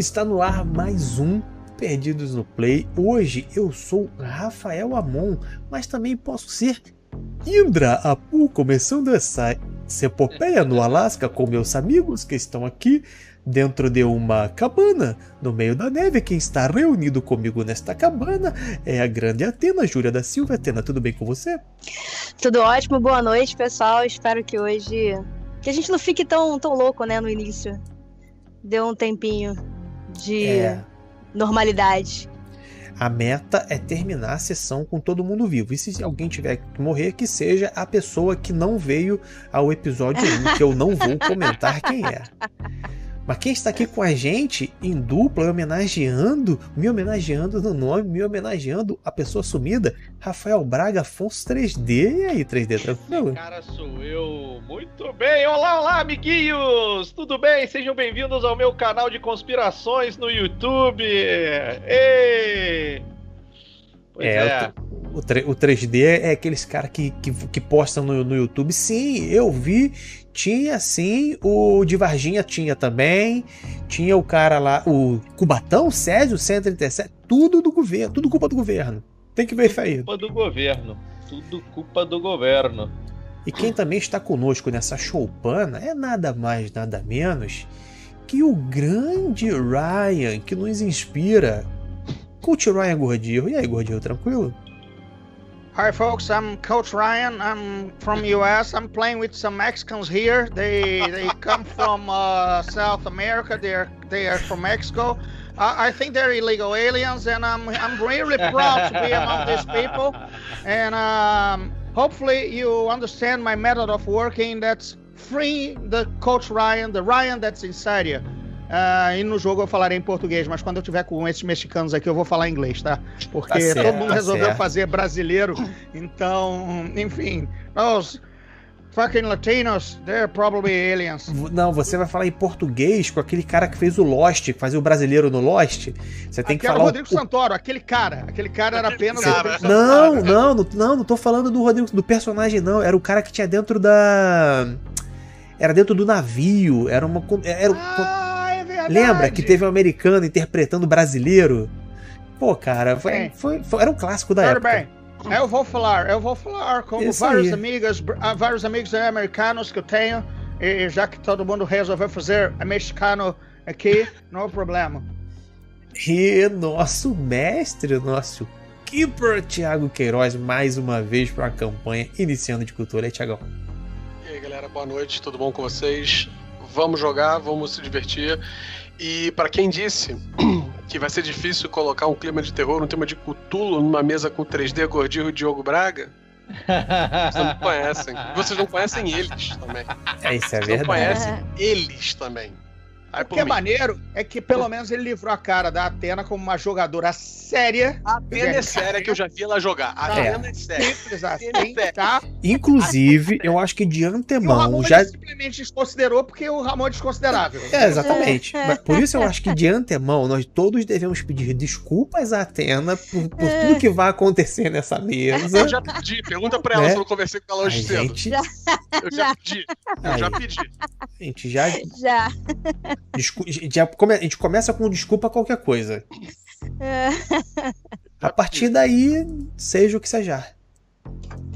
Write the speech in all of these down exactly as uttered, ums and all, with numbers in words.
Está no ar mais um Perdidos no Play. Hoje eu sou Rafael Amon, mas também posso ser Indra Apu, começando essa epopeia no Alasca com meus amigos que estão aqui dentro de uma cabana no meio da neve. Quem está reunido comigo nesta cabana é a grande Athena, Júlia da Silva. Athena, tudo bem com você? Tudo ótimo, boa noite, pessoal. Espero que hoje que a gente não fique tão, tão louco, né, no início. Deu um tempinho de é. normalidade. A meta é terminar a sessão com todo mundo vivo. E se alguém tiver que morrer, que seja a pessoa que não veio ao episódio um, que eu não vou comentar quem é. Mas quem está aqui com a gente em dupla, homenageando, me homenageando no nome, me homenageando a pessoa sumida, Rafael Braga, Afonso três D. E aí, três D, tranquilo? Cara, sou eu. Muito bem. Olá, olá, amiguinhos. Tudo bem? Sejam bem-vindos ao meu canal de conspirações no YouTube. Ei! Pois é. é. O, o três D é aqueles caras que, que, que postam no, no YouTube. Sim, eu vi. Tinha sim, o de Varginha tinha também, tinha o cara lá, o Cubatão, o Césio, cento e trinta e sete, tudo do governo, tudo culpa do governo. Tem que ver isso aí. Culpa do governo, tudo culpa do governo. E quem também está conosco nessa choupana é nada mais, nada menos que o grande Ryan, que nos inspira. Coach Ryan Gordirro. E aí, Gordirro, tranquilo? Hi folks, I'm Coach Ryan, I'm from U S, I'm playing with some Mexicans here, they they come from uh, South America, they are, they are from Mexico, uh, I think they're illegal aliens, and I'm, I'm really proud to be among these people, and um, hopefully you understand my method of working, that's free the Coach Ryan, the Ryan that's inside you. Uh, e no jogo eu falarei em português, mas quando eu tiver com esses mexicanos aqui eu vou falar inglês, tá? Porque tá certo, todo mundo tá resolveu certo. fazer brasileiro, então, enfim. Os fucking latinos, they're probably aliens. Não, você vai falar em português com aquele cara que fez o Lost, que fazia o brasileiro no Lost. Você tem aquele que falar. O Rodrigo o... Santoro, aquele cara. Aquele cara era apenas. Cara. Não, não, não, não, não tô falando do Rodrigo, do personagem, não. Era o cara que tinha dentro da. Era dentro do navio, era uma. Era... Ah! Lembra que teve um americano interpretando brasileiro? Pô, cara, foi, foi, foi, era um clássico da época. Bem, eu vou falar, eu vou falar como vários amigos, vários amigos americanos que eu tenho, e já que todo mundo resolveu fazer mexicano aqui, não há problema. E nosso mestre, nosso keeper, Thiago Queiroz, mais uma vez para a campanha Iniciando de Cultura. E aí, Thiagão? E aí, galera, boa noite, tudo bom com vocês? Vamos jogar, vamos se divertir. E para quem disse que vai ser difícil colocar um clima de terror, um tema de Cthulhu numa mesa com três D, Gordirro e Diogo Braga, vocês não conhecem. Vocês não conhecem eles também. É, isso é verdade. Vocês não conhecem eles também. Aí, o que é maneiro é que pelo menos ele livrou a cara da Athena como uma jogadora séria. A Athena é séria, que eu já vi ela jogar. A Athena é séria. Inclusive, eu acho que de antemão... E o Ramon já... simplesmente desconsiderou porque o Ramon é desconsiderável. É, exatamente. Mas por isso eu acho que de antemão nós todos devemos pedir desculpas à Athena por, por tudo que vai acontecer nessa mesa. Eu já pedi. Pergunta pra ela né? se eu não conversei com ela hoje cedo. Gente... Eu já pedi. Eu já pedi. Gente, já... Já... Descul já come a gente começa com desculpa a qualquer coisa. A partir daí, seja o que seja.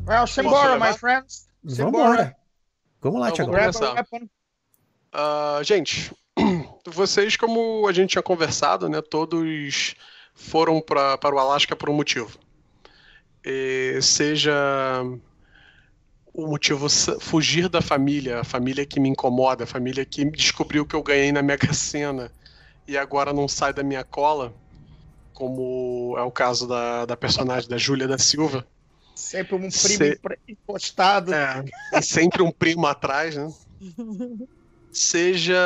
Well, simbora, my friends. Simbora. Vamos lá, Thiago. Uh, gente, vocês, como a gente tinha conversado, né, todos foram pra, para o Alasca por um motivo. E seja o motivo fugir da família, a família que me incomoda, a família que descobriu que eu ganhei na Mega Sena e agora não sai da minha cola, como é o caso da, da personagem da Júlia da Silva. Sempre um primo Se... impostado. É, é sempre um primo atrás, né? Seja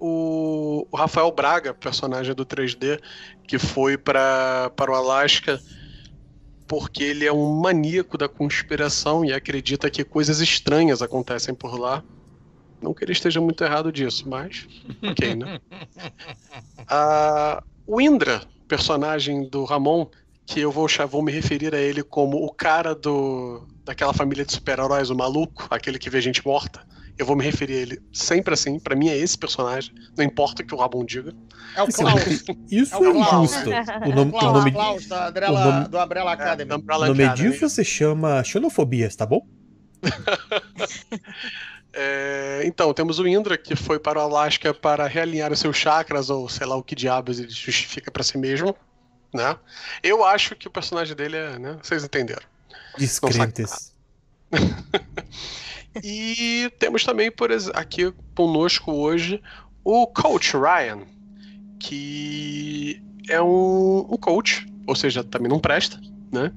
o, o Rafael Braga, personagem do três D, que foi para para o Alasca porque ele é um maníaco da conspiração e acredita que coisas estranhas acontecem por lá. Não que ele esteja muito errado disso, mas... Ok, né? Uh, o Indra, personagem do Ramon, que eu vou, vou me referir a ele como o cara do, daquela família de super-heróis, o maluco, aquele que vê gente morta, eu vou me referir a ele sempre assim. Pra mim é esse personagem, não importa o que o Rabon diga. É o Klaus. Isso é, é o injusto. O nome, é o nome, Klaus, da Umbrella, o nome do Umbrella Academy. É, Umbrella o nome Academy. Disso se chama xenofobias, tá bom? É, então, temos o Indra, que foi para o Alasca para realinhar os seus chakras, ou sei lá o que diabos ele justifica pra si mesmo, né? Eu acho que o personagem dele é, né? Vocês entenderam. Descrentes. E temos também por aqui conosco hoje o Coach Ryan, que é um, um coach, ou seja, também não presta, né?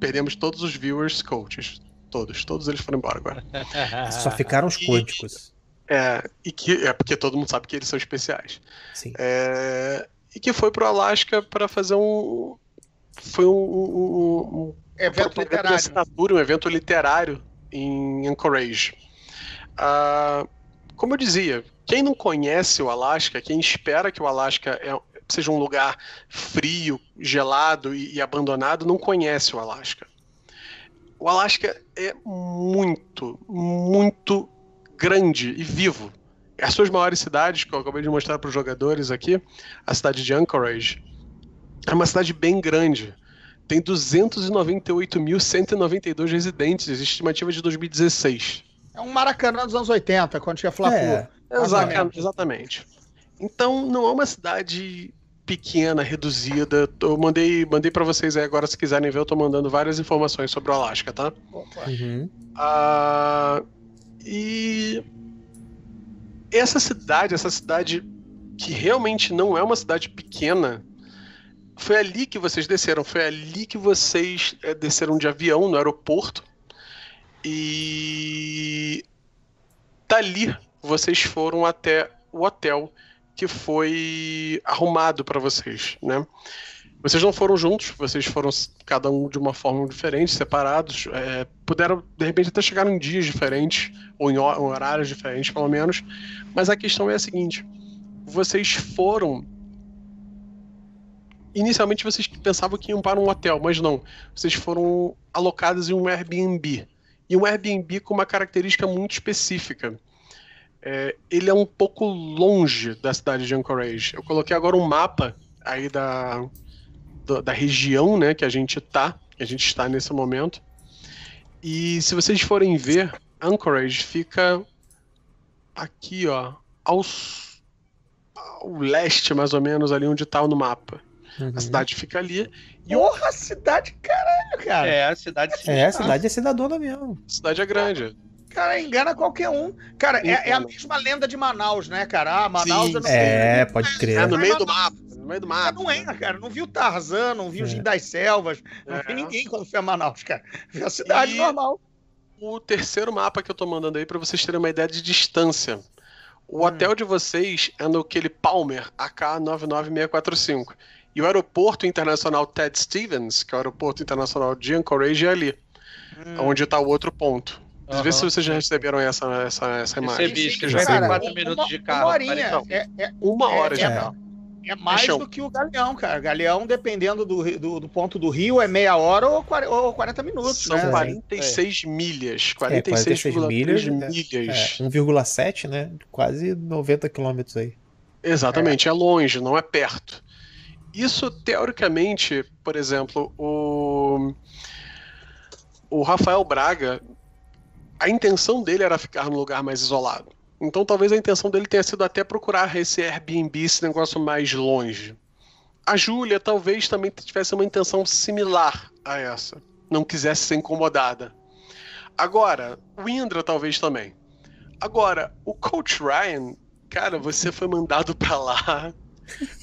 Perdemos todos os viewers coaches, todos, todos eles foram embora agora. Só ficaram os quânticos. É, e que é porque todo mundo sabe que eles são especiais. Sim. É, e que foi pro Alasca para fazer um, foi um, um, um evento um literário, assinatura, um evento literário em Anchorage. Uh, como eu dizia, quem não conhece o Alasca, quem espera que o Alasca é, seja um lugar frio, gelado e, e abandonado, não conhece o Alasca. O Alasca é muito, muito grande e vivo. As suas maiores cidades, que eu acabei de mostrar para os jogadores aqui, a cidade de Anchorage, é uma cidade bem grande. Tem duzentos e noventa e oito mil, cento e noventa e dois residentes, estimativa de dois mil e dezesseis. É um Maracanã dos anos oitenta, quando tinha Fla-Flu. É, exatamente. exatamente. Então, não é uma cidade pequena, reduzida. Eu mandei, mandei para vocês aí agora, se quiserem ver, eu tô mandando várias informações sobre o Alasca, tá? Uhum. Ah, e essa cidade, essa cidade que realmente não é uma cidade pequena, foi ali que vocês desceram, foi ali que vocês é, desceram de avião no aeroporto e dali vocês foram até o hotel que foi arrumado para vocês, né? Vocês não foram juntos, vocês foram cada um de uma forma diferente, separados, é, puderam de repente até chegar em dias diferentes ou em horários diferentes pelo menos, mas a questão é a seguinte, vocês foram... Inicialmente vocês pensavam que iam para um hotel, mas não. Vocês foram alocados em um Airbnb. E um Airbnb com uma característica muito específica. É, ele é um pouco longe da cidade de Anchorage. Eu coloquei agora um mapa aí da, da, da região, né, que a gente tá, que a gente está nesse momento. E se vocês forem ver, Anchorage fica aqui, ó, ao, ao leste, mais ou menos, ali onde tá no mapa. Uhum. A cidade fica ali. E porra, a cidade, caralho, cara. É, a cidade sim. É, a cidade é cidadona mesmo. A cidade é grande. Cara, engana qualquer um. Cara, então. é, é a mesma lenda de Manaus, né, cara? Ah, Manaus sim, eu não sei. É, pode mas, crer. É no meio do mapa. No meio do mapa. Não é, cara. Não vi o Tarzan, não vi é. o Gin das Selvas. Não é. vi ninguém quando foi a Manaus, cara. Vi a cidade e normal. O terceiro mapa que eu tô mandando aí pra vocês terem uma ideia de distância. O hotel hum. de vocês é no aquele Palmer A K nove nove seis quatro cinco. E o aeroporto internacional Ted Stevens, que é o aeroporto internacional de Anchorage, é ali, hum. onde está o outro ponto. Uhum. Vê se vocês já receberam essa, essa, essa imagem. Recebi, que já recebi quatro minutos de carro. Uma horinha. É, é, uma hora é, de é, carro. É mais é do que o Galeão, cara. Galeão, dependendo do, do, do ponto do Rio, é meia hora ou quarenta minutos. São né? quarenta e seis é. milhas. quarenta e seis, é, quarenta e seis milhas. milhas. É, um vírgula sete, né? Quase noventa quilômetros aí. Exatamente, é. é longe, não é perto. Isso, teoricamente, por exemplo, o, o Rafael Braga, a intenção dele era ficar num lugar mais isolado. Então talvez a intenção dele tenha sido até procurar esse Airbnb, esse negócio mais longe. A Júlia talvez também tivesse uma intenção similar a essa. Não quisesse ser incomodada. Agora, o Indra talvez também. Agora, o Coach Ryan, cara, você foi mandado pra lá...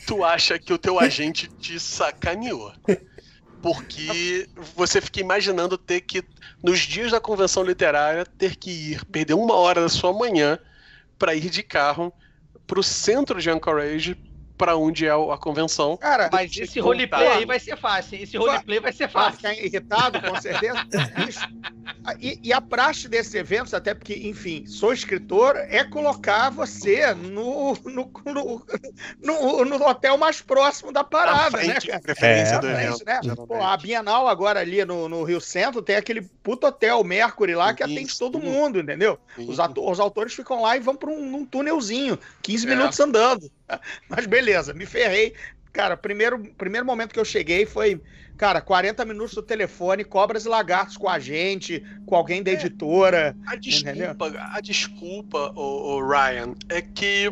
Tu acha que o teu agente te sacaneou, porque você fica imaginando ter que, nos dias da convenção literária, ter que ir, perder uma hora da sua manhã para ir de carro pro centro de Anchorage pra onde é a convenção. Cara, mas esse roleplay aí vai ser fácil. Esse roleplay vai ser fácil. Vai ficar irritado, com certeza. e, e a praxe desses eventos, até porque, enfim, sou escritor, é colocar você no, no, no, no, no hotel mais próximo da parada, frente, né, cara? Preferência é, do evento, né? Pô, a Bienal agora ali no, no Rio Centro tem aquele puto hotel Mercury lá que isso, atende todo mundo, entendeu? Os, ator, os autores ficam lá e vão pra um, num túnelzinho, quinze é. minutos andando. Mas beleza, me ferrei. Cara, o primeiro, primeiro momento que eu cheguei foi, cara, quarenta minutos do telefone, cobras e lagartos com a gente, com alguém da editora. É, a desculpa, entendeu? a desculpa, o, o Ryan, é que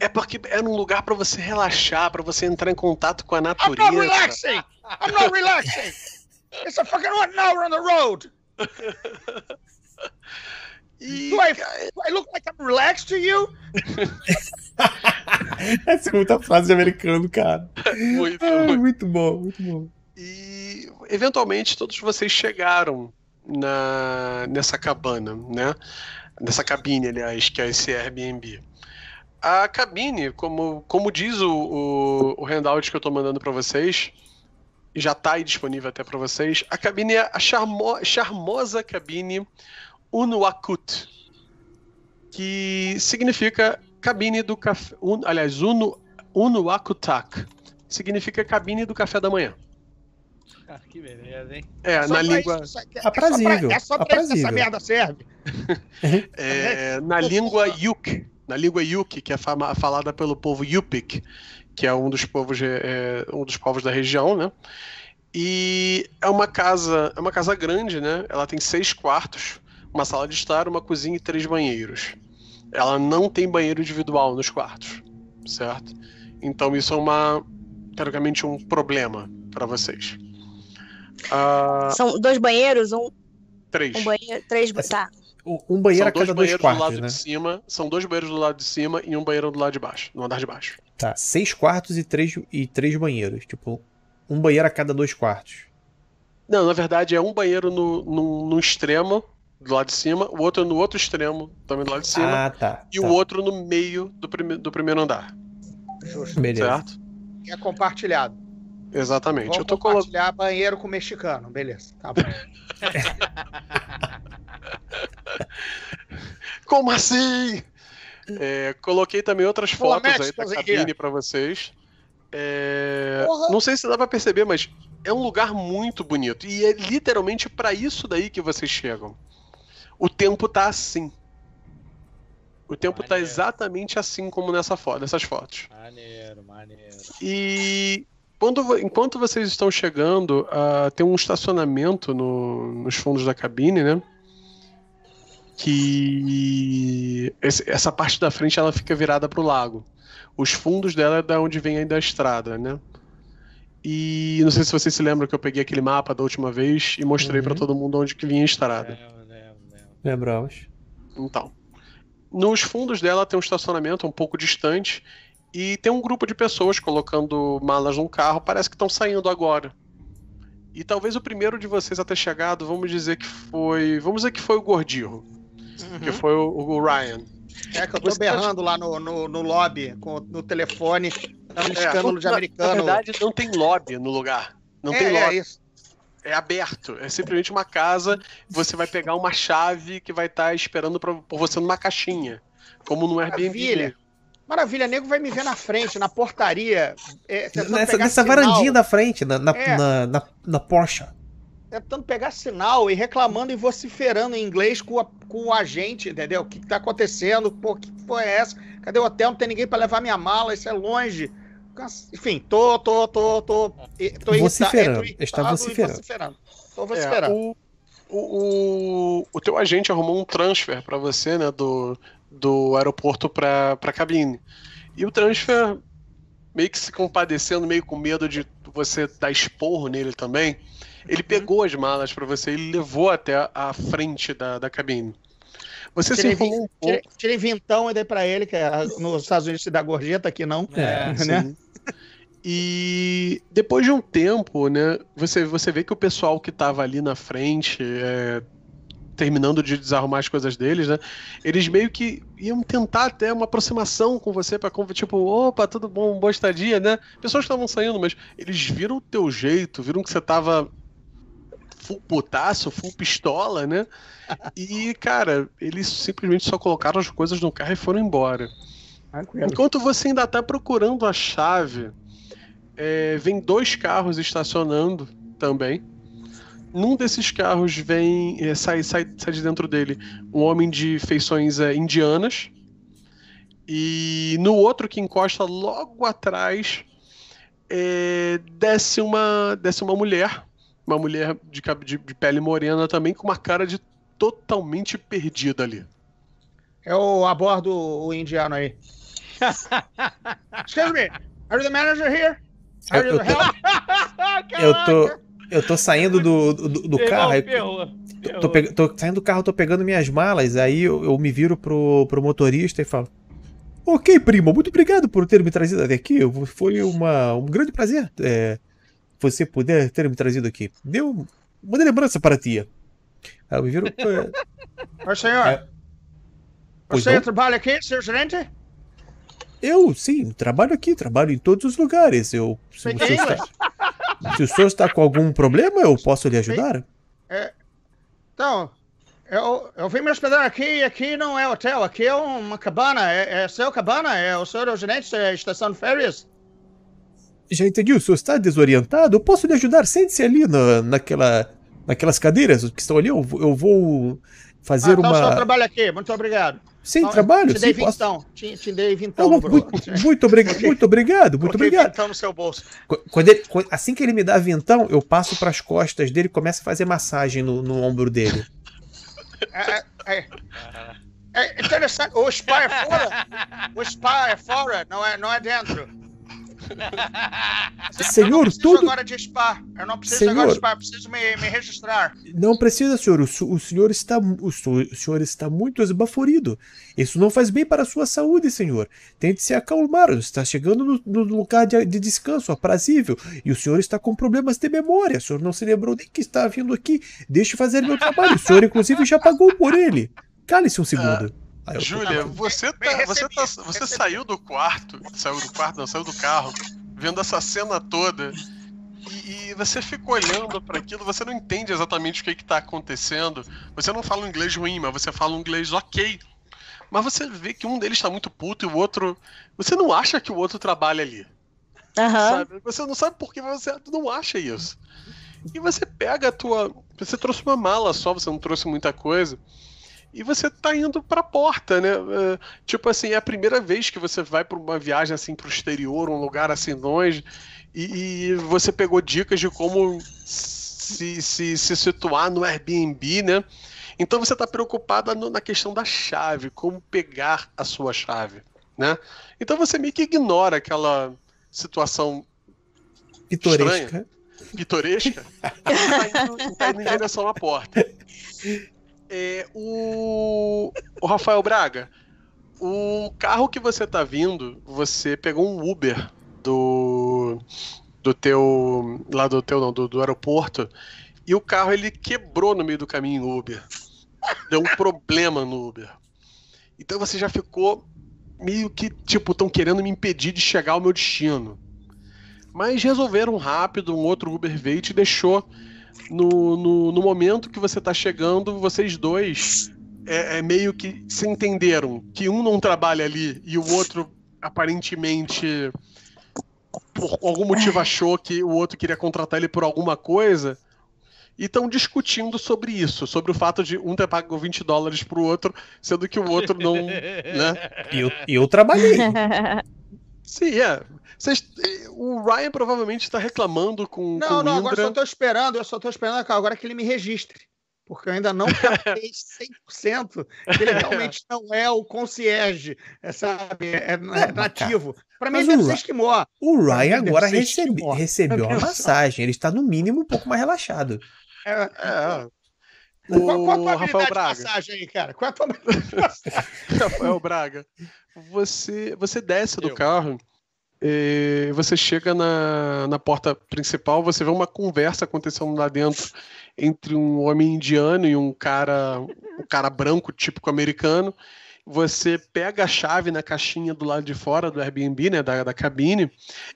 é porque é um lugar pra você relaxar, pra você entrar em contato com a natureza. I'm not relaxing! I'm not relaxing! It's a fucking one hour on the road! E... Do, I, do I look like I'm relaxed to you? Essa é muita frase de americano, cara. Muito, ah, muito. muito bom, muito bom. E eventualmente todos vocês chegaram na, nessa cabana, né? Nessa cabine, aliás, que é esse Airbnb. A cabine, como, como diz o, o, o handout que eu tô mandando para vocês, já tá aí disponível até para vocês. A cabine é a charmo, charmosa cabine Unuakut, que significa cabine do café, un, aliás, Unu, Unuakutak, significa cabine do café da manhã. Ah, que beleza, hein? É, só na língua... Isso, é aprazível. É só pra, é só pra isso que essa merda serve. é, na língua Yuk, na língua Yuk, que é fama, falada pelo povo Yupik, que é um dos povos, é, um dos povos da região, né? E é uma casa, é uma casa grande, né? Ela tem seis quartos, uma sala de estar, uma cozinha e três banheiros. Ela não tem banheiro individual nos quartos, certo? Então isso é uma, teoricamente, um problema para vocês. Uh... São dois banheiros, um... Três. Um banheiro, três, tá. Um banheiro são a cada dois, dois quartos, do lado né? de cima, são dois banheiros do lado de cima e um banheiro do lado de baixo, no andar de baixo. Tá, seis quartos e três, e três banheiros, tipo, um banheiro a cada dois quartos. Não, na verdade é um banheiro no, no, no extremo, do lado de cima, o outro no outro extremo, também do lado de cima, ah, tá, e tá. o outro no meio do, prime do primeiro andar. Justo. Beleza. Certo? É compartilhado. Exatamente. Vamos eu tô compartilhar colo... banheiro com mexicano, beleza. Tá bom. Como assim? É, coloquei também outras Pula fotos México, aí da cabine para vocês. É... Não sei se dá pra perceber, mas é um lugar muito bonito. E é literalmente para isso daí que vocês chegam. O tempo tá assim. O tempo maneiro. tá exatamente assim como nessa foto, nessas fotos. Maneiro, maneiro. E quando, enquanto vocês estão chegando, uh, tem um estacionamento no, nos fundos da cabine, né? Que esse, essa parte da frente ela fica virada pro lago. Os fundos dela é da onde vem ainda a estrada, né? E não sei se vocês se lembram que eu peguei aquele mapa da última vez e mostrei uhum. para todo mundo onde que vinha a estrada. É. Lembramos. Então, nos fundos dela tem um estacionamento um pouco distante e tem um grupo de pessoas colocando malas num carro, parece que estão saindo agora. E talvez o primeiro de vocês a ter chegado, vamos dizer que foi, vamos dizer que foi o Gordirro, uhum. que foi o, o Ryan. É que eu tô Você berrando tá... lá no, no, no lobby, com, no telefone, no escândalo de americano. Na verdade não tem lobby no lugar, não é, tem lobby. É isso. É aberto, é simplesmente uma casa, você vai pegar uma chave que vai estar tá esperando pra, por você numa caixinha, como no Airbnb. Maravilha, Maravilha. Nego vai me ver na frente, na portaria. É, nessa nessa varandinha da frente, na, na, é. na, na, na Porsche. Tentando pegar sinal e reclamando e vociferando em inglês com, a, com o agente, entendeu? O que, que tá acontecendo? Pô, que porra é essa? Cadê o hotel? Não tem ninguém pra levar minha mala, isso é longe. Enfim, tô, tô, tô, tô... tô vociferando, irritado, está vociferando. vociferando. Tô vociferando. É, o, o, o teu agente arrumou um transfer para você, né, do, do aeroporto para pra cabine. E o transfer, meio que se compadecendo, meio com medo de você dar esporro nele também, ele pegou as malas para você e levou até a frente da, da cabine. Você tirei, se enrolou um pouco. Tirei, tirei vintão e dei pra ele, que é, nos Estados Unidos se dá gorjeta, aqui não. É, né? E depois de um tempo, né, você, você vê que o pessoal que tava ali na frente, é, terminando de desarrumar as coisas deles, né? Eles meio que iam tentar até uma aproximação com você pra, tipo, opa, tudo bom, boa estadia, né? Pessoas estavam saindo, mas eles viram o teu jeito, viram que você tava full putaço, full pistola, né? E, cara, eles simplesmente só colocaram as coisas no carro e foram embora. Enquanto você ainda tá procurando a chave, é, vem dois carros estacionando também. Num desses carros vem, é, sai, sai, sai de dentro dele um homem de feições é, indianas. E no outro que encosta logo atrás é, desce, uma, desce uma mulher. Uma mulher de, de, de pele morena também, com uma cara de totalmente perdida ali. Eu abordo o indiano aí. Excuse me, are you the manager here? Are you the help? Eu tô... Eu tô saindo do, do, do carro. Perrou, perrou. Tô, tô, tô saindo do carro, tô pegando minhas malas. Aí eu, eu me viro pro, pro motorista e falo: ok, primo, muito obrigado por ter me trazido até aqui. Foi uma, um grande prazer é, você poder ter me trazido aqui. Deu uma lembrança para a tia. Aí eu me viro. Ô é... senhor, é... você não trabalha aqui, senhor gerente? Eu, sim, trabalho aqui, trabalho em todos os lugares. Eu, se, o senhor está, se o senhor está com algum problema, eu posso lhe ajudar? É, então, eu, eu vim me hospedar aqui, aqui não é hotel, aqui é uma cabana, é, é seu cabana, é o senhor é o gerente da estação de férias. Já entendi, o senhor está desorientado, eu posso lhe ajudar, sente-se ali na, naquela, naquelas cadeiras que estão ali, eu, eu vou fazer ah, então uma... Então o senhor trabalha aqui, muito obrigado. Sim, então, trabalho. Te dei vintão. Posso... Te, te dei vintão, não, muito, muito obrigado, muito obrigado, muito obrigado. Vintão no seu bolso. Quando ele, assim que ele me dá vintão, eu passo para as costas dele e começo a fazer massagem no, no ombro dele. É, é, é interessante. O spa é fora. O spa é fora, não é, não é dentro. Senhor, eu não preciso tudo... agora de spa. Eu não preciso senhor... agora de spa, eu preciso me, me registrar. Não precisa, senhor. O, o, senhor está, o, o senhor está muito esbaforido. Isso não faz bem para a sua saúde, senhor. Tente se acalmar. Está chegando no, no lugar de, de descanso aprazível. E o senhor está com problemas de memória. O senhor não se lembrou nem que está vindo aqui. Deixe fazer meu trabalho. O senhor, inclusive, já pagou por ele. Cale-se um segundo. Ah. Ah, Júlia, você, tá, você, tá, você saiu do quarto, saiu do quarto, não, saiu do carro, vendo essa cena toda, e, e você fica olhando para aquilo, você não entende exatamente o que está acontecendo, você não fala um inglês ruim, mas você fala um inglês ok, mas você vê que um deles está muito puto e o outro, você não acha que o outro trabalha ali, uhum. Sabe? Você não sabe por que você não acha isso, e você pega a tua, você trouxe uma mala só, você não trouxe muita coisa, e você tá indo pra porta, né? Uh, tipo assim, é a primeira vez que você vai pra uma viagem assim pro exterior, um lugar assim longe, e, e você pegou dicas de como se, se, se situar no Airbnb, né? Então você tá preocupada no, na questão da chave, como pegar a sua chave, né? Então você meio que ignora aquela situação pitoresca. Estranha, pitoresca, e tá indo em direção à porta. É, o... o Rafael Braga, o carro que você tá vindo, você pegou um Uber do do teu lá do teu não do, do aeroporto e o carro ele quebrou no meio do caminho Uber, deu um problema no Uber, então você já ficou meio que tipo estão querendo me impedir de chegar ao meu destino, mas resolveram rápido, um outro Uber veio e te deixou. No, no, no momento que você tá chegando, vocês dois é, é meio que se entenderam que um não trabalha ali e o outro aparentemente por algum motivo achou que o outro queria contratar ele por alguma coisa e estão discutindo sobre isso, sobre o fato de um ter pago vinte dólares pro outro, sendo que o outro não, né? E eu, eu trabalhei. Sim, é. Cês, o Ryan provavelmente está reclamando com. Não, com não, agora eu só tô esperando, eu só tô esperando agora que ele me registre. Porque eu ainda não captei cem por cento que ele realmente não é o concierge, é, sabe? É, é nativo. Para mim, ele deve ser esquimó. O Ryan agora recebe, recebeu a massagem, ele está no mínimo um pouco mais relaxado. É. é. O qual, qual a tua Rafael Braga. De massagem aí, cara? Qual a tua de massagem? Rafael Braga, você, você desce do eu. carro. Você chega na, na porta principal, você vê uma conversa acontecendo lá dentro entre um homem indiano e um cara, um cara branco, típico americano. Você pega a chave na caixinha do lado de fora do Airbnb, né, da, da cabine,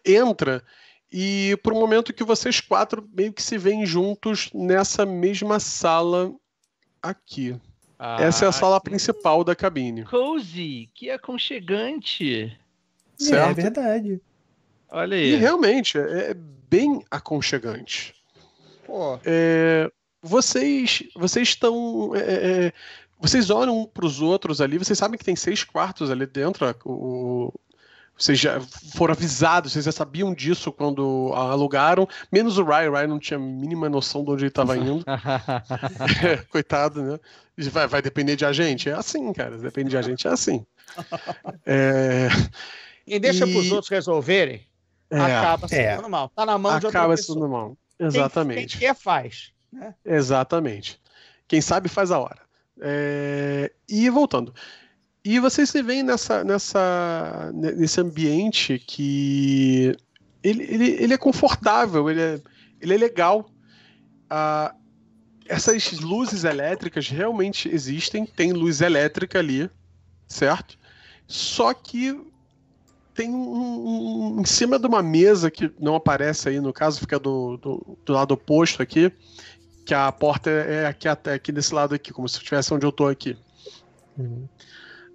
entra, e por um momento que vocês quatro meio que se veem juntos nessa mesma sala aqui. Ah, essa é a sala que... principal da cabine. Cozy, que aconchegante. Certo? É verdade. Olha aí. E realmente, é bem aconchegante. Pô. É, vocês vocês estão... É, é, vocês olham um para os outros ali, vocês sabem que tem seis quartos ali dentro, o, vocês já foram avisados, vocês já sabiam disso quando alugaram, menos o Ryan, o Ryan não tinha a mínima noção de onde ele estava indo. Coitado, né? Vai, vai depender de a gente, é assim, cara, depende de a gente, é assim. É... E deixa e... para os outros resolverem, é, acaba sendo é. normal, tá na mão acaba de outra pessoa. Acaba normal, exatamente. Quem, quem quer faz. Né? Exatamente, quem sabe faz a hora. É, e voltando, e vocês se veem nessa, nessa, nesse ambiente que ele, ele, ele é confortável, ele é, ele é legal. Ah, essas luzes elétricas realmente existem, tem luz elétrica ali, certo? Só que tem um, um em cima de uma mesa que não aparece aí, no caso fica do, do, do lado oposto aqui, que a porta é aqui, até aqui desse lado aqui, como se tivesse onde eu tô aqui. Uhum.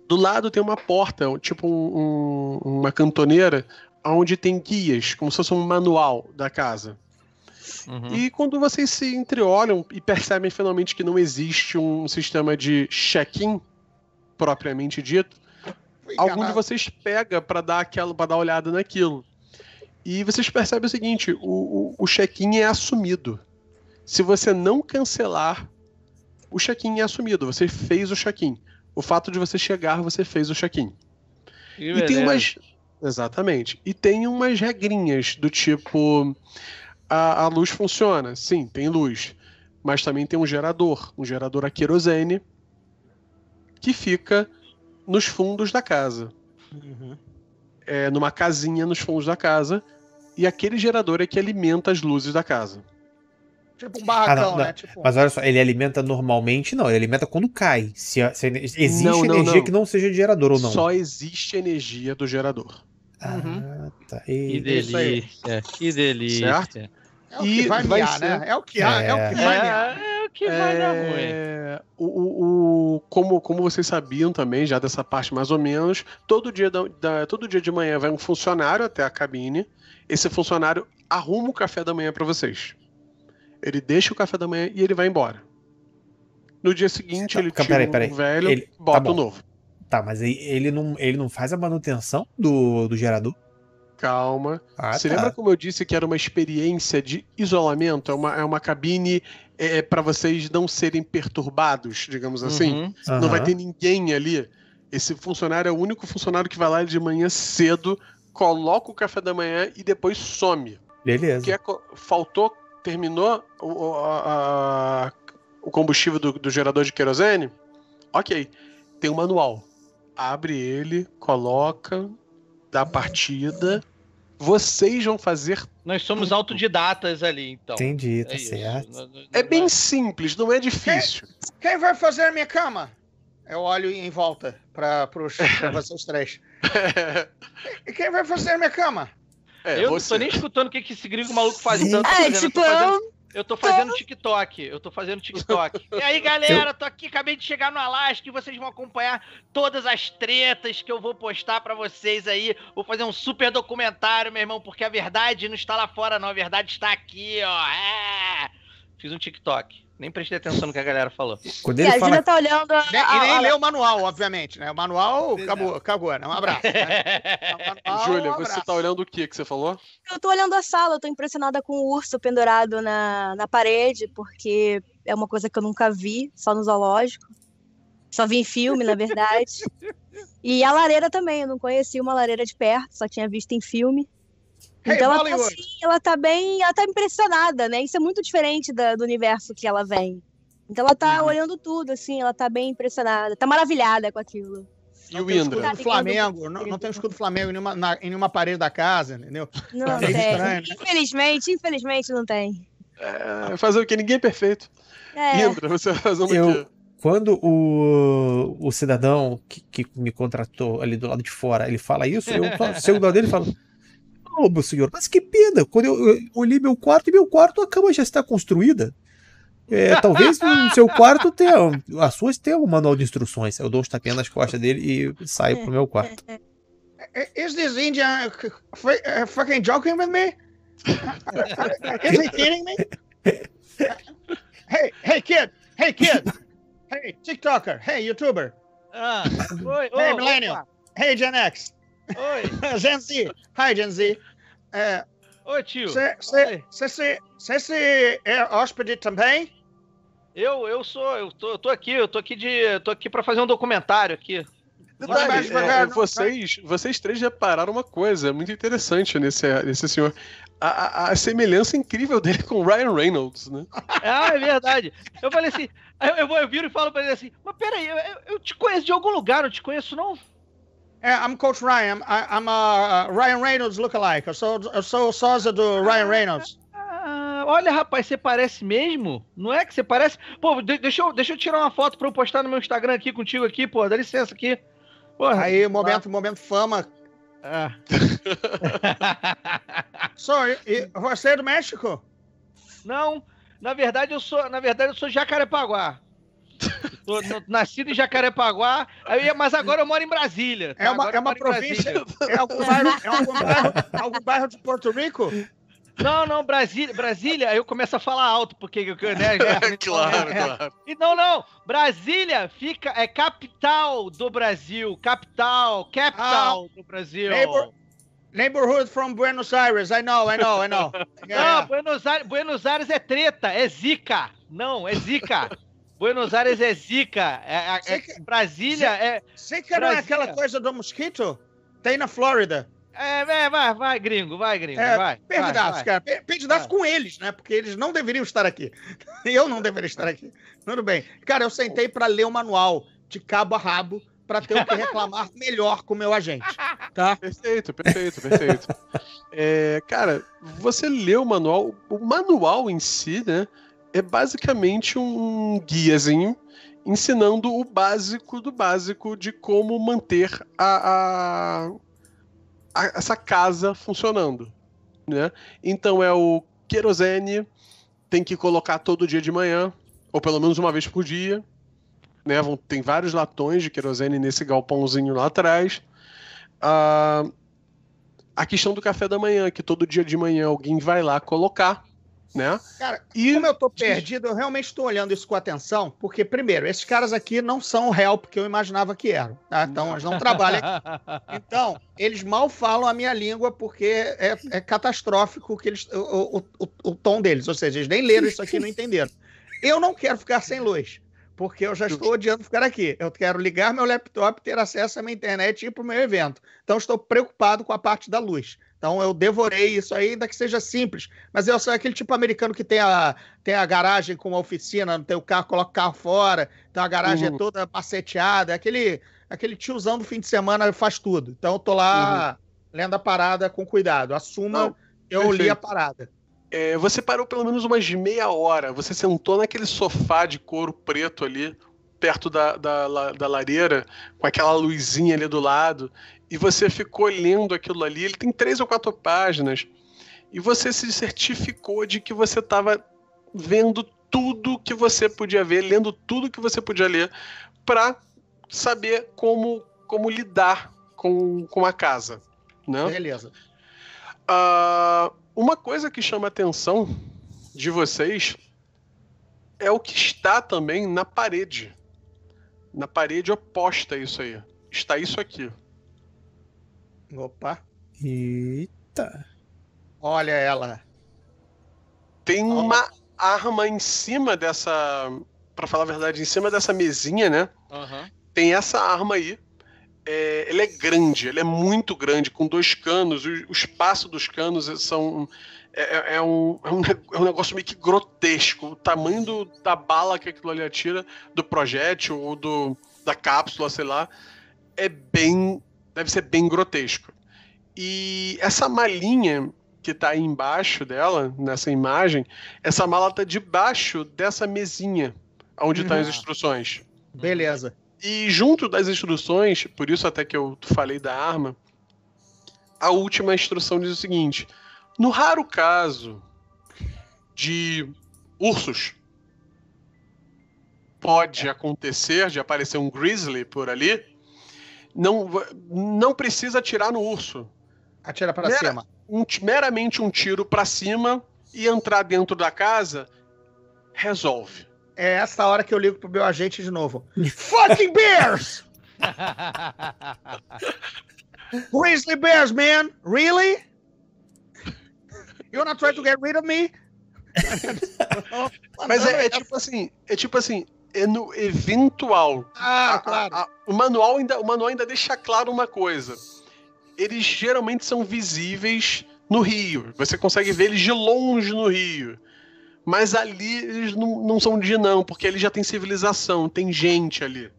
Do lado tem uma porta, tipo um, um, uma cantoneira, onde tem guias, como se fosse um manual da casa. Uhum. E quando vocês se entreolham e percebem finalmente que não existe um sistema de check-in, propriamente dito, algum de vocês pega para dar aquela, para dar olhada naquilo. E vocês percebem o seguinte, o, o, o check-in é assumido. Se você não cancelar, o check-in é assumido. Você fez o check-in. O fato de você chegar, você fez o check-in. E beleza. Tem umas... Exatamente. E tem umas regrinhas do tipo... A, a luz funciona. Sim, tem luz. Mas também tem um gerador. Um gerador a querosene. Que fica nos fundos da casa. Uhum. É, numa casinha nos fundos da casa. E aquele gerador é que alimenta as luzes da casa. Tipo um barracão, ah, não, não. né? Tipo... Mas olha só, ele alimenta normalmente, não. Ele alimenta quando cai. Se, se existe não, não, energia não. que não seja de gerador ou não. Só existe energia do gerador. Ah, uhum. tá. E... Que delícia. Que delícia. Certo? É o que e vai, vai miar, ser... né? É o que há, é... é o que vai miar. É o que vai dar ruim. É... O, o, o... Como, como vocês sabiam também, já dessa parte mais ou menos, todo dia, da, da, todo dia de manhã vai um funcionário até a cabine. Esse funcionário arruma o café da manhã para vocês. Ele deixa o café da manhã e ele vai embora. No dia seguinte, tá, ele tira peraí, peraí. um velho e bota tá o novo. Tá, mas ele não, ele não faz a manutenção do, do gerador? Calma. Ah, Você tá. lembra como eu disse que era uma experiência de isolamento? É uma, é uma cabine... É, para vocês não serem perturbados, digamos assim. Uhum, uhum. Não vai ter ninguém ali. Esse funcionário é o único funcionário que vai lá de manhã cedo, coloca o café da manhã e depois some. Beleza. É, faltou... Terminou o, a, a, o combustível do, do gerador de querosene? Ok. Tem um manual. Abre ele, coloca, dá partida. Vocês vão fazer... Nós somos tudo. autodidatas ali, então. Entendi, tá é certo. Isso. É bem simples, não é difícil. Quem, quem vai fazer a minha cama? Eu olho em volta para vocês três. E quem vai fazer a minha cama? É, eu você. não tô nem escutando o que, que esse gringo maluco faz tanto. É, fazendo, tipo, eu, tô fazendo, eu tô fazendo TikTok. Eu tô fazendo TikTok. E aí, galera, eu... tô aqui, acabei de chegar no Alasca e vocês vão acompanhar todas as tretas que eu vou postar pra vocês aí. Vou fazer um super documentário, meu irmão, porque a verdade não está lá fora, não. A verdade está aqui, ó. É. Fiz um TikTok. Nem prestei atenção no que a galera falou. Quando ele e a fala... tá olhando... A... E, a... e nem a... leu o manual, obviamente, né? O manual acabou, acabou, né? Um abraço. Né? Manual, Júlia, um abraço. Você tá olhando o que que você falou? Eu tô olhando a sala, eu tô impressionada com o urso pendurado na, na parede, porque é uma coisa que eu nunca vi, só no zoológico. Só vi em filme, na verdade. E a lareira também, eu não conhecia uma lareira de perto, só tinha visto em filme. Então hey, ela, tá assim, ela tá bem, ela tá impressionada, né? Isso é muito diferente da, do universo que ela vem. Então ela tá uhum. olhando tudo, assim, ela tá bem impressionada, tá maravilhada com aquilo. E o Indra? O Flamengo, não, não tem o escudo do Flamengo em nenhuma, na, em nenhuma parede da casa, entendeu? Não, não tem. Estranho, né? Infelizmente, infelizmente não tem. É, fazer o que? Ninguém é perfeito. É. Indra, você vai fazer uma eu, quando o, o cidadão que, que me contratou ali do lado de fora, ele fala isso, eu chego do lado dele e falo: ô, oh, meu senhor, mas que pena, quando eu, eu olhei meu quarto, e meu quarto, a cama já está construída. É, talvez no seu quarto tenha, as suas tenham um manual de instruções. Eu dou um tapinha nas costas dele e saio pro meu quarto. Is this Indian fucking joking with me? Is he kidding me? Hey, hey kid, hey kid, hey TikToker, hey YouTuber, ah, oi, oh, hey millennial, opa. Hey Gen X, oi, Gen Z, hi Gen Z. É, oi tio. Você se é hóspede também? Eu, eu sou, eu tô, eu tô aqui, eu tô aqui de, tô aqui para fazer um documentário aqui. Mas, é, vocês, vocês três repararam uma coisa muito interessante nesse, nesse senhor. A, a, a semelhança incrível dele com o Ryan Reynolds, né? Ah, é verdade. Eu falei assim, eu, eu, eu viro e falo pra ele assim, mas peraí, eu, eu te conheço de algum lugar, eu te conheço não? É, I'm Coach Ryan, I'm, I'm a Ryan Reynolds lookalike, eu sou, eu sou o sósia do Ryan Reynolds. Ah, olha rapaz, você parece mesmo? Não é que você parece? Pô, de, deixa, eu, deixa eu tirar uma foto pra eu postar no meu Instagram aqui contigo aqui, pô, dá licença aqui. Porra, aí, momento, ah. momento fama. Ah. So, e, você é do México? Não, na verdade eu sou, na verdade eu sou Jacarepaguá. Tô, tô, nascido em Jacarepaguá, aí, mas agora eu moro em Brasília. Tá? É uma, é uma província, é algum bairro, é algum bairro, algum bairro de Porto Rico? Não, não, Brasília, Brasília, aí eu começo a falar alto, porque... Né, é, claro, é, claro. E não, não, Brasília fica, é capital do Brasil, capital, capital ah, do Brasil. Neighbor, neighborhood from Buenos Aires, I know, I know, I know. Yeah. Não, Buenos Aires, Buenos Aires é treta, é zica, não, é zica. Buenos Aires é zica, é, é, é, Brasília é... Você que não é aquela coisa do mosquito? Tem na Flórida. É, vai, vai, vai, gringo, vai, gringo, é, vai. Perdidaço, vai, cara. Perdidaço com eles, né? Porque eles não deveriam estar aqui. Eu não deveria estar aqui. Tudo bem. Cara, eu sentei pra ler o manual de cabo a rabo pra ter o que reclamar melhor com o meu agente, tá? Perfeito, perfeito, perfeito. É, cara, você lê o manual. O manual em si, né? É basicamente um guiazinho ensinando o básico do básico de como manter a... a... essa casa funcionando, né? Então é o querosene, tem que colocar todo dia de manhã, ou pelo menos uma vez por dia, né? Tem vários latões de querosene nesse galpãozinho lá atrás. Ah, a questão do café da manhã, que todo dia de manhã alguém vai lá colocar, né? Cara, e... como eu tô perdido, eu realmente estou olhando isso com atenção, porque, primeiro, esses caras aqui não são o help que eu imaginava que eram, tá? Então, eles não trabalham aqui. Então, eles mal falam a minha língua, porque é, é catastrófico que eles, o, o, o, o tom deles, ou seja, eles nem leram isso aqui e não entenderam. Eu não quero ficar sem luz, porque eu já estou odiando ficar aqui. Eu quero ligar meu laptop, ter acesso à minha internet e ir para o meu evento. Então, estou preocupado com a parte da luz. Então, eu devorei isso aí, ainda que seja simples. Mas eu sou aquele tipo americano que tem a, tem a garagem com uma oficina, tem o carro, coloca o carro fora, então a garagem uhum. é toda passeteada. É aquele, aquele tiozão do fim de semana faz tudo. Então, eu tô lá uhum. lendo a parada com cuidado. Assuma, não, eu perfeito. Li a parada. É, você parou pelo menos umas meia hora. Você sentou naquele sofá de couro preto ali, perto da, da, da, da lareira, com aquela luzinha ali do lado... E você ficou lendo aquilo ali, ele tem três ou quatro páginas, e você se certificou de que você estava vendo tudo que você podia ver, lendo tudo que você podia ler, para saber como, como lidar com, com a casa. Né? Beleza. Uh, uma coisa que chama a atenção de vocês é o que está também na parede. Na parede oposta a isso aí. Está isso aqui. Opa. Eita. Olha ela. Tem Olha. Uma arma em cima dessa... Pra falar a verdade, em cima dessa mesinha, né? Uhum. Tem essa arma aí. É, ela é grande, ela é muito grande, com dois canos. O, o espaço dos canos são... É, é, um, é, um, é um negócio meio que grotesco. O tamanho do, da bala que aquilo ali atira, do projétil ou do, da cápsula, sei lá, é bem... Deve ser bem grotesco. E essa malinha que tá aí embaixo dela, nessa imagem, essa mala tá debaixo dessa mesinha, onde uhum. tá as instruções. Beleza. E junto das instruções, por isso até que eu falei da arma, a última instrução diz o seguinte: no raro caso de ursos, pode acontecer de aparecer um grizzly por ali, não, não precisa atirar no urso. Atira para Mera, cima. Um, meramente um tiro para cima e entrar dentro da casa, resolve. É essa hora que eu ligo pro meu agente de novo. Fucking bears! Grizzly bears, man! Really? You're not trying to get rid of me? Mas é, é tipo assim, é tipo assim, é no eventual. Ah, a, claro. A, a, o, manual ainda, o manual ainda deixa claro uma coisa. Eles geralmente são visíveis no rio. Você consegue ver eles de longe no rio. Mas ali eles não, não são de não, porque ali já tem civilização, tem gente ali.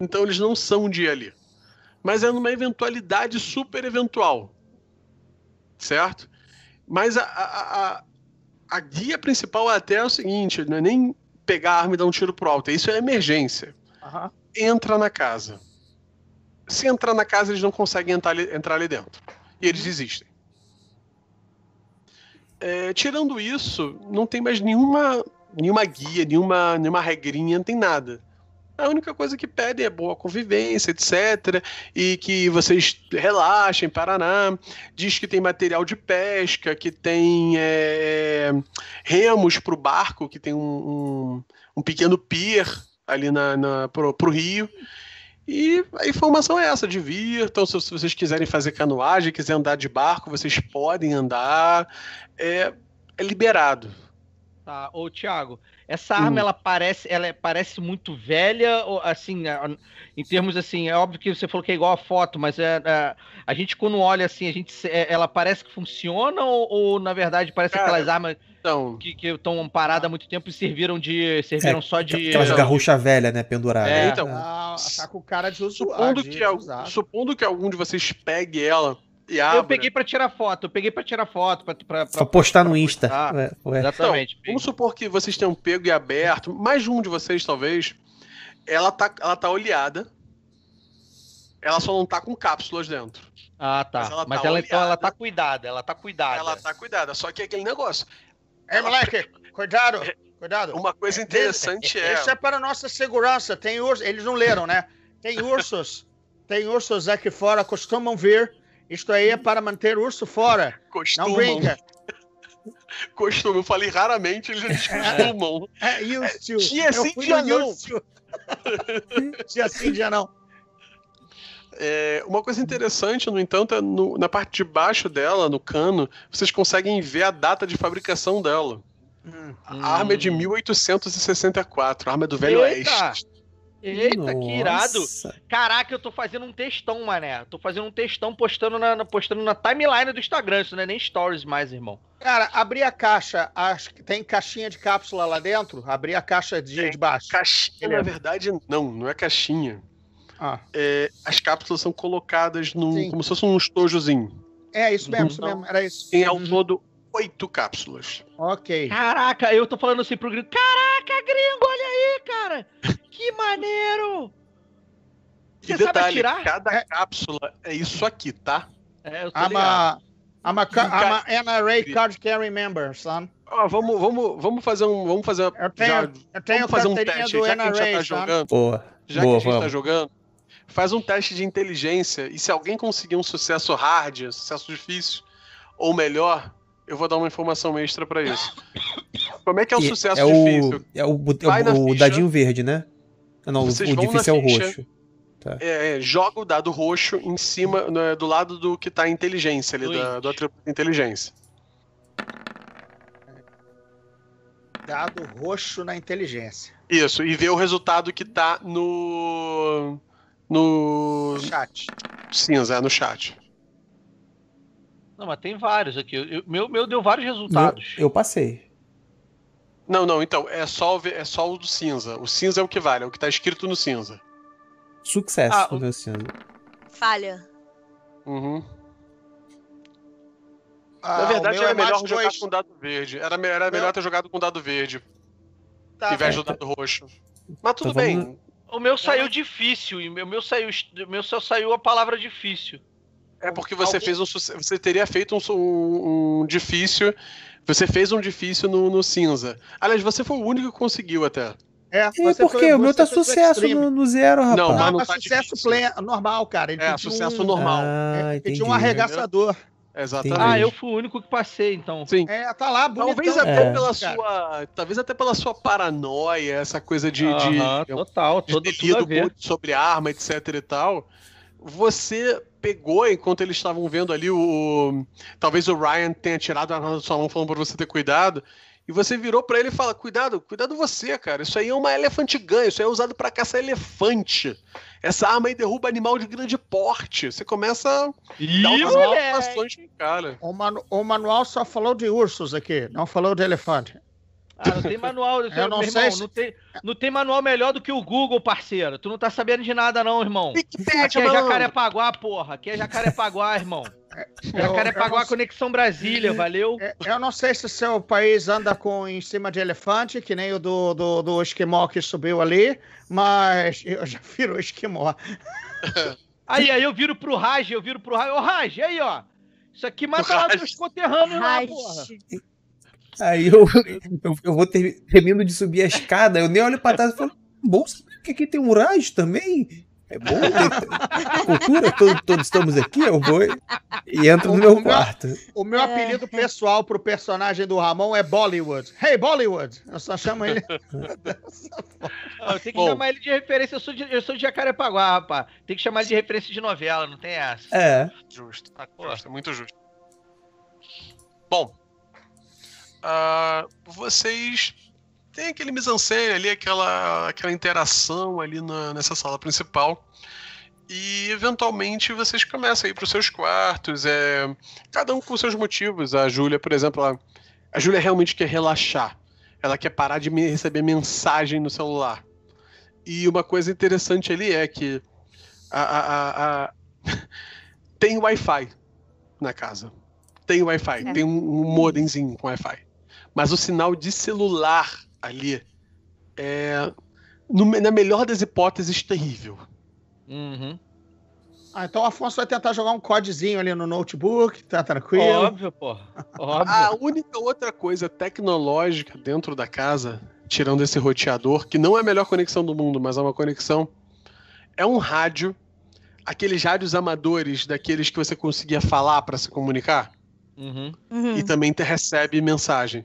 Então eles não são de ali. Mas é numa eventualidade super eventual. Certo? Mas a, a, a, a guia principal até é o seguinte, não é nem pegar a arma e dar um tiro pro alto. Isso é emergência. Uhum. Entra na casa. Se entrar na casa, eles não conseguem entrar, entrar ali dentro. E eles desistem. É, tirando isso, não tem mais nenhuma, nenhuma guia, nenhuma, nenhuma regrinha, não tem nada. A única coisa que pedem é boa convivência, etcétera. E que vocês relaxem, Paraná. Diz que tem material de pesca, que tem é, remos para o barco, que tem um, um, um pequeno pier ali na, na, pro, pro rio. E a informação é essa, divirtam-se, se vocês quiserem fazer canoagem, quiserem andar de barco, vocês podem andar, é, é liberado. Tá, ô Thiago, essa arma, hum. ela, parece, ela parece muito velha, assim, em termos assim, é óbvio que você falou que é igual a foto, mas é, é, a gente quando olha assim, a gente, é, ela parece que funciona ou, ou na verdade parece Cara, aquelas armas... Então, que estão paradas há muito tempo e serviram de serviram é, só de... Aquelas garrucha velha, né, pendurada. É, então, ah, tá com cara de supondo, ah, que al, supondo que algum de vocês pegue ela e abra... Eu peguei pra tirar foto, eu peguei pra tirar foto. Pra, pra, pra, pra postar pra, no pra Insta. Postar. Ué, ué. Exatamente. Então, vamos supor que vocês tenham pego e aberto, mais um de vocês talvez, ela tá, ela tá oleada, ela só não tá com cápsulas dentro. Ah, tá. Mas ela, Mas tá, ela, então, ela tá cuidada, ela tá cuidada. Ela tá cuidada, só que é aquele negócio... É, moleque, cuidado, cuidado. Uma coisa interessante é... Isso é para a nossa segurança. Tem ursos, eles não leram, né? Tem ursos, tem ursos aqui fora, costumam vir. Isto aí é para manter o urso fora. Costumam. Não brinca. Costumam. Eu falei raramente, eles costumam. É, used to. Dia sim, dia não. Dia sim, dia não. É, uma coisa interessante, no entanto, é no, na parte de baixo dela, no cano, vocês conseguem ver a data de fabricação dela. Hum. A arma é de mil oitocentos e sessenta e quatro, a arma é do Velho Eita. Oeste. Eita, Nossa. Que irado. Caraca, eu tô fazendo um textão, mané. Tô fazendo um textão postando na, na, postando na timeline do Instagram, isso não é nem stories mais, irmão. Cara, abri a caixa, acho que tem caixinha de cápsula lá dentro? Abri a caixa de, é, de baixo. Caixinha, na verdade, não, não é caixinha. Ah. É, as cápsulas são colocadas num, como se fosse um estojozinho. É, isso mesmo, isso mesmo, era isso. Tem ao todo oito cápsulas. Ok. Caraca, eu tô falando assim pro gringo. Caraca, gringo, olha aí, cara. Que maneiro. Você sabe atirar? Cada cápsula é isso aqui, tá? É, eu tô ligado. I'm a, I'm a N R A card carry member, son. Ah, vamos, vamos, vamos fazer um... Vamos fazer, eu tenho, já, eu tenho vamos fazer um teste, do já N R A, que a gente já tá jogando. Boa. Já Boa, que a gente está jogando, faz um teste de inteligência e se alguém conseguir um sucesso hard, um sucesso difícil, ou melhor, eu vou dar uma informação extra para isso. Como é que é o e sucesso é difícil? O, é o, é o, o dadinho verde, né? Não, Vocês o difícil é o ficha, roxo. Tá. É, é, joga o dado roxo em cima, né, do lado do que está a inteligência, ali, da, do atributo de inteligência. Dado roxo na inteligência. Isso, e ver o resultado que tá no... No... Chat. Cinza, no chat. Não, mas tem vários aqui. Eu, meu, meu deu vários resultados. Meu, eu passei. Não, não, então, é só, é só o do cinza. O cinza é o que vale, é o que tá escrito no cinza. Sucesso ah, no meu cinza. Falha. Uhum. Ah, na verdade, era é melhor jogar dois. com dado verde. Era, era melhor ter jogado com dado verde. Tá, ao invés do dado roxo. Mas tudo tá bem. Vamos... O meu saiu difícil. E o meu saiu, o meu só saiu a palavra difícil. É porque você Alguém... fez um você teria feito um, um, um difícil. Você fez um difícil no, no cinza. Aliás, você foi o único que conseguiu até. É, e por quê? O meu tá sucesso no, no zero, rapaz. Não, mas não tá sucesso play, normal, cara. Ele é, sucesso um... normal. Ah, ele tinha um arregaçador. Exatamente. Ah, eu fui o único que passei, então. Sim. É, tá lá, bonitão. Talvez até é. pela sua, talvez até pela sua paranoia, essa coisa de, uh-huh, de total, de todo delírio sobre arma, etc e tal. Você pegou, enquanto eles estavam vendo ali o, talvez o Ryan tenha tirado a arma da sua mão falando pra você ter cuidado, e você virou pra ele e fala: cuidado, cuidado você, cara, isso aí é uma elefante ganha, isso aí é usado pra caçar elefante. Essa arma aí derruba animal de grande porte. Você começa a dar umas informações pro cara. O, manu- o manual só falou de ursos aqui, não falou de elefante. Ah, não tem manual, eu tenho, não, meu irmão, se... não, tem, não tem manual melhor do que o Google, parceiro. Tu não tá sabendo de nada, não, irmão. Aqui é Jacarepaguá, porra. Aqui é Jacarepaguá, irmão. Jacarepaguá, não... Conexão Brasília, valeu? Eu não sei se seu país anda com, em cima de elefante, que nem o do, do, do esquimó que subiu ali, mas eu já viro o esquimó. Aí, aí eu viro pro Raj, eu viro pro Raj. Ô, Raj, aí, ó. Isso aqui mata lá dos conterrâneos lá, porra. Aí eu, eu, eu vou ter, termino de subir a escada, eu nem olho pra trás e falo: bom saber que aqui tem um Raj também. É bom ter cultura, todos, todos estamos aqui, eu vou e entro no meu quarto. O meu apelido pessoal pro personagem do Ramon é Bollywood. Hey, Bollywood! Eu só chamo ele. Eu tenho que bom. chamar ele de referência, eu sou de, eu sou de Jacarepaguá, rapaz. Tem que chamar ele de referência de novela, não tem essa. É. Justo. Ah, justo, é muito justo. Bom. Uh, vocês têm aquele mise-en-scène ali, aquela, aquela interação ali na, nessa sala principal, e eventualmente vocês começam a ir para os seus quartos, é, cada um com seus motivos. A Júlia, por exemplo, ela, a Júlia realmente quer relaxar, ela quer parar de me receber mensagem no celular. E uma coisa interessante ali é que a, a, a, a tem Wi-Fi na casa, tem Wi-Fi, é. tem um, um modemzinho com Wi-Fi. Mas o sinal de celular ali é, no, na melhor das hipóteses, terrível. Uhum. Ah, então o Afonso vai tentar jogar um codezinho ali no notebook, tá tranquilo. Óbvio, pô. Óbvio. A única outra coisa tecnológica dentro da casa, tirando esse roteador, que não é a melhor conexão do mundo, mas é uma conexão, é um rádio, aqueles rádios amadores, daqueles que você conseguia falar pra se comunicar. Uhum. Uhum. E também te recebe mensagem.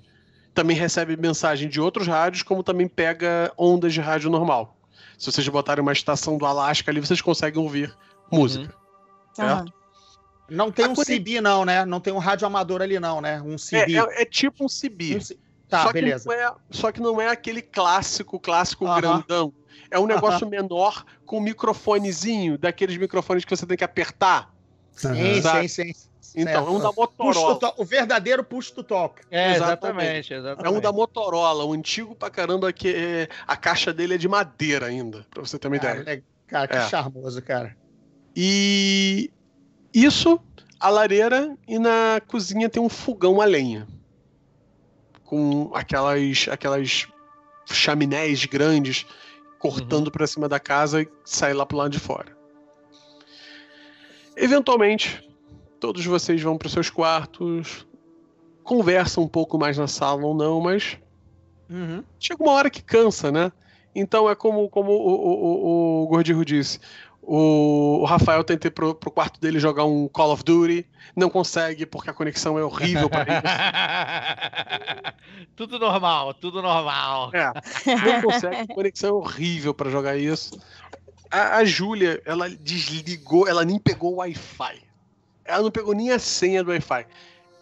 Também recebe mensagem de outros rádios, como também pega ondas de rádio normal. Se vocês botarem uma estação do Alasca ali, vocês conseguem ouvir música. Uhum. Certo? Uhum. Não tem A um C B, é... não, né? Não tem um rádio amador ali, não, né? Um C B. É, é, é tipo um C B. Um C... Tá, só beleza. Que é, só que não é aquele clássico, clássico uhum. grandão. É um negócio uhum. menor, com um microfonezinho, daqueles microfones que você tem que apertar. Sim, sim, sim, sim. Então, é um da Motorola. To- o verdadeiro push to talk. É, exatamente, exatamente. É um da Motorola, um antigo pra caramba, que é... a caixa dele é de madeira ainda, pra você ter uma cara, ideia. É, cara, que é. charmoso, cara. E isso, a lareira, e na cozinha tem um fogão a lenha. Com aquelas, aquelas chaminés grandes cortando uhum. pra cima da casa e sai lá pro lado de fora. Eventualmente... todos vocês vão para os seus quartos, conversam um pouco mais na sala ou não, mas uhum. chega uma hora que cansa, né? Então é como, como o, o, o, o Gordirro disse, o, o Rafael tenta pro, pro quarto dele jogar um Call of Duty, não consegue porque a conexão é horrível para ele. Tudo normal, tudo normal. É, não consegue, a conexão é horrível para jogar isso. A, a Júlia, ela desligou, ela nem pegou o Wi-Fi. Ela não pegou nem a senha do Wi-Fi.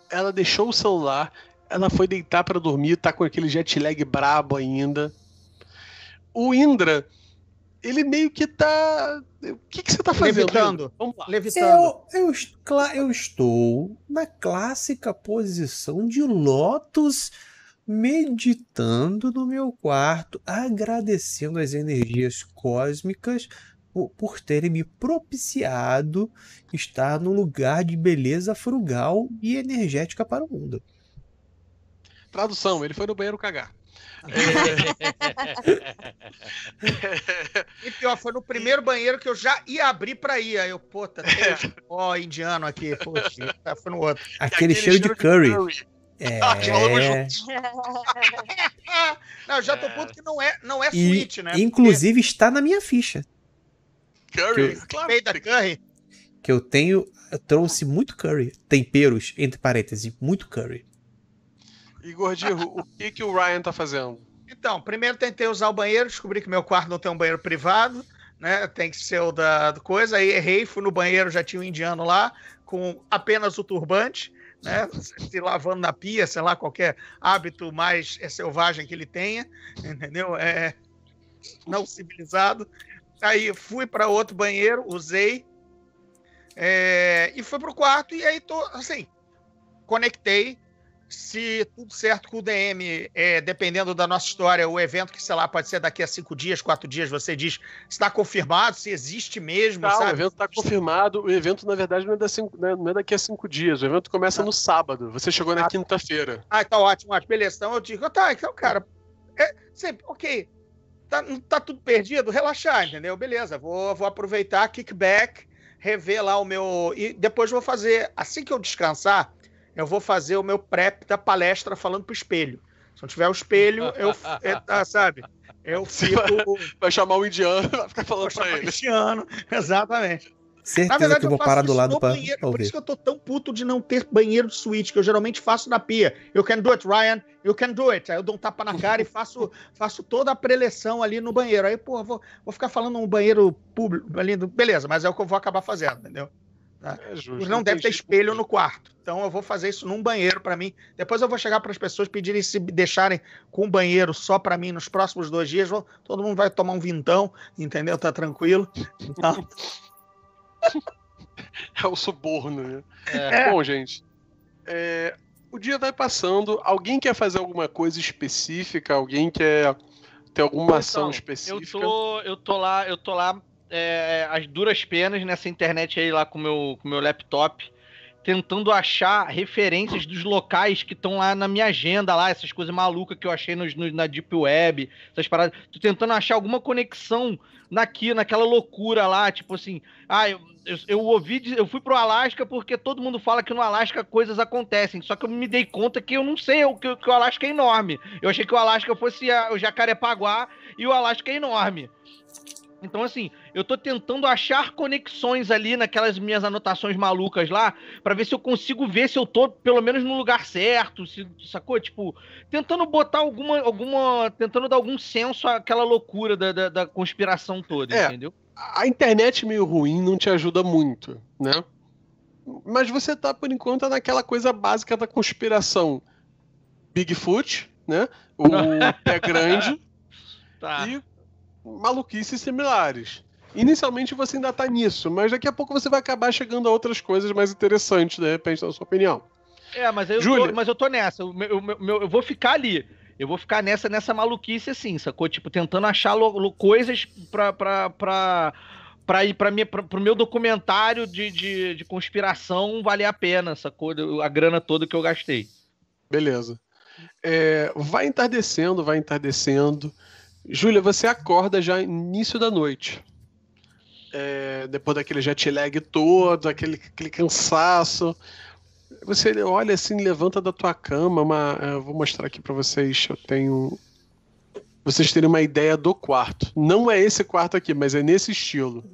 Ela deixou o celular, ela foi deitar pra dormir, tá com aquele jet lag brabo ainda. O Indra, ele meio que tá... O que, que você tá fazendo? Levitando. Vamos lá. Levitando. Eu, eu, eu estou na clássica posição de lótus, meditando no meu quarto, agradecendo as energias cósmicas por terem me propiciado estar num lugar de beleza frugal e energética para o mundo. Tradução, ele foi no banheiro cagar. E pior, foi no primeiro banheiro que eu já ia abrir pra ir. Aí eu, puta, ó, oh, indiano aqui. Poxa, foi no outro. Aquele, Aquele cheiro, cheiro de curry. De curry. É... Não, já tô puto que não é, não é suíte, né? Inclusive porque... está na minha ficha. Curry, que eu... claro. Curry. Que eu tenho, eu trouxe muito curry. Temperos, entre parênteses, muito curry. E Gordirro, o que, que o Ryan tá fazendo? Então, primeiro tentei usar o banheiro, descobri que meu quarto não tem um banheiro privado, né? Tem que ser o da coisa. Aí errei, fui no banheiro, já tinha um indiano lá, com apenas o turbante, né? Se lavando na pia, sei lá, qualquer hábito mais selvagem que ele tenha, entendeu? É não civilizado. Aí fui para outro banheiro, usei, é... e fui pro quarto, e aí tô, assim, conectei. Se tudo certo com o D M, é, dependendo da nossa história, o evento que, sei lá, pode ser daqui a cinco dias, quatro dias, você diz se está confirmado, se existe mesmo, tá, sabe? O evento está confirmado, o evento, na verdade, não é, da cinco, não é daqui a cinco dias, o evento começa tá. no sábado, você chegou na ah, quinta-feira. Ah, tá ótimo, ótimo, beleza, então eu digo, tá, então, cara, é, sempre, ok, tá, não tá tudo perdido, relaxar, entendeu? Beleza, vou, vou aproveitar, kickback, rever lá o meu... E depois vou fazer, assim que eu descansar, eu vou fazer o meu prep da palestra falando pro espelho. Se não tiver o espelho, eu, eu sabe? Eu fico... Vai chamar o indiano, vai ficar falando pra ele. Indiano, exatamente. Certeza na verdade, que eu vou eu parar do lado para ouvir. Por isso que eu tô tão puto de não ter banheiro de suíte, que eu geralmente faço na pia. You can do it, Ryan. You can do it. Aí eu dou um tapa na cara e faço, faço toda a preleção ali no banheiro. Aí, pô, vou, vou ficar falando um banheiro público ali. Beleza, mas é o que eu vou acabar fazendo, entendeu? Tá? É justo, não, não deve ter espelho no quarto, então eu vou fazer isso num banheiro para mim. Depois eu vou chegar para as pessoas pedirem se deixarem com um banheiro só para mim nos próximos dois dias. Vou, todo mundo vai tomar um vintão, entendeu? Tá tranquilo. Então... é o suborno, né? É. Bom, gente, é, o dia vai passando. Alguém quer fazer alguma coisa específica? Alguém quer ter alguma então, ação específica? Eu tô, eu tô lá, eu tô lá. É, as duras penas nessa internet aí lá com meu, o meu laptop, tentando achar referências dos locais que estão lá na minha agenda, lá, essas coisas malucas que eu achei nos, nos, na Deep Web, essas paradas. Tô tentando achar alguma conexão naqui, naquela loucura lá, tipo assim, ah, eu, eu, eu ouvi, eu fui pro Alasca porque todo mundo fala que no Alasca coisas acontecem, só que eu me dei conta que eu não sei, que, que o Alasca é enorme. Eu achei que o Alasca fosse a, o Jacarepaguá e o Alasca é enorme. Então, assim, eu tô tentando achar conexões ali naquelas minhas anotações malucas lá, pra ver se eu consigo ver se eu tô, pelo menos, no lugar certo, se, sacou? Tipo, tentando botar alguma... alguma tentando dar algum senso àquela loucura da, da, da conspiração toda, é, entendeu? A internet meio ruim não te ajuda muito, né? Mas você tá, por enquanto, naquela coisa básica da conspiração. Bigfoot, né? O pé grande. Tá. E... maluquices similares. Inicialmente você ainda tá nisso, mas daqui a pouco você vai acabar chegando a outras coisas mais interessantes, de repente, na sua opinião. É, mas eu, tô, mas eu tô nessa. Eu, eu, eu, eu vou ficar ali. Eu vou ficar nessa, nessa maluquice assim, sacou? Tipo, tentando achar lo, lo, coisas pra... pra, pra... Pra ir pra minha, pra, pro meu documentário de, de, de conspiração valer a pena, sacou? A grana toda que eu gastei. Beleza. É, vai entardecendo, vai entardecendo. Júlia, você acorda já início da noite. É, depois daquele jet lag todo, aquele, aquele cansaço. Você olha assim, levanta da tua cama. Uma, eu vou mostrar aqui pra vocês. Eu tenho... Vocês terem uma ideia do quarto. Não é esse quarto aqui, mas é nesse estilo.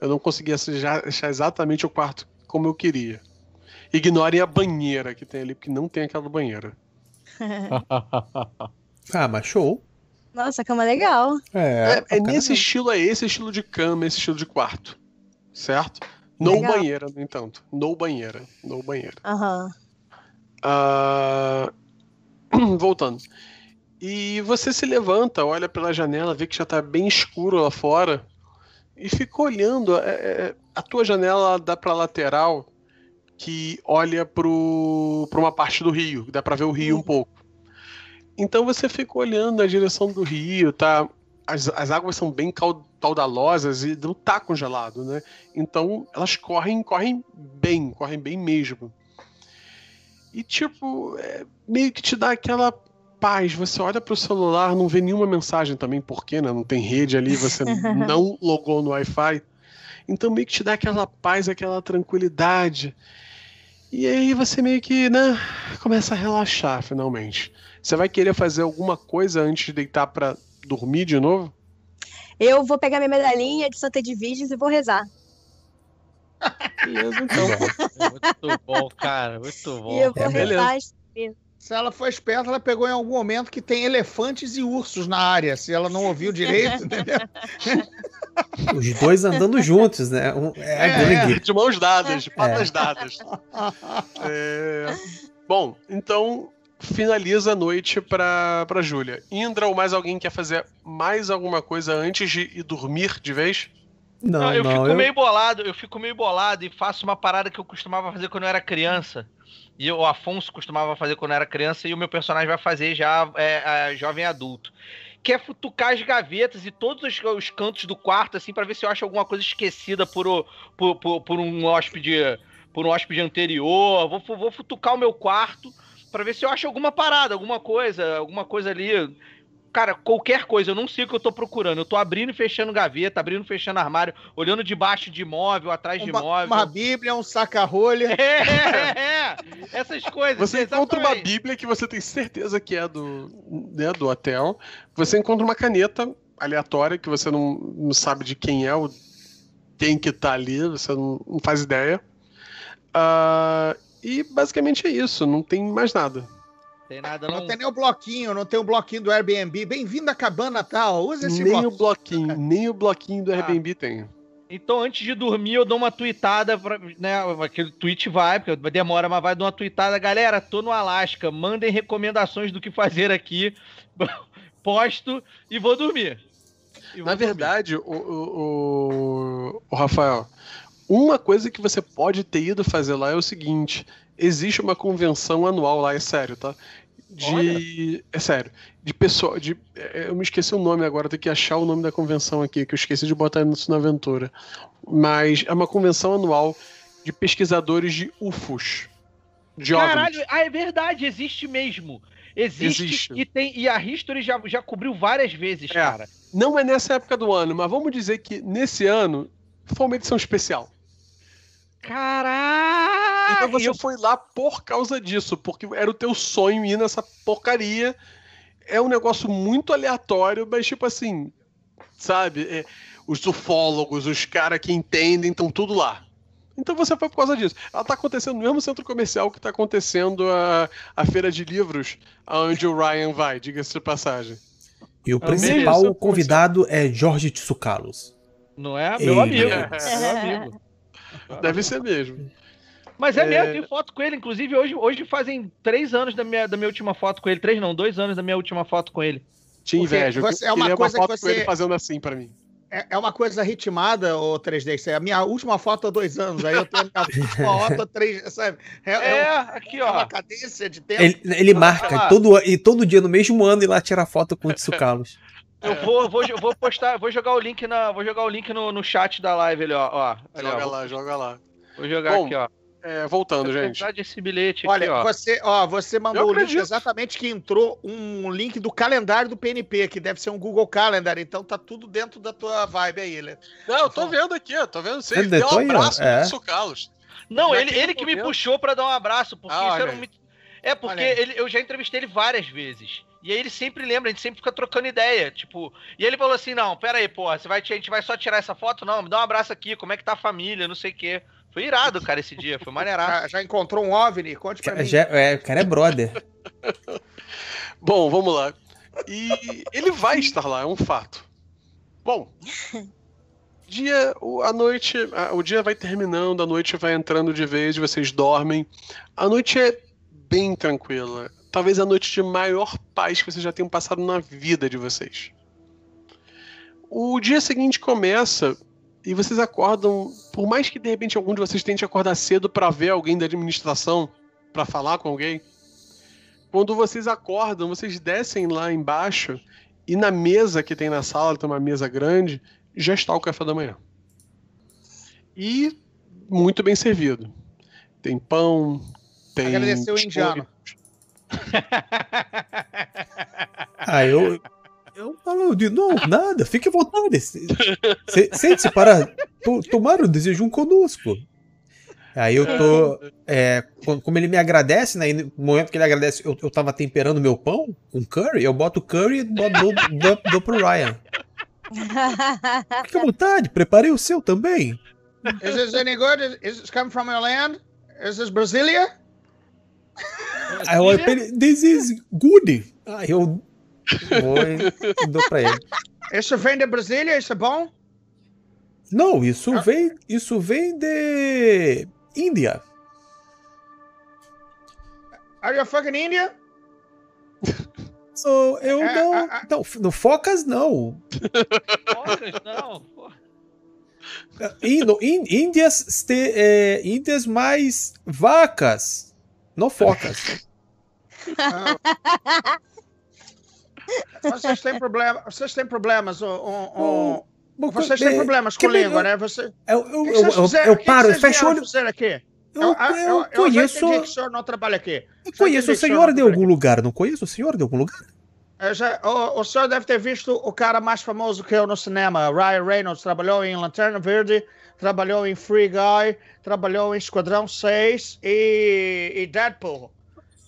Eu não consegui achar exatamente o quarto como eu queria. Ignorem a banheira que tem ali, porque não tem aquela banheira. Ah, mas show. Nossa, cama legal. É, é, é nesse estilo, é esse estilo de cama, esse estilo de quarto. Certo? No legal. Banheira, no entanto. No banheira. No banheira. Aham. Uhum. Uh... Voltando. E você se levanta, olha pela janela, vê que já tá bem escuro lá fora. E fica olhando. É, a tua janela dá pra lateral, que olha pro, pra uma parte do rio. Dá pra ver o rio uhum. um pouco. Então você fica olhando na direção do rio, tá? as, as águas são bem caudalosas e não tá congelado, né? Então elas correm, correm bem, correm bem mesmo. E tipo, é, meio que te dá aquela paz, você olha pro celular, não vê nenhuma mensagem também, porque, né? Não tem rede ali, você não logou no Wi-Fi. Então meio que te dá aquela paz, aquela tranquilidade. E aí você meio que, né, começa a relaxar finalmente. Você vai querer fazer alguma coisa antes de deitar pra dormir de novo? Eu vou pegar minha medalhinha de Santa Edviges e vou rezar. Beleza, então. Muito bom, cara, muito bom. E eu vou é, rezar. Se ela foi esperta, ela pegou em algum momento que tem elefantes e ursos na área. Se ela não ouviu direito, entendeu? Os dois andando juntos, né? Um, é, é gangue. De mãos dadas, de patas é. dadas. É... Bom, então finaliza a noite pra, pra Júlia. Indra ou mais alguém quer fazer mais alguma coisa antes de ir dormir de vez? Não, não, eu não, fico eu... meio bolado, eu fico meio bolado e faço uma parada que eu costumava fazer quando eu era criança. E o Afonso costumava fazer quando eu era criança e o meu personagem vai fazer já é, é, jovem adulto. Que é futucar as gavetas e todos os, os cantos do quarto, assim, pra ver se eu acho alguma coisa esquecida por, o, por, por, por um hóspede por um hóspede anterior. Vou, vou futucar o meu quarto pra ver se eu acho alguma parada, alguma coisa, alguma coisa ali. Cara, qualquer coisa, eu não sei o que eu tô procurando. Eu tô abrindo e fechando gaveta, abrindo e fechando armário, olhando debaixo de móvel, atrás de uma, móvel. Uma bíblia, um saca-rolha. É, é, é. Essas coisas. Você encontra uma bíblia que você tem certeza que é do, né, do hotel. Você encontra uma caneta aleatória que você não, não sabe de quem é, ou tem que estar tá ali, você não, não faz ideia. Uh, e basicamente é isso, não tem mais nada. Tem nada, não, não tem nem o bloquinho, não tem o bloquinho do Airbnb. Bem-vindo à cabana tal, usa esse bloquinho. Nem o bloquinho, nem o bloquinho do ah. Airbnb tem. Então, antes de dormir, eu dou uma tweetada, pra, né? Aquele tweet vai, porque demora, mas vai dar uma tweetada. Galera, tô no Alasca, mandem recomendações do que fazer aqui. Posto e vou dormir. E vou Na dormir. verdade, o, o, o Rafael, uma coisa que você pode ter ido fazer lá é o seguinte... Existe uma convenção anual lá, é sério, tá? De... Olha. É sério. De pessoa... De, eu me esqueci o nome agora, tenho que achar o nome da convenção aqui, que eu esqueci de botar isso na aventura. Mas é uma convenção anual de pesquisadores de U F Os. De Caralho, ah, é verdade, existe mesmo. Existe, existe. E, tem, e a History já, já cobriu várias vezes, é, cara. Não é nessa época do ano, mas vamos dizer que nesse ano foi uma edição especial. Caralho! Então você eu... foi lá por causa disso, porque era o teu sonho ir nessa porcaria. É um negócio muito aleatório, mas tipo assim, sabe? É, os ufólogos, os caras que entendem, estão tudo lá. Então você foi por causa disso. Ela tá acontecendo no mesmo centro comercial que tá acontecendo a, a feira de livros, onde o Ryan vai, diga-se de passagem. E o principal convidado é Giorgio Tsoukalos. Não é? Meu amigo. É, é meu amigo. Deve ser mesmo. Mas é, é... mesmo, tem foto com ele. Inclusive, hoje, hoje fazem três anos da minha, da minha última foto com ele. Três não, dois anos da minha última foto com ele. Te invejo. Você, é uma, uma coisa foto que você... com ele fazendo assim pra mim. É, é uma coisa ritmada, ô três D. A minha última foto há dois anos. Aí eu tenho a minha última foto há três, sabe? É, é, é um, aqui, ó. É uma cadência de tempo. Ele, ele marca. E todo, e todo dia, no mesmo ano, ir lá tirar foto com o Tsoukalos. Eu vou, vou, vou postar, vou jogar o link, na, vou jogar o link no, no chat da live ali, ó. ó joga ali, ó. lá, joga lá. Vou jogar Bom, aqui, ó. É, voltando, gente. Esse bilhete Olha, aqui, ó. Você, ó, você mandou o link exatamente que entrou um link do calendário do P N P, que deve ser um Google Calendar, então tá tudo dentro da tua vibe aí, né? Não, eu tô vendo aqui, ó, tô vendo você. Ele deu um abraço é. pro Tsoukalos. Não, ele, ele que me puxou pra dar um abraço, porque ah, você não me... É, porque ele, eu já entrevistei ele várias vezes. E aí ele sempre lembra, a gente sempre fica trocando ideia, tipo... E ele falou assim, não, pera aí, porra, você vai, a gente vai só tirar essa foto? Não, me dá um abraço aqui, como é que tá a família, não sei o quê. Foi irado, cara, esse dia, foi maneirado. Já, já encontrou um OVNI? Conte pra já, mim. Já, é, o cara é brother. Bom, vamos lá. E ele vai estar lá, é um fato. Bom... Dia, a noite... A, o dia vai terminando, a noite vai entrando de vez, vocês dormem. A noite é bem tranquila. Talvez a noite de maior paz que vocês já tenham passado na vida de vocês. O dia seguinte começa e vocês acordam, por mais que de repente algum de vocês tente acordar cedo para ver alguém da administração, para falar com alguém, quando vocês acordam, vocês descem lá embaixo E na mesa que tem na sala, tem uma mesa grande, já está o café da manhã. E muito bem servido. Tem pão, tem... Agradeceu o Indiano. Ah, eu... Eu falo de não, nada, fique à vontade. Sente-se para tomar o desejum conosco. Aí eu tô... É, como ele me agradece, né, no momento que ele agradece, eu, eu tava temperando meu pão com curry, eu boto curry e dou, dou, dou pro Ryan. Fique à vontade, preparei o seu também. Is this any good? Is this come from your land? Is this Brasília? Aí eu olho pra ele, this is good. Aí eu vou e dou pra ele. Isso vem de Brasília? Isso é bom? Não, isso vem, isso vem de Índia. Are you fucking India? So, eu uh, não, uh, uh, não, não, focas não. Focas não. Indo, in, índias, te, é, índias mais vacas, não focas. Uh, vocês têm problema, vocês têm problemas, o um, um, Bom, vocês têm problemas com língua, eu, né? Você... Eu, eu, eu, eu, eu paro, eu fecho o olho. Aqui? Eu, eu, eu, eu, eu conheço. Eu que o senhor não trabalha aqui. Eu conheço o senhor o de algum lugar, não conheço o senhor de algum lugar? Já, o, o senhor deve ter visto o cara mais famoso que eu no cinema. Ryan Reynolds trabalhou em Lanterna Verde, trabalhou em Free Guy, trabalhou em Esquadrão seis e, e Deadpool.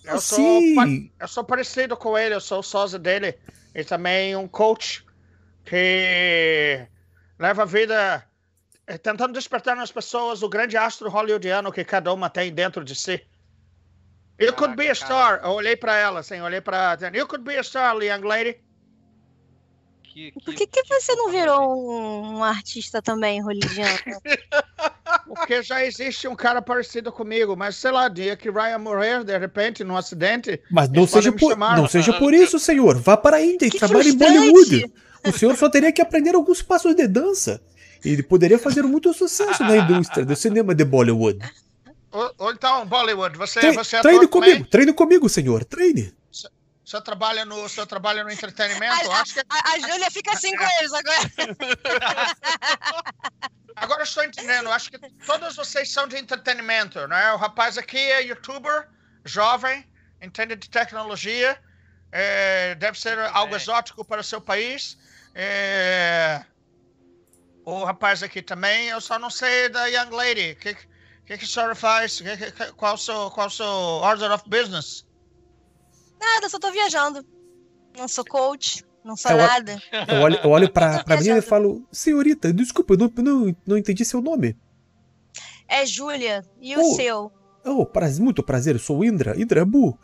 Eu, ah, sou, sim. eu sou parecido com ele, eu sou o sósia dele. E também um coach que leva a vida tentando despertar nas pessoas o grande astro hollywoodiano que cada uma tem dentro de si. You ah, could be a star. Cara. Eu olhei pra ela, assim, eu olhei pra... You could be a star, young lady. Que, que, Por que, que, que você que não virou um, um artista também hollywoodiano? Porque já existe um cara parecido comigo, mas sei lá, dia que Ryan morrer de repente num acidente... Mas não, seja por, não seja por isso, senhor. Vá para a Índia e trabalhe em Bollywood. O senhor só teria que aprender alguns passos de dança. E poderia fazer muito sucesso na indústria do cinema de Bollywood. Ou então, Bollywood, você, Tre você Treine comigo, também? treine comigo, senhor, treine. Você, você, trabalha, no, você trabalha no entretenimento? A, acho que... a, a Júlia fica assim com eles agora. Agora eu estou entendendo, acho que todos vocês são de entretenimento, né? O rapaz aqui é youtuber, jovem, entende de tecnologia, é, deve ser algo é. exótico para o seu país. É... O rapaz aqui também, eu só não sei da young lady. O que, que, que a senhora faz? Que, que, qual o seu, qual seu order of business? Nada, eu só tô viajando. Não sou coach, não sou eu nada. Eu olho, eu olho pra, pra mim e falo, senhorita, desculpa, eu não, não, não entendi seu nome. É Júlia, e oh, o seu? Oh, prazer, muito prazer, eu sou Indra, Indra Bu.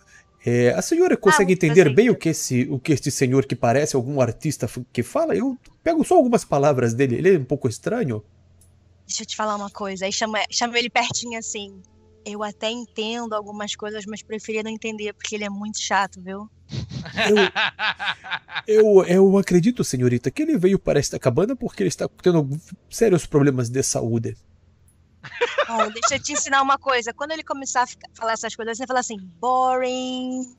É, a senhora consegue ah, entender prazer. bem o que, esse, o que este senhor que parece algum artista que fala? Eu pego só algumas palavras dele, ele é um pouco estranho. Deixa eu te falar uma coisa, aí chama, chama ele pertinho assim. Eu até entendo algumas coisas, mas preferia não entender, porque ele é muito chato, viu? Eu, eu, eu acredito, senhorita, que ele veio para esta cabana porque ele está tendo sérios problemas de saúde. Bom, deixa eu te ensinar uma coisa. Quando ele começar a ficar, falar essas coisas, você fala assim, boring.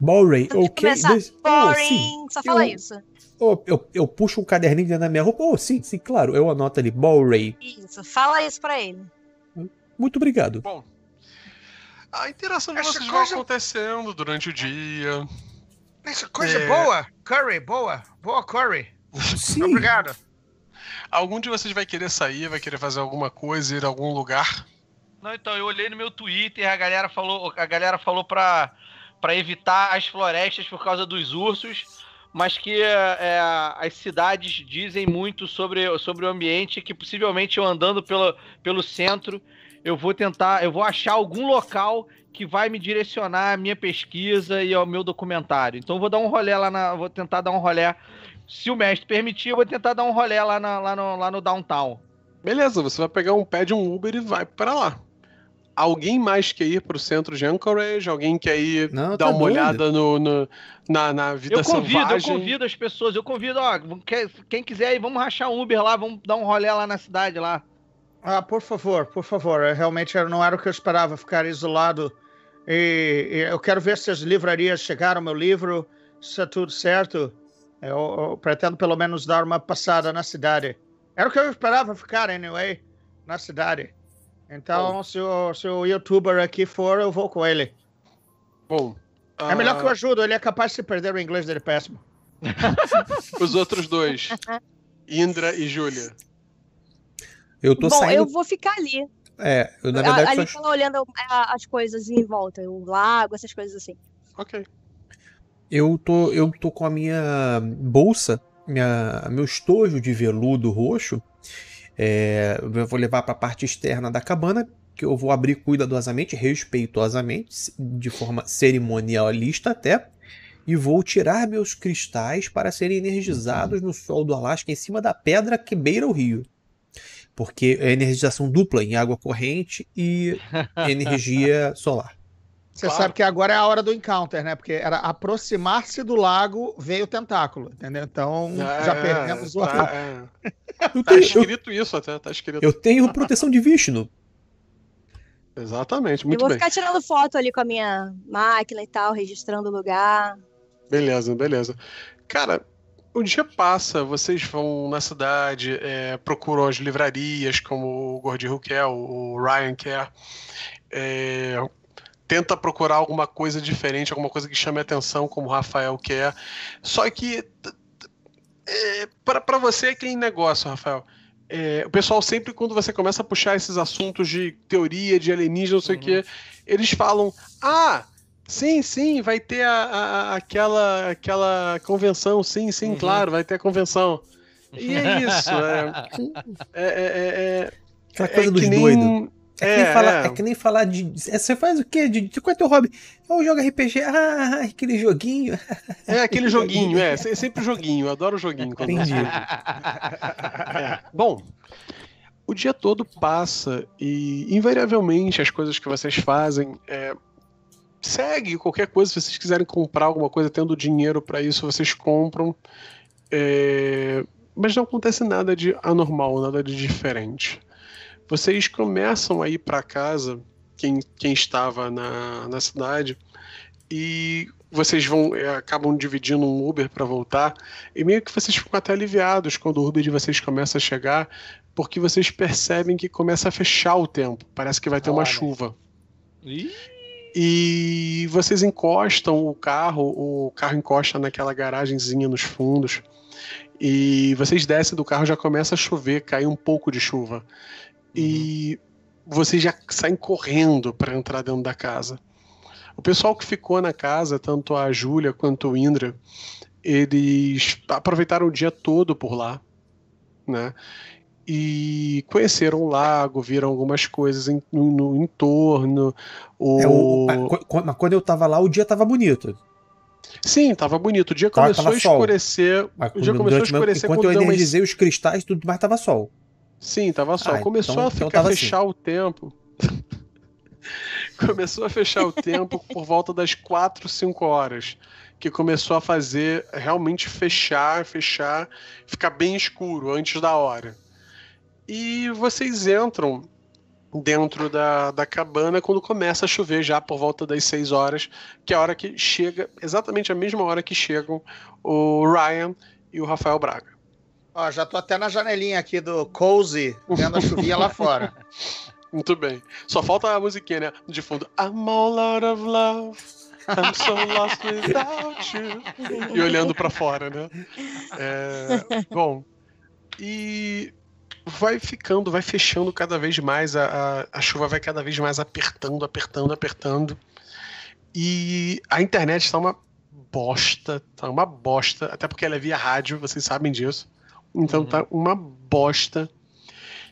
Boring, então, ok. Começar, Des... boring, oh, só fala eu, isso. Eu, eu, eu puxo um caderninho dentro da minha roupa. Oh, sim, sim, claro. Eu anoto ali, boring. Isso, fala isso pra ele. Muito obrigado. Bom, a interação de vocês coisa... vai acontecendo durante o dia. Essa coisa é... boa. Curry, boa. Boa curry. Sim. Obrigado. Algum de vocês vai querer sair, vai querer fazer alguma coisa, ir a algum lugar? Não, então, eu olhei no meu Twitter, a galera falou, a galera falou pra, pra evitar as florestas por causa dos ursos, mas que é, as cidades dizem muito sobre, sobre o ambiente, que possivelmente eu andando pelo, pelo centro, eu vou tentar, eu vou achar algum local que vai me direcionar à minha pesquisa e ao meu documentário. Então eu vou dar um rolê lá, na, vou tentar dar um rolê. Se o mestre permitir, eu vou tentar dar um rolê lá, na, lá, no, lá no downtown. Beleza, você vai pegar um pé de um Uber e vai para lá. Alguém mais quer ir pro centro de Anchorage? Alguém quer ir Não, dar tá uma doido. olhada no, no, na, na vida eu convido, selvagem? Eu convido as pessoas, eu convido, ó, quem quiser ir, vamos rachar um Uber lá, vamos dar um rolê lá na cidade lá. Ah, por favor, por favor, eu realmente não era o que eu esperava, ficar isolado. E, e eu quero ver se as livrarias chegaram, meu livro, se é tudo certo. Eu, eu pretendo pelo menos dar uma passada na cidade. Era o que eu esperava ficar, anyway, na cidade. Então, oh. se, o, se o youtuber aqui for, eu vou com ele. Bom. Uh... É melhor que eu ajudo, ele é capaz de se perder o inglês dele péssimo. Os outros dois, Indra e Júlia. Eu tô Bom, saindo... eu vou ficar ali. É, eu na verdade... Ali só... olhando as coisas em volta, o lago, essas coisas assim. Ok. Eu tô, eu tô com a minha bolsa, minha, meu estojo de veludo roxo. É, eu vou levar para a parte externa da cabana, que eu vou abrir cuidadosamente, respeitosamente, de forma cerimonialista até, e vou tirar meus cristais para serem energizados no sol do Alasca, em cima da pedra que beira o rio. Porque é energização dupla em água corrente e energia solar. Você claro. sabe que agora é a hora do encounter, né? Porque era aproximar-se do lago, veio o tentáculo, entendeu? Então, é, já perdemos o tá, é. tenho... Tá escrito isso até, tá escrito. Eu tenho proteção de Vishnu. Exatamente, muito bem. Eu vou bem. ficar tirando foto ali com a minha máquina e tal, registrando o lugar. Beleza, beleza. Cara, o dia passa, vocês vão na cidade, é, procuram as livrarias, como o Gordirro quer, o Ryan quer, é... tenta procurar alguma coisa diferente, alguma coisa que chame a atenção, como o Rafael quer. Só que, é, para você é aquele negócio, Rafael. É, o pessoal sempre, quando você começa a puxar esses assuntos de teoria, de alienígena, não sei o uhum. quê, eles falam, ah, sim, sim, vai ter a, a, aquela, aquela convenção, sim, sim, uhum. claro, vai ter a convenção. E é isso. É, é, é, é, aquela coisa é dos nem, doidos. É que, é, falar, é. é que nem falar de... Você faz o quê? De, de, qual é teu hobby? Eu jogo R P G. Ah, aquele joguinho. É, aquele joguinho, é. Sempre joguinho. Eu adoro joguinho. Quando Entendi. É. Bom, o dia todo passa e, invariavelmente, as coisas que vocês fazem... É, segue qualquer coisa. Se vocês quiserem comprar alguma coisa, tendo dinheiro para isso, vocês compram. É, mas não acontece nada de anormal, nada de diferente. Vocês começam a ir para casa, quem, quem estava na, na cidade, e vocês vão, é, acabam dividindo um Uber para voltar, e meio que vocês ficam até aliviados quando o Uber de vocês começa a chegar, porque vocês percebem que começa a fechar o tempo, parece que vai ter uma Olha. chuva. Ih. E vocês encostam o carro, o carro encosta naquela garagenzinha nos fundos, e vocês descem do carro, já começa a chover, cai um pouco de chuva. E vocês já saem correndo para entrar dentro da casa. O pessoal que ficou na casa, tanto a Júlia quanto o Indra, eles aproveitaram o dia todo por lá, né? E conheceram o lago, viram algumas coisas em, no, no entorno. O... É, o, mas quando eu tava lá, o dia tava bonito. Sim, tava bonito. O dia tava, começou tava a escurecer. Mas, o dia começou a escurecer quando eu energizei umas... os cristais, tudo mais tava sol. Sim, tava sol. Ah, Começou então, a ficar, então fechar assim. o tempo. Começou a fechar o tempo por volta das quatro, cinco horas. Que começou a fazer realmente fechar, fechar, ficar bem escuro antes da hora. E vocês entram dentro da, da cabana quando começa a chover já por volta das seis horas, que é a hora que chega, exatamente a mesma hora que chegam o Ryan e o Rafael Braga. Ó, já tô até na janelinha aqui do Cozy, vendo a chuvinha lá fora. Muito bem. Só falta a musiquinha, né? De fundo. I'm all out of love. I'm so lost without you. E olhando pra fora, né? É, bom, e vai ficando, vai fechando cada vez mais. A, a, a chuva vai cada vez mais apertando, apertando, apertando. E a internet tá uma bosta. Tá uma bosta. Até porque ela é via rádio, vocês sabem disso. Então uhum. tá uma bosta.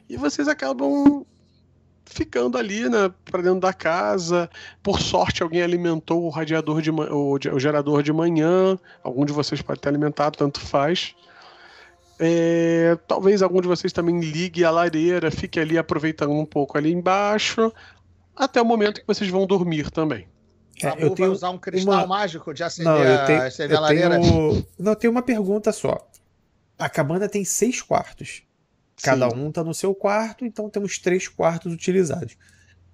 E vocês acabam ficando ali, né, pra dentro da casa. Por sorte, alguém alimentou o radiador de man... o gerador de manhã. Algum de vocês pode ter alimentado, tanto faz. É... Talvez algum de vocês também ligue a lareira, fique ali aproveitando um pouco ali embaixo, até o momento que vocês vão dormir também. É, eu tenho usar um cristal uma... mágico de acender, Não, eu tenho... acender eu a lareira. Tenho... Não, eu tenho uma pergunta só. A cabana tem seis quartos. Cada Sim. um está no seu quarto, então temos três quartos utilizados.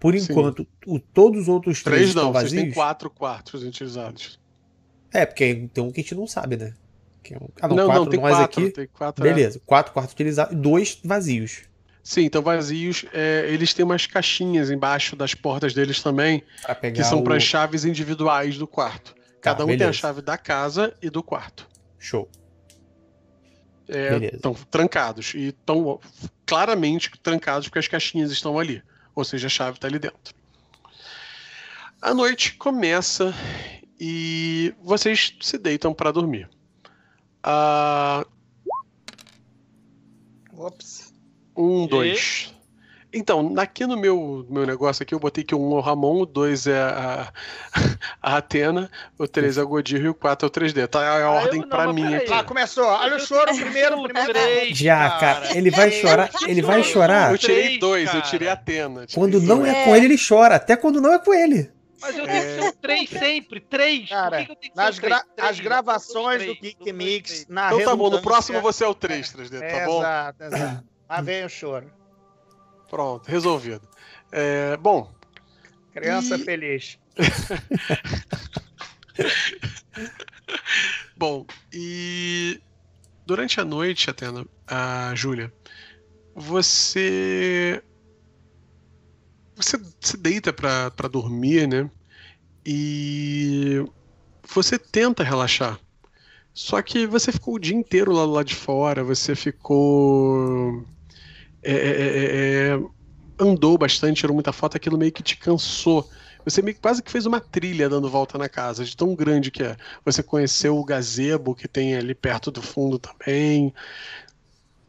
Por enquanto, o, todos os outros três, três estão não, vazios. Vocês têm quatro quartos utilizados. É, porque tem um que a gente não sabe, né? Que é um... Ah, não, não, quatro não, tem nós quatro, aqui. Tem quatro, beleza, é. quatro quartos utilizados, dois vazios. Sim, então vazios, é, eles têm umas caixinhas embaixo das portas deles também, que são para as o... chaves individuais do quarto. Cada tá, um beleza. tem a chave da casa e do quarto. Show. É, estão trancados. E estão claramente trancados porque as caixinhas estão ali. Ou seja, a chave está ali dentro. A noite começa e vocês se deitam para dormir. Ah... Ops. Um, dois. E? Então, aqui no meu, meu negócio aqui, eu botei que um é o Ramon, o dois é a, a Athena, o três é o Gordirro e o quatro é o três D. Tá a ah, ordem não, pra mim aqui. Ah, começou. Olha o choro primeiro, primeiro. três, Já, cara. cara. Ele vai chorar. Ele vai chorar. Eu tirei dois, cara. eu tirei a Athena. Tirei quando não dois. é com ele, ele chora. Até quando não é com ele. Mas eu tenho que ser três sempre, três. Cara, que que eu tenho que nas gra três, três? As gravações três, do Kick Mix, na Então tá bom, no próximo você é o três, três D, tá é, bom? Exato, exato. Lá vem o choro. Pronto, resolvido. É, bom. Criança e... feliz. Bom, e durante a noite, Athena, a Júlia, você... Você se deita pra, pra dormir, né? E você tenta relaxar. Só que você ficou o dia inteiro lá, lá de fora, você ficou... É, é, é, andou bastante, tirou muita foto, aquilo meio que te cansou. Você meio que quase que fez uma trilha dando volta na casa, de tão grande que é. Você conheceu o gazebo que tem ali perto do fundo também.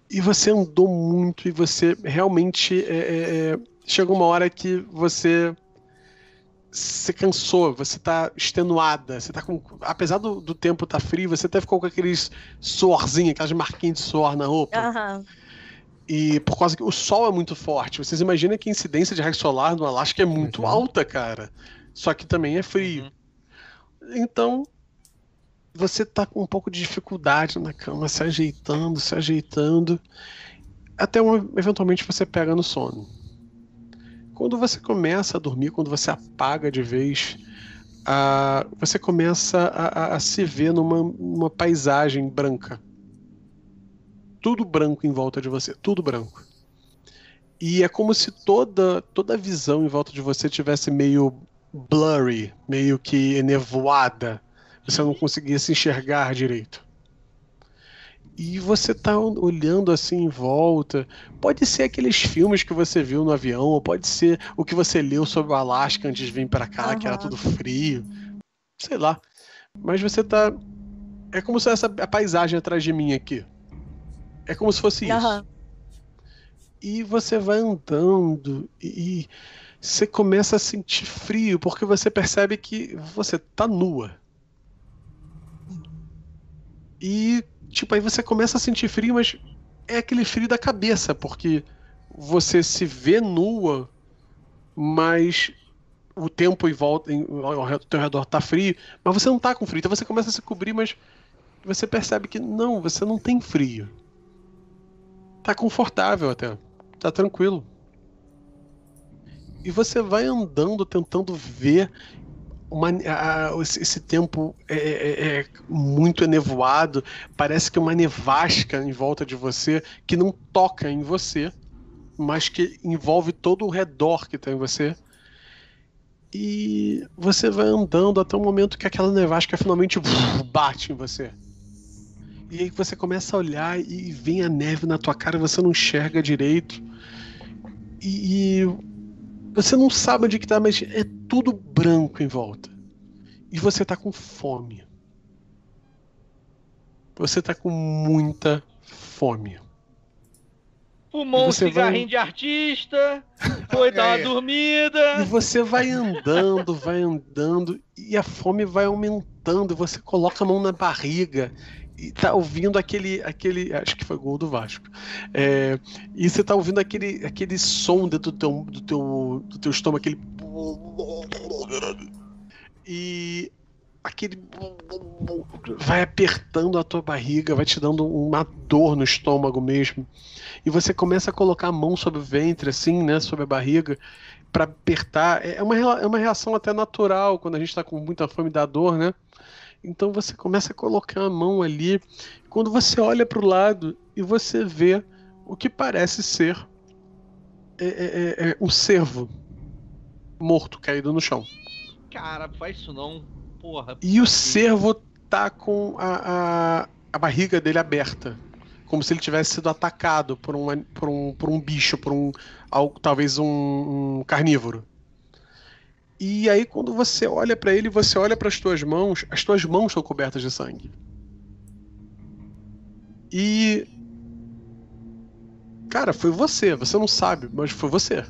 E você andou muito e você realmente... É, é, chegou uma hora que você se cansou, você tá extenuada, você tá com, apesar do, do tempo estar tá frio, você até ficou com aqueles suorzinhos, aquelas marquinhas de suor na roupa. Uhum. E por causa que o sol é muito forte, vocês imaginam que a incidência de raio solar no Alasca é muito uhum. alta, cara. Só que também é frio. Uhum. Então, você tá com um pouco de dificuldade na cama, se ajeitando, se ajeitando, até uma, eventualmente você pega no sono. Quando você começa a dormir, quando você apaga de vez, a, você começa a, a, a se ver numa uma paisagem branca. Tudo branco em volta de você, tudo branco. E é como se toda, toda a visão em volta de você tivesse meio blurry, meio que enevoada. Você não conseguia se enxergar direito. E você tá olhando assim em volta, pode ser aqueles filmes que você viu no avião, ou pode ser o que você leu sobre o Alasca antes de vir pra cá, uhum. que era tudo frio, sei lá, mas você tá, é como se essa a paisagem atrás de mim aqui, é como se fosse uhum. isso, e você vai andando, e, e você começa a sentir frio, porque você percebe que você tá nua, e tipo, aí você começa a sentir frio, mas é aquele frio da cabeça, porque você se vê nua, mas o tempo em volta, em, ao teu redor tá frio, mas você não tá com frio, então você começa a se cobrir, mas você percebe que não, você não tem frio. Tá confortável até, tá tranquilo. E você vai andando, tentando ver... Uma, a, esse tempo é, é, é muito enevoado, parece que é uma nevasca em volta de você, que não toca em você, mas que envolve todo o redor que está em você. E você vai andando até o momento que aquela nevasca finalmente bate em você. E aí você começa a olhar e vem a neve na tua cara, você não enxerga direito. E... e você não sabe onde que tá, mas é tudo branco em volta. E você tá com fome. Você tá com muita fome. Fumou um cigarrinho vai... de artista, foi dar uma dormida. E você vai andando, vai andando, e a fome vai aumentando. Você coloca a mão na barriga e tá ouvindo aquele, aquele acho que foi gol do Vasco, é, e você tá ouvindo aquele, aquele som dentro do teu, do teu, do teu estômago, aquele e aquele vai apertando a tua barriga, vai te dando uma dor no estômago mesmo, e você começa a colocar a mão sobre o ventre assim, né, sobre a barriga pra apertar, é uma, é uma reação até natural quando a gente tá com muita fome, da dor, né? Então você começa a colocar a mão ali. Quando você olha para o lado e você vê o que parece ser é, é, é, um cervo morto, caído no chão. Cara, faz isso não, porra. E o cervo tá com a, a, a barriga dele aberta, como se ele tivesse sido atacado por um, por um, por um bicho, por um algo, talvez um, um carnívoro. E aí quando você olha pra ele, você olha para as tuas mãos, as tuas mãos estão cobertas de sangue. E... cara, foi você, você não sabe, mas foi você.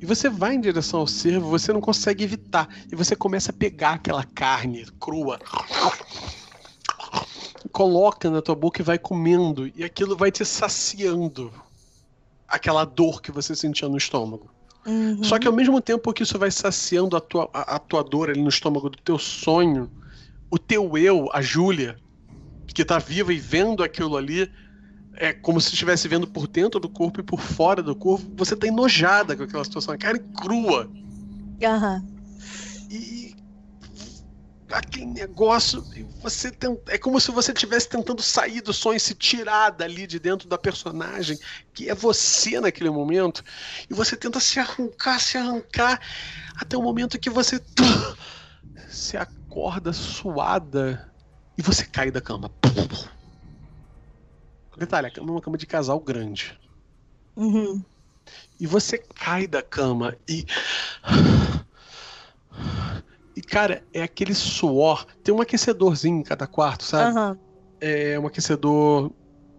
E você vai em direção ao cervo, você não consegue evitar. E você começa a pegar aquela carne crua, coloca na tua boca e vai comendo. E aquilo vai te saciando aquela dor que você sentia no estômago. Uhum. Só que ao mesmo tempo que isso vai saciando a tua, a, a tua dor ali no estômago do teu sonho, o teu eu, a Júlia, que tá viva e vendo aquilo ali, é como se estivesse vendo por dentro do corpo e por fora do corpo, você tá enojada com aquela situação, a carne crua. Aham. Uhum. E aquele negócio, você tem, é como se você estivesse tentando sair do sonho, se tirar dali de dentro da personagem, que é você naquele momento, e você tenta se arrancar, se arrancar, até o momento que você se acorda suada e você cai da cama. Detalhe, a cama é uma cama de casal grande. Uhum. E você cai da cama e... E, cara, é aquele suor. Tem um aquecedorzinho em cada quarto, sabe? Uhum. É um aquecedor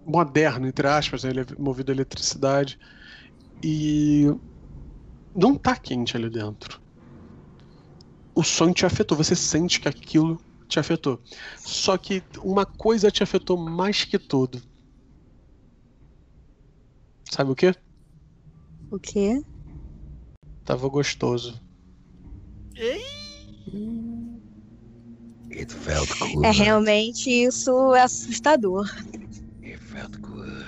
moderno, entre aspas, né? Ele é movido a eletricidade. E não tá quente ali dentro. O sonho te afetou. Você sente que aquilo te afetou. Só que uma coisa te afetou mais que tudo. Sabe o quê? O quê? Tava gostoso. Ei! It felt good. É realmente isso, é assustador. It felt good.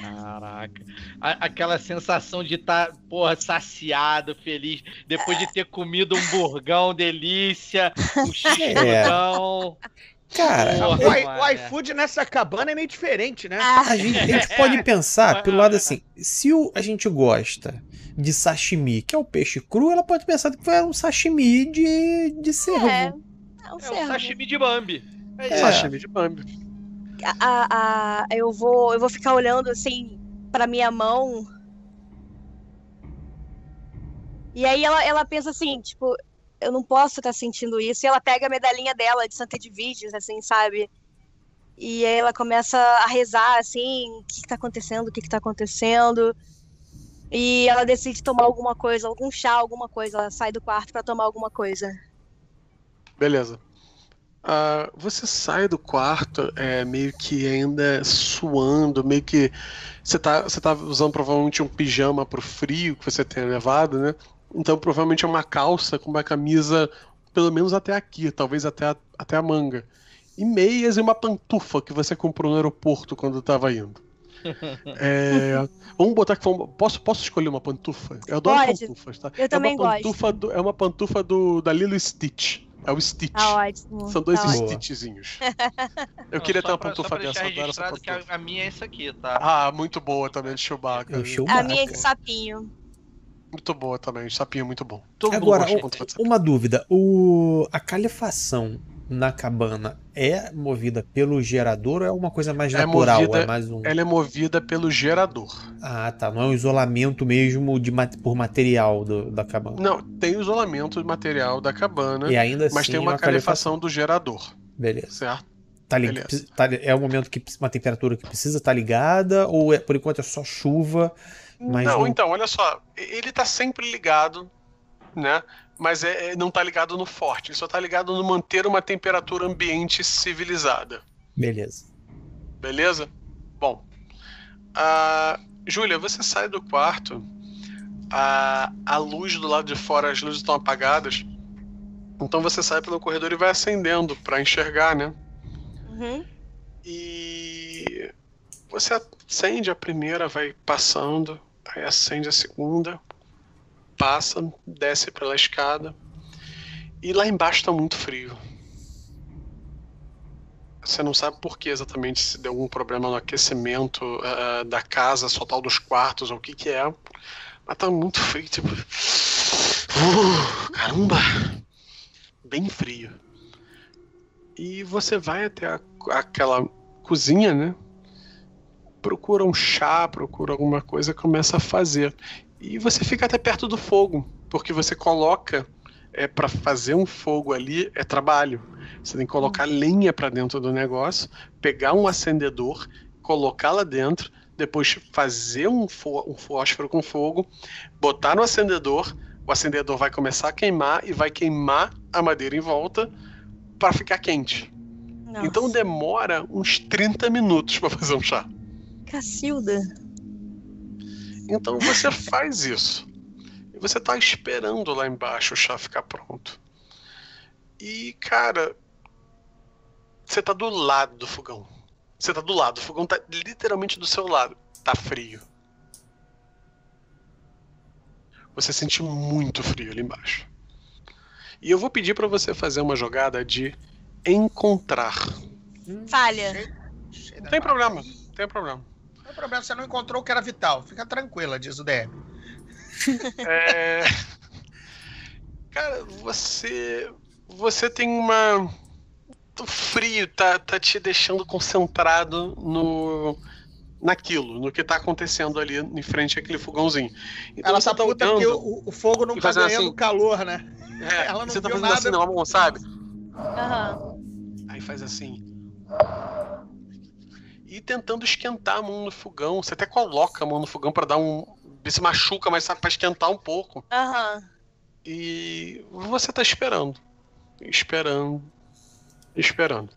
Caraca. A, aquela sensação de estar, tá, porra, saciado, feliz, depois de ter comido um burgão delícia, um churrão. É. Cara, porra, o, I, mano, o iFood nessa cabana é meio diferente, né? A gente, a gente pode pensar pelo lado assim, se o, a gente gosta de sashimi, que é o peixe cru, ela pode pensar que era um sashimi de, de cervo. É, é um, cervo. É um sashimi de Bambi. É, é. Sashimi de Bambi. A, a, eu, vou, eu vou ficar olhando assim pra minha mão. E aí ela, ela pensa assim, tipo, eu não posso estar tá sentindo isso. E ela pega a medalhinha dela de Santa Edviges, assim, sabe? E aí ela começa a rezar, assim, o que, que tá acontecendo, o que, que tá acontecendo... E ela decide tomar alguma coisa, algum chá, alguma coisa. Ela sai do quarto pra tomar alguma coisa. Beleza. Uh, você sai do quarto é, meio que ainda suando, meio que... Você tá, você tá usando provavelmente um pijama pro frio que você tenha levado, né? Então provavelmente é uma calça com uma camisa pelo menos até aqui, talvez até a, até a manga. E meias e uma pantufa que você comprou no aeroporto quando tava indo. É, vamos botar que foi, posso, posso escolher uma pantufa? Eu adoro Pode. pantufas, tá? Eu é também uma pantufa gosto. Do, é uma pantufa do, da Lilo Stitch. É o Stitch. Tá ótimo. São dois tá Stitchzinhos. Eu queria ter uma pra, pantufa dessa. Eu adoro essa pantufa. Que a minha é essa aqui, tá? Ah, muito boa também de Chewbacca. A minha é de sapinho. Muito boa também, de sapinho muito bom. Todo Agora, mundo gosta o, uma dúvida: o, a calefação na cabana é movida pelo gerador ou é uma coisa mais natural? É movida, é mais um... Ela é movida pelo gerador. Ah, tá. Não é um isolamento mesmo de, por material do, da cabana. Não, tem o isolamento de material da cabana, e ainda mas assim tem uma, uma calefação, calefação do gerador. Beleza. Certo? Tá li... Beleza. É um momento que uma temperatura que precisa estar ligada ou é, por enquanto é só chuva? Mas não, não, então, olha só. Ele tá sempre ligado, né? Mas é, não tá ligado no forte, ele só tá ligado no manter uma temperatura ambiente civilizada. Beleza. Beleza? Bom. Uh, Júlia, você sai do quarto, uh, a luz do lado de fora, as luzes estão apagadas, então você sai pelo corredor e vai acendendo pra enxergar, né? Uhum. E você acende a primeira, vai passando, aí acende a segunda... Passa, desce pela escada. E lá embaixo tá muito frio. Você não sabe por que exatamente, se deu algum problema no aquecimento uh, da casa, só tal dos quartos ou o que que é. Mas tá muito frio, tipo... Uh, caramba! Bem frio. E você vai até a, aquela cozinha, né? Procura um chá, procura alguma coisa, começa a fazer. E você fica até perto do fogo, porque você coloca... É, para fazer um fogo ali é trabalho. Você tem que colocar lenha para dentro do negócio, pegar um acendedor, colocar lá dentro, depois fazer um, fó- um fósforo com fogo, botar no acendedor, o acendedor vai começar a queimar e vai queimar a madeira em volta para ficar quente. Nossa. Então demora uns trinta minutos para fazer um chá. Cacilda. Então você faz isso. Você tá esperando lá embaixo o chá ficar pronto. E, cara, você tá do lado do fogão. Você tá do lado, o fogão tá literalmente do seu lado. Tá frio. Você sente muito frio ali embaixo. E eu vou pedir pra você fazer uma jogada de encontrar. Falha. Não tem problema, não tem problema. Não tem problema, você não encontrou o que era vital. Fica tranquila, diz o D M. É... Cara, você você tem uma... O frio tá, tá te deixando concentrado no... naquilo, no que tá acontecendo ali em frente àquele fogãozinho. Então ela tá puta porque o, o fogo não tá ganhando assim, calor, né? É, ela não você tá fazendo nada assim na mão, sabe? Uhum. Aí faz assim... E tentando esquentar a mão no fogão. Você até coloca a mão no fogão pra dar um... se machuca, mas sabe, pra esquentar um pouco. Aham. Uhum. E você tá esperando. Esperando. Esperando.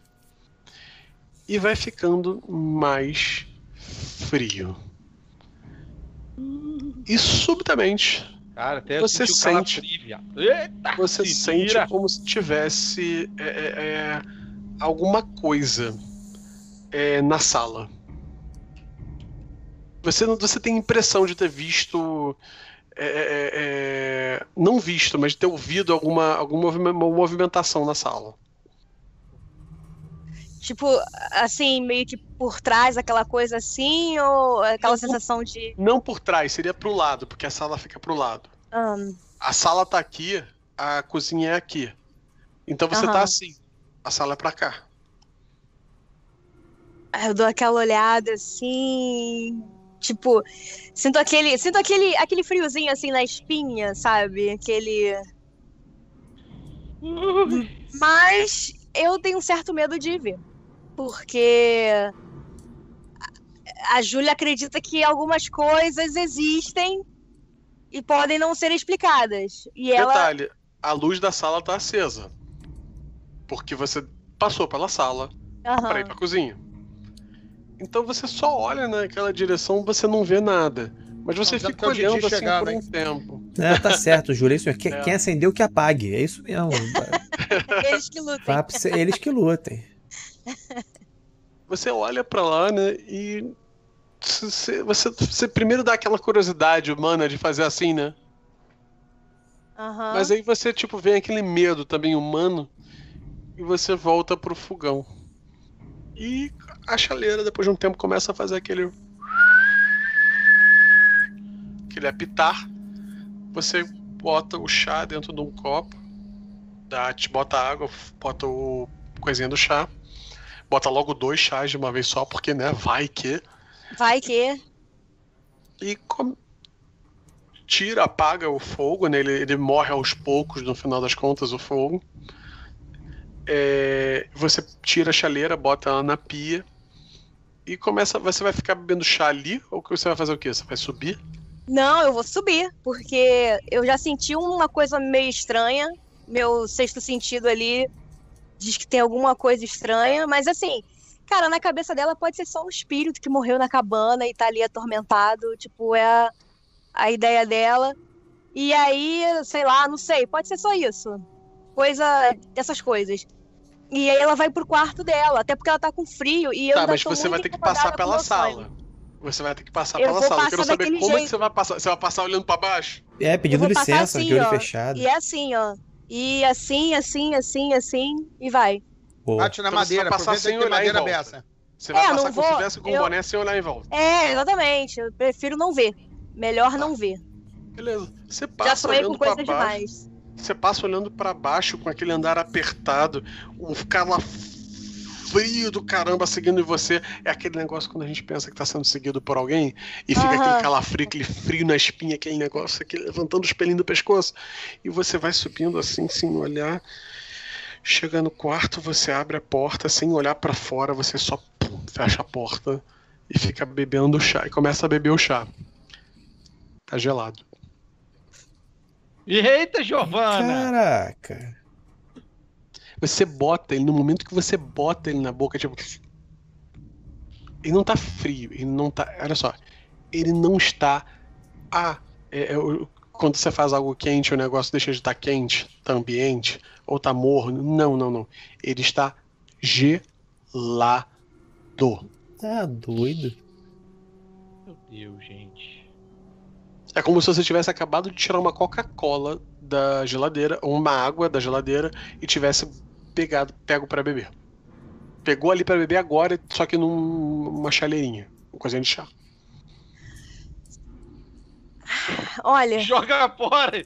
E vai ficando mais frio. E subitamente... Cara, até você sente... Eita, você se sente tira. Como se tivesse é, é, alguma coisa é, na sala. Você, você tem a impressão de ter visto, é, é, não visto, mas de ter ouvido alguma, alguma movimentação na sala. Tipo, assim, meio que por trás, aquela coisa assim, ou aquela não, sensação de... Não por trás, seria pro lado, porque a sala fica pro lado. Um... A sala tá aqui, a cozinha é aqui. Então você uhum. tá assim, a sala é pra cá. Eu dou aquela olhada assim... Tipo, sinto aquele, sinto aquele, aquele friozinho assim na espinha, sabe? Aquele... Mas eu tenho um certo medo de ver. Porque a Júlia acredita que algumas coisas existem e podem não ser explicadas. E detalhe, ela... a luz da sala tá acesa. Porque você passou pela sala uhum. pra ir pra cozinha. Então você só olha naquela direção, você não vê nada. Mas você não, fica olhando assim chegar, por um né? tempo. É, tá certo, Júlia. Isso é. Quem, é. quem acendeu que apague. É isso mesmo. Eles que lutem. Tá, eles que lutem. Você olha pra lá, né? E você, você, você primeiro dá aquela curiosidade humana de fazer assim, né? Uhum. Mas aí você, tipo, vem aquele medo também humano e você volta pro fogão. E a chaleira, depois de um tempo, começa a fazer aquele... Aquele apitar. Você bota o chá dentro de um copo. Dá, te bota água, bota o coisinha do chá. Bota logo dois chás de uma vez só, porque, né, vai que... Vai que... E com... tira, apaga o fogo, né? Ele, ele morre aos poucos, no final das contas, o fogo. É, você tira a chaleira, bota ela na pia e começa. Você vai ficar bebendo chá ali? Ou você vai fazer o quê? Você vai subir? Não, eu vou subir, porque eu já senti uma coisa meio estranha. Meu sexto sentido ali diz que tem alguma coisa estranha, mas assim, cara, na cabeça dela pode ser só um espírito que morreu na cabana e tá ali atormentado. Tipo, é a, a ideia dela. E aí, sei lá, não sei, pode ser só isso. Coisa, essas coisas. E aí ela vai pro quarto dela, até porque ela tá com frio e eu tá, mas você vai ter que passar pela sala. Você vai ter que passar pela sala. Eu quero saber como é que você vai passar. Você vai passar olhando pra baixo? É, pedindo licença, de olho fechado. E é assim, ó. E assim, assim, assim, assim, e vai. Boa. Bate na então madeira, passar sem olhar madeira em volta. Beça. Você vai é, passar não vou... como se estivesse com eu... boné sem olhar em volta. É, exatamente. Eu prefiro não ver. Melhor tá. não ver. Beleza. Você passa Já sonhei com coisa demais. Você passa olhando pra baixo com aquele andar apertado, um calafrio do caramba seguindo você. É aquele negócio quando a gente pensa que tá sendo seguido por alguém e fica Aham. aquele calafrio, aquele frio na espinha, aquele negócio aqui, levantando os pelinhos do pescoço. E você vai subindo assim, sem olhar. Chega no quarto, você abre a porta sem olhar pra fora, você só pum, fecha a porta e fica bebendo chá. E começa a beber o chá. Tá gelado. Eita, Giovana! Caraca! Você bota ele, no momento que você bota ele na boca, tipo... Ele não tá frio, ele não tá... Olha só, ele não está... Ah, é, é, quando você faz algo quente, o negócio deixa de estar quente, tá ambiente, ou tá morno. Não, não, não. Ele está gelado. Tá doido? Meu Deus, gente. É como se você tivesse acabado de tirar uma Coca-Cola da geladeira, ou uma água da geladeira, e tivesse pegado, pego pra beber. Pegou ali pra beber agora, só que numa chaleirinha. Uma coisinha de chá. Olha... Joga fora!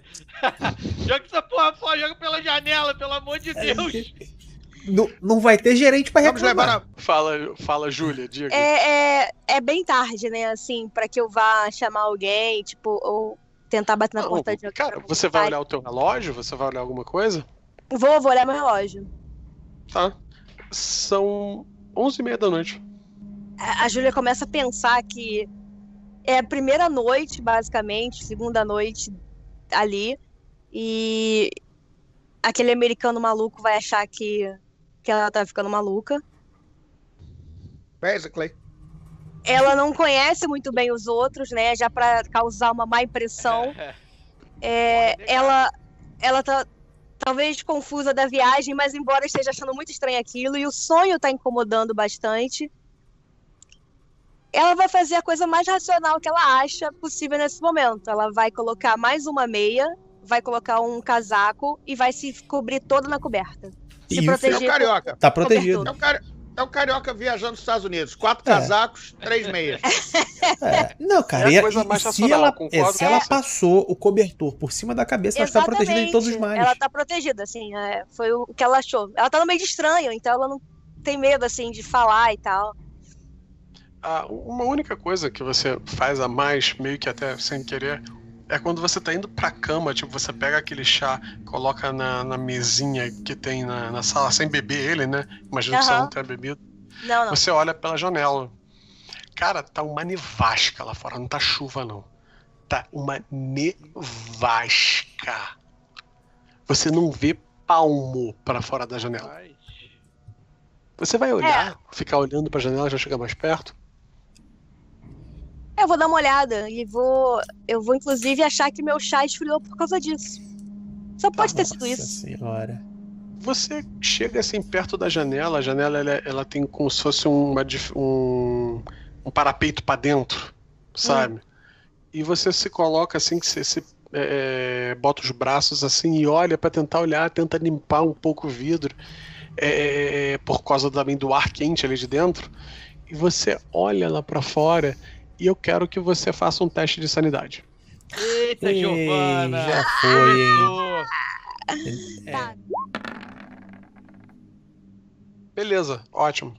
Joga essa porra fora, joga pela janela, pelo amor de Deus! Não, não vai ter gerente pra reclamar. Fala, fala, Júlia, diga. É, é, é bem tarde, né, assim, pra que eu vá chamar alguém, tipo, ou tentar bater na não, porta de alguém. Cara, você vai olhar o teu relógio? Você vai olhar alguma coisa? Vou, vou olhar meu relógio. Tá. São onze e meia da noite. A, a Júlia começa a pensar que é a primeira noite, basicamente, segunda noite ali, e aquele americano maluco vai achar que... que ela tá ficando maluca. Basically. Ela não conhece muito bem os outros, né? Já pra causar uma má impressão. É, ela... Ela tá... Talvez confusa da viagem, mas embora esteja achando muito estranho aquilo. E o sonho tá incomodando bastante. Ela vai fazer a coisa mais racional que ela acha possível nesse momento. Ela vai colocar mais uma meia... Vai colocar um casaco e vai se cobrir toda na coberta. Se e proteger. É o carioca. Tá protegido. É o, cari... é o carioca viajando nos Estados Unidos. Quatro é. casacos, três meias. É. Não, cara, é a coisa e, mais e se ela, é, se ela é. passou o cobertor por cima da cabeça, ela está protegida de todos os males. Ela tá protegida, assim. É, foi o que ela achou. Ela tá no meio de estranho, então ela não tem medo, assim, de falar e tal. Ah, uma única coisa que você faz a mais, meio que até sem querer... É quando você tá indo pra cama, tipo, você pega aquele chá, coloca na, na mesinha que tem na, na sala, sem beber ele, né? Imagina uhum. que você não tenha bebido. Não, não. Você olha pela janela. Cara, tá uma nevasca lá fora, não tá chuva, não. Tá uma nevasca. Você não vê palmo pra fora da janela. Você vai olhar, é. ficar olhando pra janela, já chega mais perto. Eu vou dar uma olhada e vou... Eu vou, inclusive, achar que meu chá esfriou por causa disso. Só pode Nossa ter sido isso. Senhora. Você chega, assim, perto da janela. A janela, ela, ela tem como se fosse uma, um, um parapeito pra dentro, sabe? Hum. E você se coloca, assim, que você se, é, bota os braços, assim, e olha pra tentar olhar, tenta limpar um pouco o vidro, é, por causa também do ar quente ali de dentro. E você olha lá pra fora... E eu quero que você faça um teste de sanidade. Eita, Ei, Giovana! Já foi, hein? Tá. Beleza, ótimo.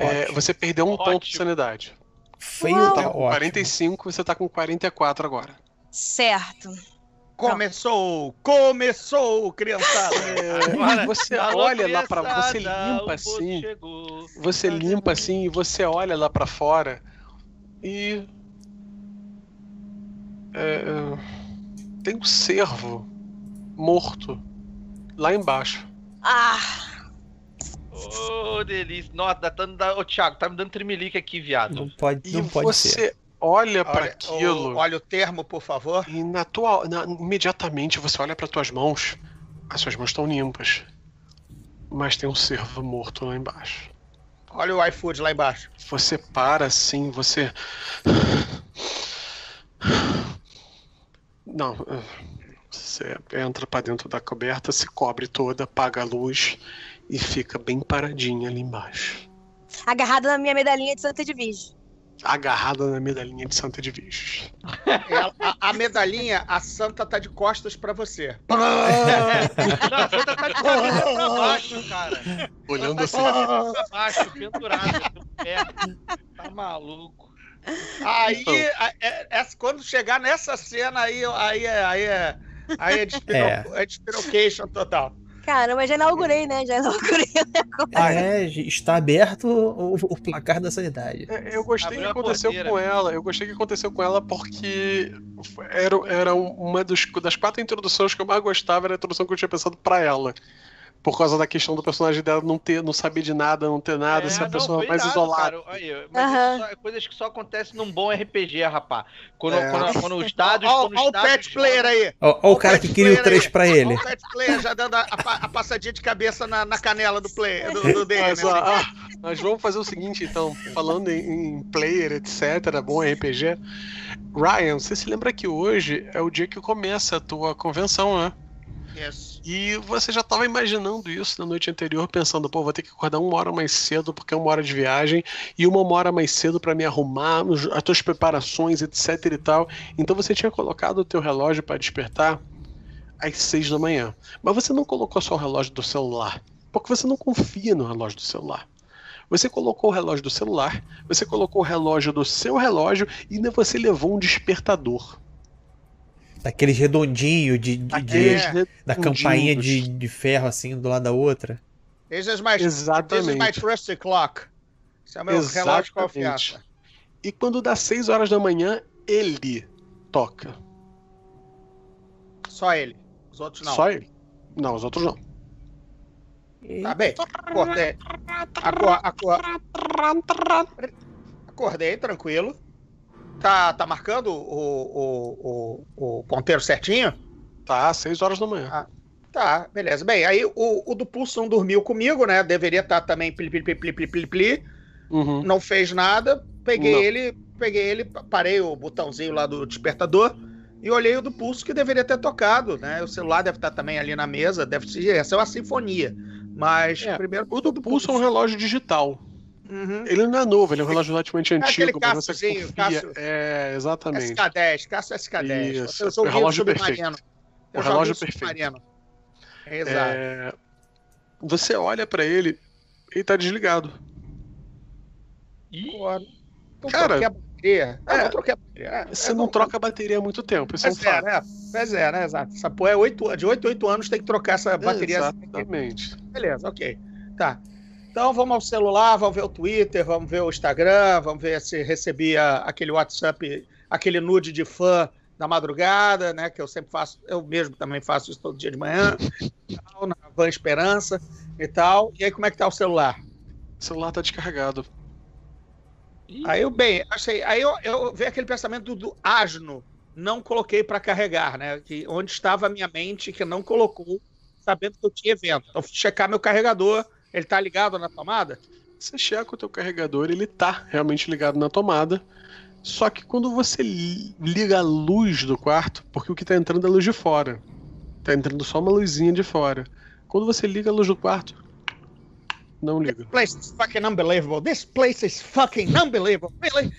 É, você perdeu um ótimo. ponto de sanidade. Feio, tá ótimo. quarenta e cinco, você tá com quarenta e quatro agora. Certo. Começou! Começou, criançada! É, você olha lá pra... Você limpa assim. Você limpa assim e você olha lá pra fora... E é, tem um cervo morto lá embaixo. Ah! Ô, oh, delícia! Nossa, tá dando... Ô, Thiago, tá me dando tremelique aqui, viado. Não pode, não e pode você ser. Olha pra olha, aquilo. Olha o termo, por favor. E na tua, na, imediatamente você olha pra tuas mãos. As suas mãos estão limpas. Mas tem um cervo morto lá embaixo. Olha o iFood lá embaixo. Você para assim, você... Não. Você entra pra dentro da coberta, se cobre toda, apaga a luz e fica bem paradinha ali embaixo. Agarrada na minha medalhinha de Santa Edvige. Agarrada na medalhinha de Santa Edvige. A, a medalhinha, a Santa tá de costas pra você. Não, a Santa tá de costas pra baixo, cara. Olhando assim. Tá pra baixo, pendurada no pé. Tá maluco. Aí, a, é, é, quando chegar nessa cena, aí, aí, aí, aí, aí é despirocation é. É total. Cara, mas já inaugurei, né? Já inaugurei o negócio. Ah, é? Está aberto o, o placar da sanidade. É, eu gostei Abriu que aconteceu porteira. com ela. Eu gostei que aconteceu com ela porque era, era uma dos, das quatro introduções que eu mais gostava, era a introdução que eu tinha pensado pra ela. Por causa da questão do personagem dela não ter, não saber de nada, não ter nada, é, ser a pessoa mais nada, isolada. Cara, aí, mas uhum. isso só, coisas que só acontecem num bom R P G, rapaz. Quando, é. quando, quando os estádios. Olha o pet player aí! Olha o cara que queria o três pra ele. Olha o pet player já dando a, a, a passadinha de cabeça na, na canela do player. Do, do dele, mas, né? ah, nós vamos fazer o seguinte, então. Falando em, em player, etcétera, bom R P G. Ryan, você se lembra que hoje é o dia que começa a tua convenção, né? Yes. E você já estava imaginando isso na noite anterior, pensando, pô, vou ter que acordar uma hora mais cedo porque é uma hora de viagem e uma hora mais cedo para me arrumar, as tuas preparações, etc e tal. Então você tinha colocado o teu relógio para despertar às seis da manhã, mas você não colocou só o relógio do celular, porque você não confia no relógio do celular. Você colocou o relógio do celular, você colocou o relógio do seu relógio e ainda você levou um despertador. Daqueles redondinhos de, de, Aqueles de, da campainha de, de ferro assim do lado da outra. This is my, Exatamente. This is my trusty clock. Esse é o meu relógio de confiança. E quando dá seis horas da manhã, ele toca. Só ele. Os outros não. Só ele? Não, os outros não. E... Tá bem. Acordei. Acor- acor- Acordei, tranquilo. Tá, tá marcando o, o, o, o ponteiro certinho? Tá, seis horas da manhã. Ah, tá, beleza. Bem, aí o, o do pulso não dormiu comigo, né? Deveria estar também pli, pli, pli, pli, pli, pli. Uhum. Não fez nada. Peguei não. ele, peguei ele, parei o botãozinho lá do despertador e olhei o do pulso que deveria ter tocado, né? O celular deve estar também ali na mesa. Deve ser, essa é uma sinfonia. Mas é, primeiro... O do, do pulso é um relógio digital. Uhum. Ele não é novo, ele é um relógio relativamente é antigo, mas você confia. Cássio, é, exatamente. S K dez, Cássio S K dez. Isso, eu sou o relógio perfeito. O relógio perfeito. Exato. É... Você olha pra ele, ele tá desligado. Agora. Cara, a bateria. É, não troquei a bateria. É, você é, não é, troca a bateria há muito tempo, isso é um fato. É, pois é, né? Exato. Essa porra é oito, de oito a oito anos tem que trocar essa bateria. Exatamente. Assim. Beleza, ok. Tá. Então vamos ao celular, vamos ver o Twitter, vamos ver o Instagram, vamos ver se recebi a, aquele WhatsApp, aquele nude de fã da madrugada, né? Que eu sempre faço, eu mesmo também faço isso todo dia de manhã, tal, na Van Esperança e tal. E aí como é que tá o celular? O celular tá descarregado. Aí eu, bem, achei, aí eu, eu vi aquele pensamento do, do asno, não coloquei para carregar, né? Que, onde estava a minha mente que não colocou, sabendo que eu tinha evento. Então fui checar meu carregador. Ele tá ligado na tomada? Você checa o teu carregador, ele tá realmente ligado na tomada. Só que quando você liga a luz do quarto, porque o que tá entrando é a luz de fora. Tá entrando só uma luzinha de fora. Quando você liga a luz do quarto, não liga. This place is fucking unbelievable. This place is fucking unbelievable. Really?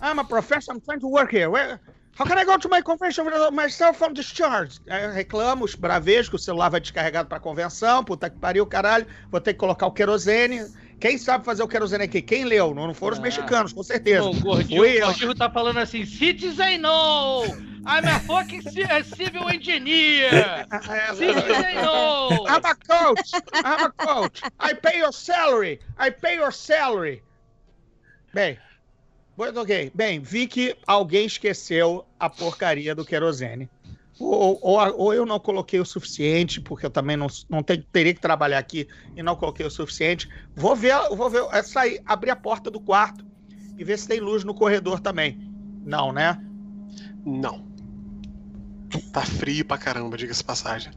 I'm a professor, I'm trying to work here. Where... How can I go to my convention without my cell phone discharged? Eu reclamo, os bravejos, que o celular vai descarregado pra convenção, puta que pariu, caralho, vou ter que colocar o querosene. Quem sabe fazer o querosene aqui? Quem leu? Não, não foram ah. os mexicanos, com certeza. O Gordirro tá falando assim, Citizen no! I'm a fucking civil engineer! Citizen no! I'm a coach! I'm a coach! I pay your salary! I pay your salary! Bem... Okay. Bem, vi que alguém esqueceu a porcaria do querosene. Ou, ou, ou eu não coloquei o suficiente, porque eu também não, não ter, teria que trabalhar aqui e não coloquei o suficiente. Vou ver, vou ver, é sair, abrir a porta do quarto e ver se tem luz no corredor também. Não, né? Não. Tá frio pra caramba, diga-se passagem.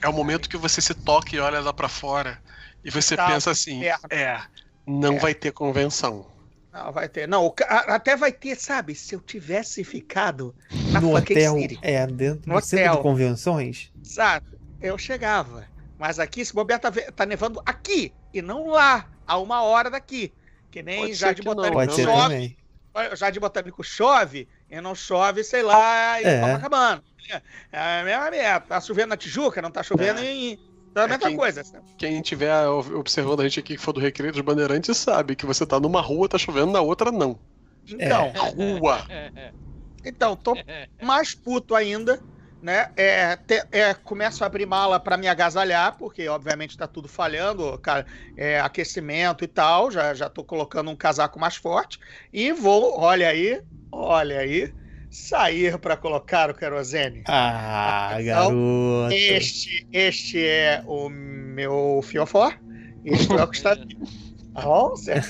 É o momento que você se toca e olha lá pra fora e você tá, pensa assim, é, é não é. vai ter convenção. Não, vai ter. Não, até vai ter, sabe? Se eu tivesse ficado na no hotel, City, é, dentro no do hotel. Centro de convenções. Exato. Eu chegava. Mas aqui, se bobear, tá, tá nevando aqui e não lá, a uma hora daqui. Que nem Jardim Botânico chove. Jardim Botânico chove e não chove, sei lá, em é. Copacabana. É a mesma meta. Tá chovendo na Tijuca, não tá chovendo é. em... É a mesma é quem, coisa. Quem estiver observando a gente aqui que for do Recreio dos Bandeirantes sabe que você tá numa rua, tá chovendo, na outra não. Então, é. rua. Então, tô mais puto ainda, né? É, te, é, começo a abrir mala pra me agasalhar, porque obviamente tá tudo falhando, cara, é, aquecimento e tal. Já, já tô colocando um casaco mais forte. E vou, olha aí, olha aí. Sair para colocar o querosene. Ah, então, garoto. Este, este é o meu fiofó. Este é o que está aqui. Tá bom? Certo?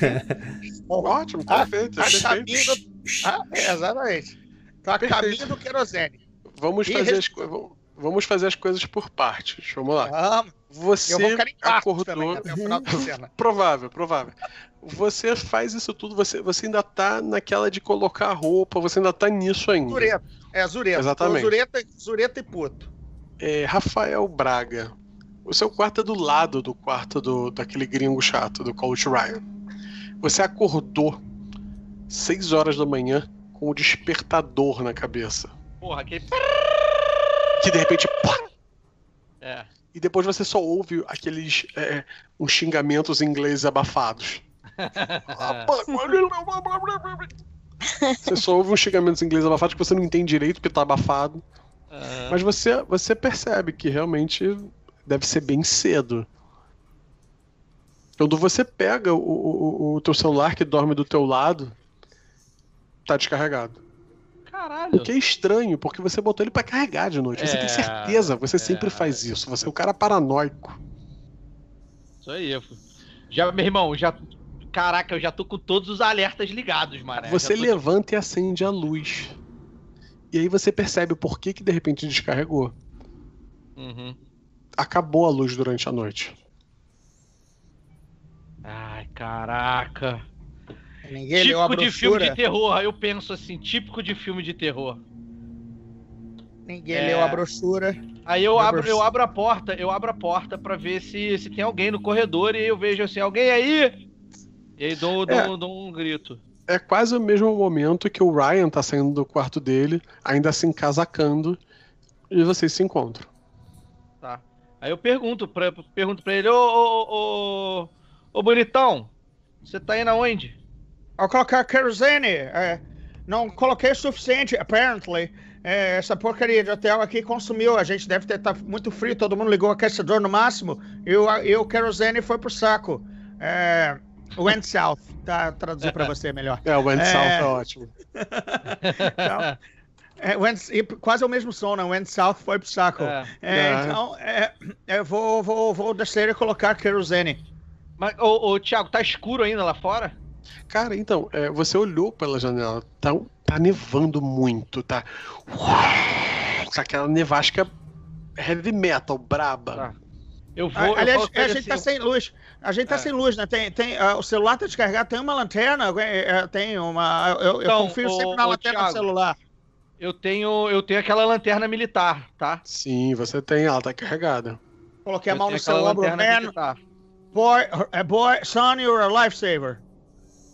Ótimo, perfeito. Tá caminho do... ah, é, exatamente. Tá caminho do querosene. Vamos fazer, as co... Vamos fazer as coisas por partes. Vamos lá. Vamos. Você acordou. Também, até o final da cena. Provável, provável. Você faz isso tudo, você, você ainda tá naquela de colocar a roupa, você ainda tá nisso ainda. Zureta, é zureta. Exatamente. Zureta, zureta e puto. É, Rafael Braga, o seu quarto é do lado do quarto do, daquele gringo chato, do Coach Ryan. Você acordou seis horas da manhã com o despertador na cabeça. Porra, aquele... Que de repente... É. E depois você só ouve aqueles é, uns xingamentos em inglês abafados. Você só ouve uns xingamentos em inglês abafado que você não entende direito porque tá abafado. Uhum. Mas você, você percebe que realmente deve ser bem cedo. Quando você pega o, o, o teu celular que dorme do teu lado, tá descarregado. Caralho. O que é estranho, porque você botou ele pra carregar de noite. É, você tem certeza, você é, sempre faz isso. Você é um cara paranoico. Isso aí, eu fui. Já, meu irmão, já... Caraca, eu já tô com todos os alertas ligados, mané. Você tô... levanta e acende a luz. E aí você percebe por que que de repente descarregou. Uhum. Acabou a luz durante a noite. Ai, caraca. Ninguém típico de filme de terror. Eu penso assim, típico de filme de terror. Ninguém é... leu a brochura. Aí eu abro, eu abro a porta, eu abro a porta pra ver se, se tem alguém no corredor e eu vejo assim, alguém aí? E aí dou, dou, é, dou, dou um grito. É quase o mesmo momento que o Ryan tá saindo do quarto dele, ainda se encasacando, e vocês se encontram. Tá. Aí eu pergunto pra, pergunto pra ele, ô, ô, ô, ô, bonitão, você tá indo aonde? Ao colocar kerosene, é, não coloquei o suficiente, apparently. É, essa porcaria de hotel aqui consumiu, a gente deve ter tá muito frio, todo mundo ligou o aquecedor no máximo, e o, e o kerosene foi pro saco. É, went south, tá, traduzir pra você melhor. É, went é, south é ótimo. Então, é, went, quase é o mesmo som, né? Went south foi pro saco. É. É, é. Então, é, eu vou, vou, vou descer e colocar kerosene. Mas, ô, ô, Thiago, tá escuro ainda lá fora? Cara, então, é, você olhou pela janela, tá, tá nevando muito, tá? Uau, tá aquela nevasca heavy metal, braba. Tá. Eu vou, a, aliás, eu vou oferecer... a gente tá sem luz, a gente tá é. sem luz, né? Tem, tem, uh, o celular tá descarregado, tem uma lanterna, tem uma... Eu, então, eu confio o, sempre na lanterna Thiago, do celular. Eu tenho, eu tenho aquela lanterna militar, tá? Sim, você tem, ela tá carregada. Coloquei a mão no celular, lanterna boy, boy, son, you're a lifesaver.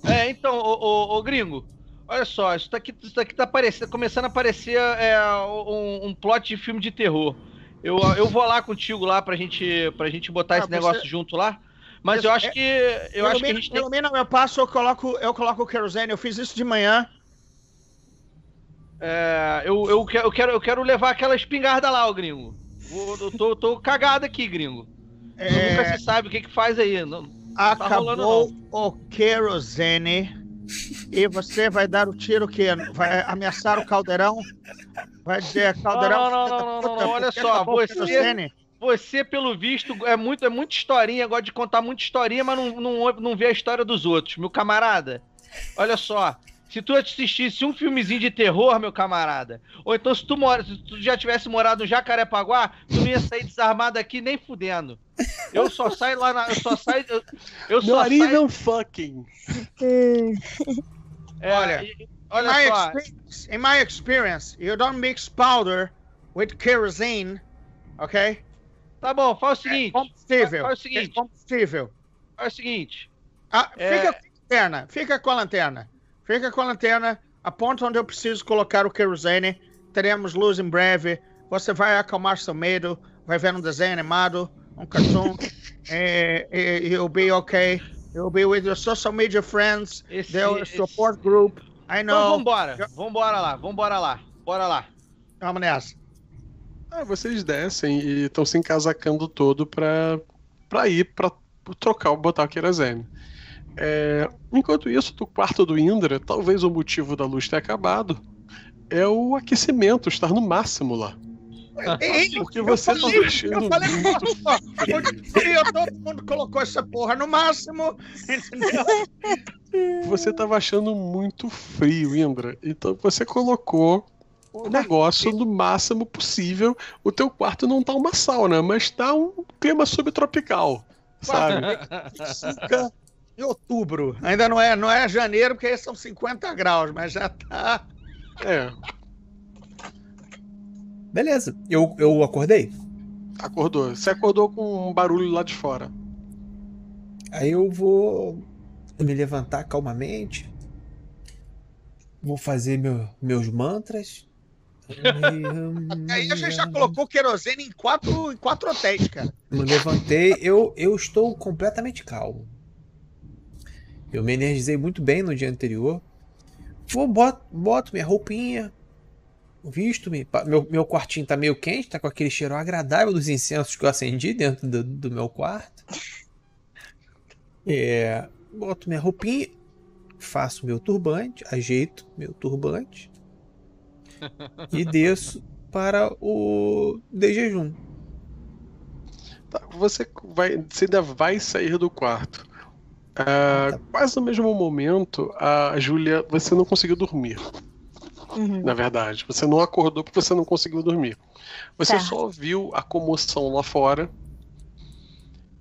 É, então, ô, ô, ô gringo, olha só, isso daqui, isso daqui tá aparecendo, começando a aparecer é, um, um plot de filme de terror. Eu, eu vou lá contigo lá pra gente, pra gente botar ah, esse negócio você... junto lá, mas eu acho que... Eu pelo acho menos, que a gente pelo tem... menos eu passo, eu coloco, eu coloco o querosene, eu fiz isso de manhã. É, eu, eu, eu, quero, eu quero levar aquela espingarda lá, ô gringo. Vou, eu tô, tô cagado aqui, gringo. É... Nunca se sabe o que que faz aí, não... Acabou o querosene e você vai dar o tiro que vai ameaçar o caldeirão? Vai dizer caldeirão? Não, não, não, não, não, olha só, você, você pelo visto é muito, é muita historinha, gosta de contar muita historinha, mas não, não, não vê a história dos outros, meu camarada. Olha só, se tu assistisse um filmezinho de terror, meu camarada, ou então se tu, mora, se tu já tivesse morado no Jacarepaguá, tu não ia sair desarmado aqui nem fudendo. Eu só saio lá na... Eu só saio... Eu, eu só saio... Não fucking... É, olha, e, olha my só... In my experience, you don't mix powder with kerosene, ok? Tá bom, faz o seguinte. É combustível. Faz o seguinte. É combustível. Faz o seguinte. Ah, fica é... com a lanterna. Fica com a lanterna. Fica com a lanterna. Aponta onde eu preciso colocar o querosene. Teremos luz em breve. Você vai acalmar seu medo. Vai ver um desenho animado. Um cartoon. e, e, you'll be okay. You'll be with your social media friends. Esse, their esse... support group. I know. Então vambora. Eu... Vambora lá. Vambora lá. Bora lá. Vamos nessa. Ah, vocês descem e estão se encasacando todo pra, pra ir, pra trocar, botar o querosene. É, enquanto isso, do quarto do Indra, talvez o motivo da luz ter acabado é o aquecimento estar no máximo lá. Ei, porque você eu falei, tá mexendo eu falei, muito. Pô, todo mundo colocou essa porra no máximo, entendeu? Você tava achando muito frio, Indra. Então você colocou o negócio no máximo possível. O teu quarto não tá uma sauna, mas tá um clima subtropical, sabe? Fica em outubro. Ainda não é, não é janeiro, porque aí são cinquenta graus, mas já tá... É... Beleza, eu, eu acordei. Acordou. Você acordou com um barulho lá de fora. Aí eu vou me levantar calmamente. Vou fazer meu, meus mantras. Até aí a gente já colocou querosene em quatro, em quatro hotéis, cara. Me levantei, eu, eu estou completamente calmo. Eu me energizei muito bem no dia anterior. Vou, boto, boto minha roupinha. Visto-me, meu, meu quartinho tá meio quente, tá com aquele cheiro agradável dos incensos que eu acendi dentro do, do meu quarto. É, boto minha roupinha, faço meu turbante, ajeito meu turbante e desço para o de jejum. Tá, você, vai, você ainda vai sair do quarto. Ah, tá. Quase no mesmo momento, a Júlia, você não conseguiu dormir. Uhum. Na verdade, você não acordou porque você não conseguiu dormir. Você tá. Só viu a comoção lá fora,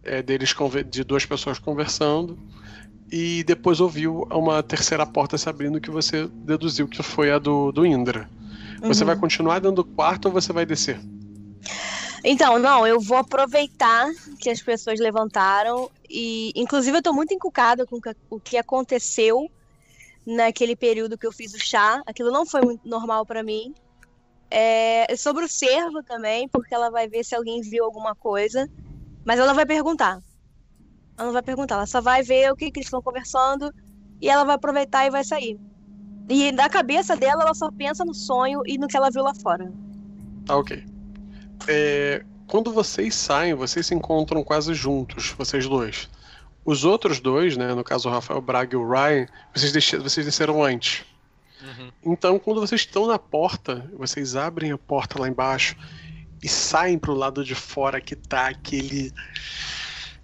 é, deles de duas pessoas conversando, e depois ouviu uma terceira porta se abrindo que você deduziu que foi a do, do Indra. Uhum. Você vai continuar dentro do quarto ou você vai descer? Então, não, eu vou aproveitar que as pessoas levantaram e, inclusive, eu tô muito encucada com o que aconteceu naquele período que eu fiz o chá. Aquilo não foi muito normal pra mim. É sobre o cervo também, porque ela vai ver se alguém viu alguma coisa, mas ela não vai perguntar. Ela não vai perguntar, ela só vai ver o que, que eles estão conversando, e ela vai aproveitar e vai sair. E na cabeça dela, ela só pensa no sonho e no que ela viu lá fora. Tá, ok. É, quando vocês saem, vocês se encontram quase juntos, vocês dois. Os outros dois, né, no caso o Rafael Braga e o Ryan, vocês, deixaram, vocês desceram antes. Uhum. Então, quando vocês estão na porta, vocês abrem a porta lá embaixo e saem pro lado de fora, que tá aquele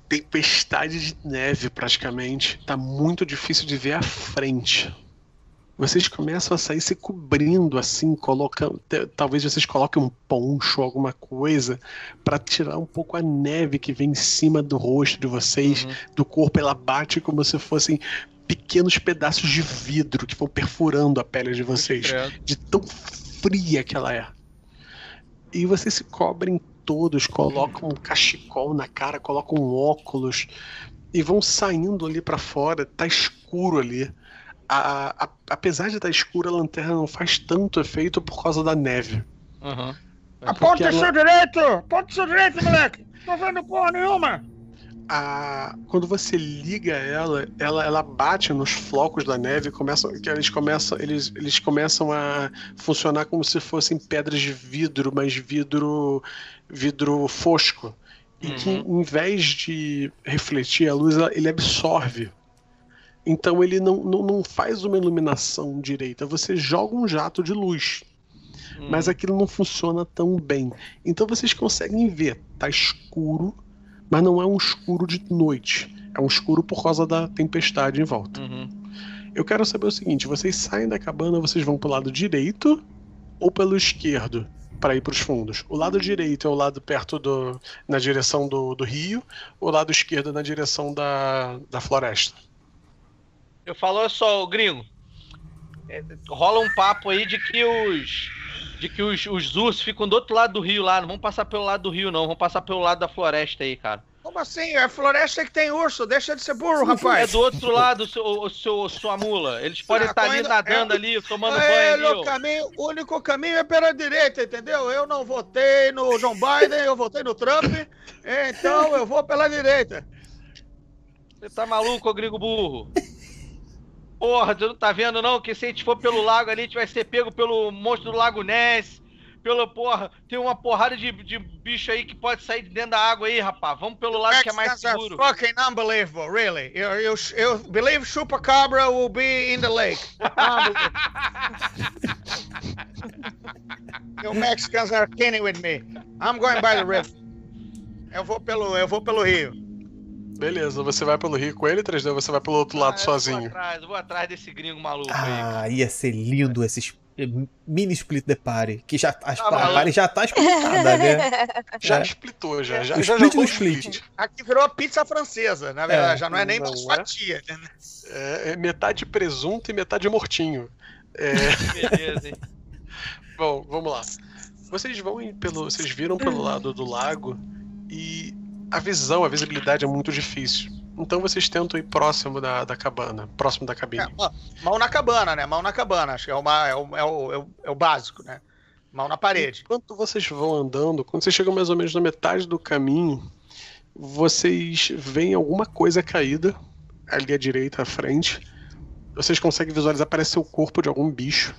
tempestade de neve praticamente. Tá muito difícil de ver a frente. Vocês começam a sair se cobrindo assim, colocando, talvez vocês coloquem um poncho, alguma coisa, para tirar um pouco a neve que vem em cima do rosto de vocês, uhum. do corpo. Ela bate como se fossem pequenos pedaços de vidro que vão perfurando a pele de vocês, de tão fria que ela é. E vocês se cobrem todos, colocam um cachecol na cara, colocam um óculos e vão saindo ali para fora. Tá escuro ali. A, a, apesar de estar escura, a lanterna não faz tanto efeito por causa da neve. Uhum. É aponta o seu ela... direito! Aponta o seu direito, moleque! Não tô vendo porra nenhuma! A... Quando você liga ela, ela, ela bate nos flocos da neve e começa, eles, começam, eles, eles começam a funcionar como se fossem pedras de vidro, mas vidro, vidro fosco. E uhum. que, em vez de refletir a luz, ela, ele absorve. Então ele não, não, não faz uma iluminação direita. Você joga um jato de luz, hum. mas aquilo não funciona tão bem. Então vocês conseguem ver. Tá escuro, mas não é um escuro de noite. É um escuro por causa da tempestade em volta. Uhum. Eu quero saber o seguinte: vocês saem da cabana, vocês vão pro lado direito ou pelo esquerdo para ir pros fundos? O lado direito é o lado perto do, na direção do, do rio. O lado esquerdo é na direção da, da floresta. Eu falo só, gringo, é, rola um papo aí de que os de que os, os ursos ficam do outro lado do rio lá. Não vão passar pelo lado do rio, não. Vão passar pelo lado da floresta aí, cara. Como assim? É a floresta que tem urso. Deixa de ser burro, rapaz. É do outro lado, seu, seu, sua mula. Eles podem estar ah, tá ali nadando, é, ali, tomando é, banho. O caminho, único caminho é pela direita, entendeu? Eu não votei no John Biden, eu votei no Trump. Então eu vou pela direita. Você tá maluco, ô gringo burro? Porra, você não tá vendo, não? Que se a gente for pelo lago ali, a gente vai ser pego pelo monstro do Lago Ness. Pela porra, tem uma porrada de, de bicho aí que pode sair de dentro da água aí, rapaz. Vamos pelo lado que é mais seguro. That's fucking unbelievable, really. You, you, you believe Chupacabra will be in the lake. You Mexicans are kidding with me. I'm going by the river. Eu vou pelo, eu vou pelo rio. Beleza, você vai pelo rio com ele, três D, ou você vai pelo outro lado ah, eu sozinho? Vou atrás, eu vou atrás desse gringo maluco ah, aí. Ah, ia ser lindo esse mini split the party, que já, as, ah, a party já tá splitada, né? Já é. Splitou, já. já, já split no split. split. Aqui virou pizza francesa, na verdade, é, já não é nem não mais é. fatia. Né? É, é metade presunto e metade mortinho. É... Beleza, hein? Bom, vamos lá. Vocês vão pelo, vocês viram pelo lado do lago e... A visão, a visibilidade é muito difícil. Então vocês tentam ir próximo da, da cabana, próximo da cabine. É, mão na cabana, né? Mão na cabana, acho que é, uma, é, o, é, o, é o básico, né? Mão na parede. Enquanto vocês vão andando, quando vocês chegam mais ou menos na metade do caminho, vocês veem alguma coisa caída ali à direita, à frente. Vocês conseguem visualizar, parece ser o corpo de algum bicho.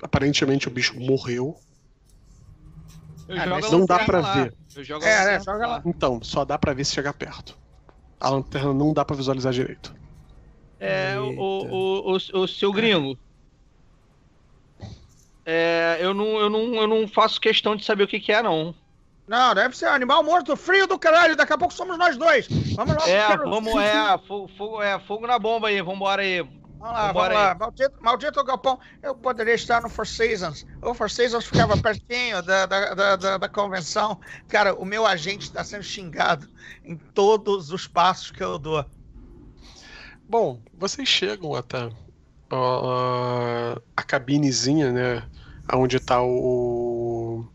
Aparentemente o bicho morreu. Eu é, jogo não dá pra lá. ver. Eu jogo é, é, joga lá. Então, só dá pra ver se chegar perto. A lanterna não dá pra visualizar direito. É, o, o, o, o seu gringo. É, eu, não, eu, não, eu não faço questão de saber o que, que é, não. Não, deve ser animal morto, frio do caralho. Daqui a pouco somos nós dois. Vamos lá. É, vamos, é, fogo, é, fogo na bomba aí, vambora aí. Vamos lá, vamos lá. Maldito, maldito galpão. Eu poderia estar no Four Seasons. O Four Seasons ficava pertinho da, da, da, da convenção. Cara, o meu agente está sendo xingado em todos os passos que eu dou. Bom, vocês chegam até uh, a cabinezinha, né? Onde está o,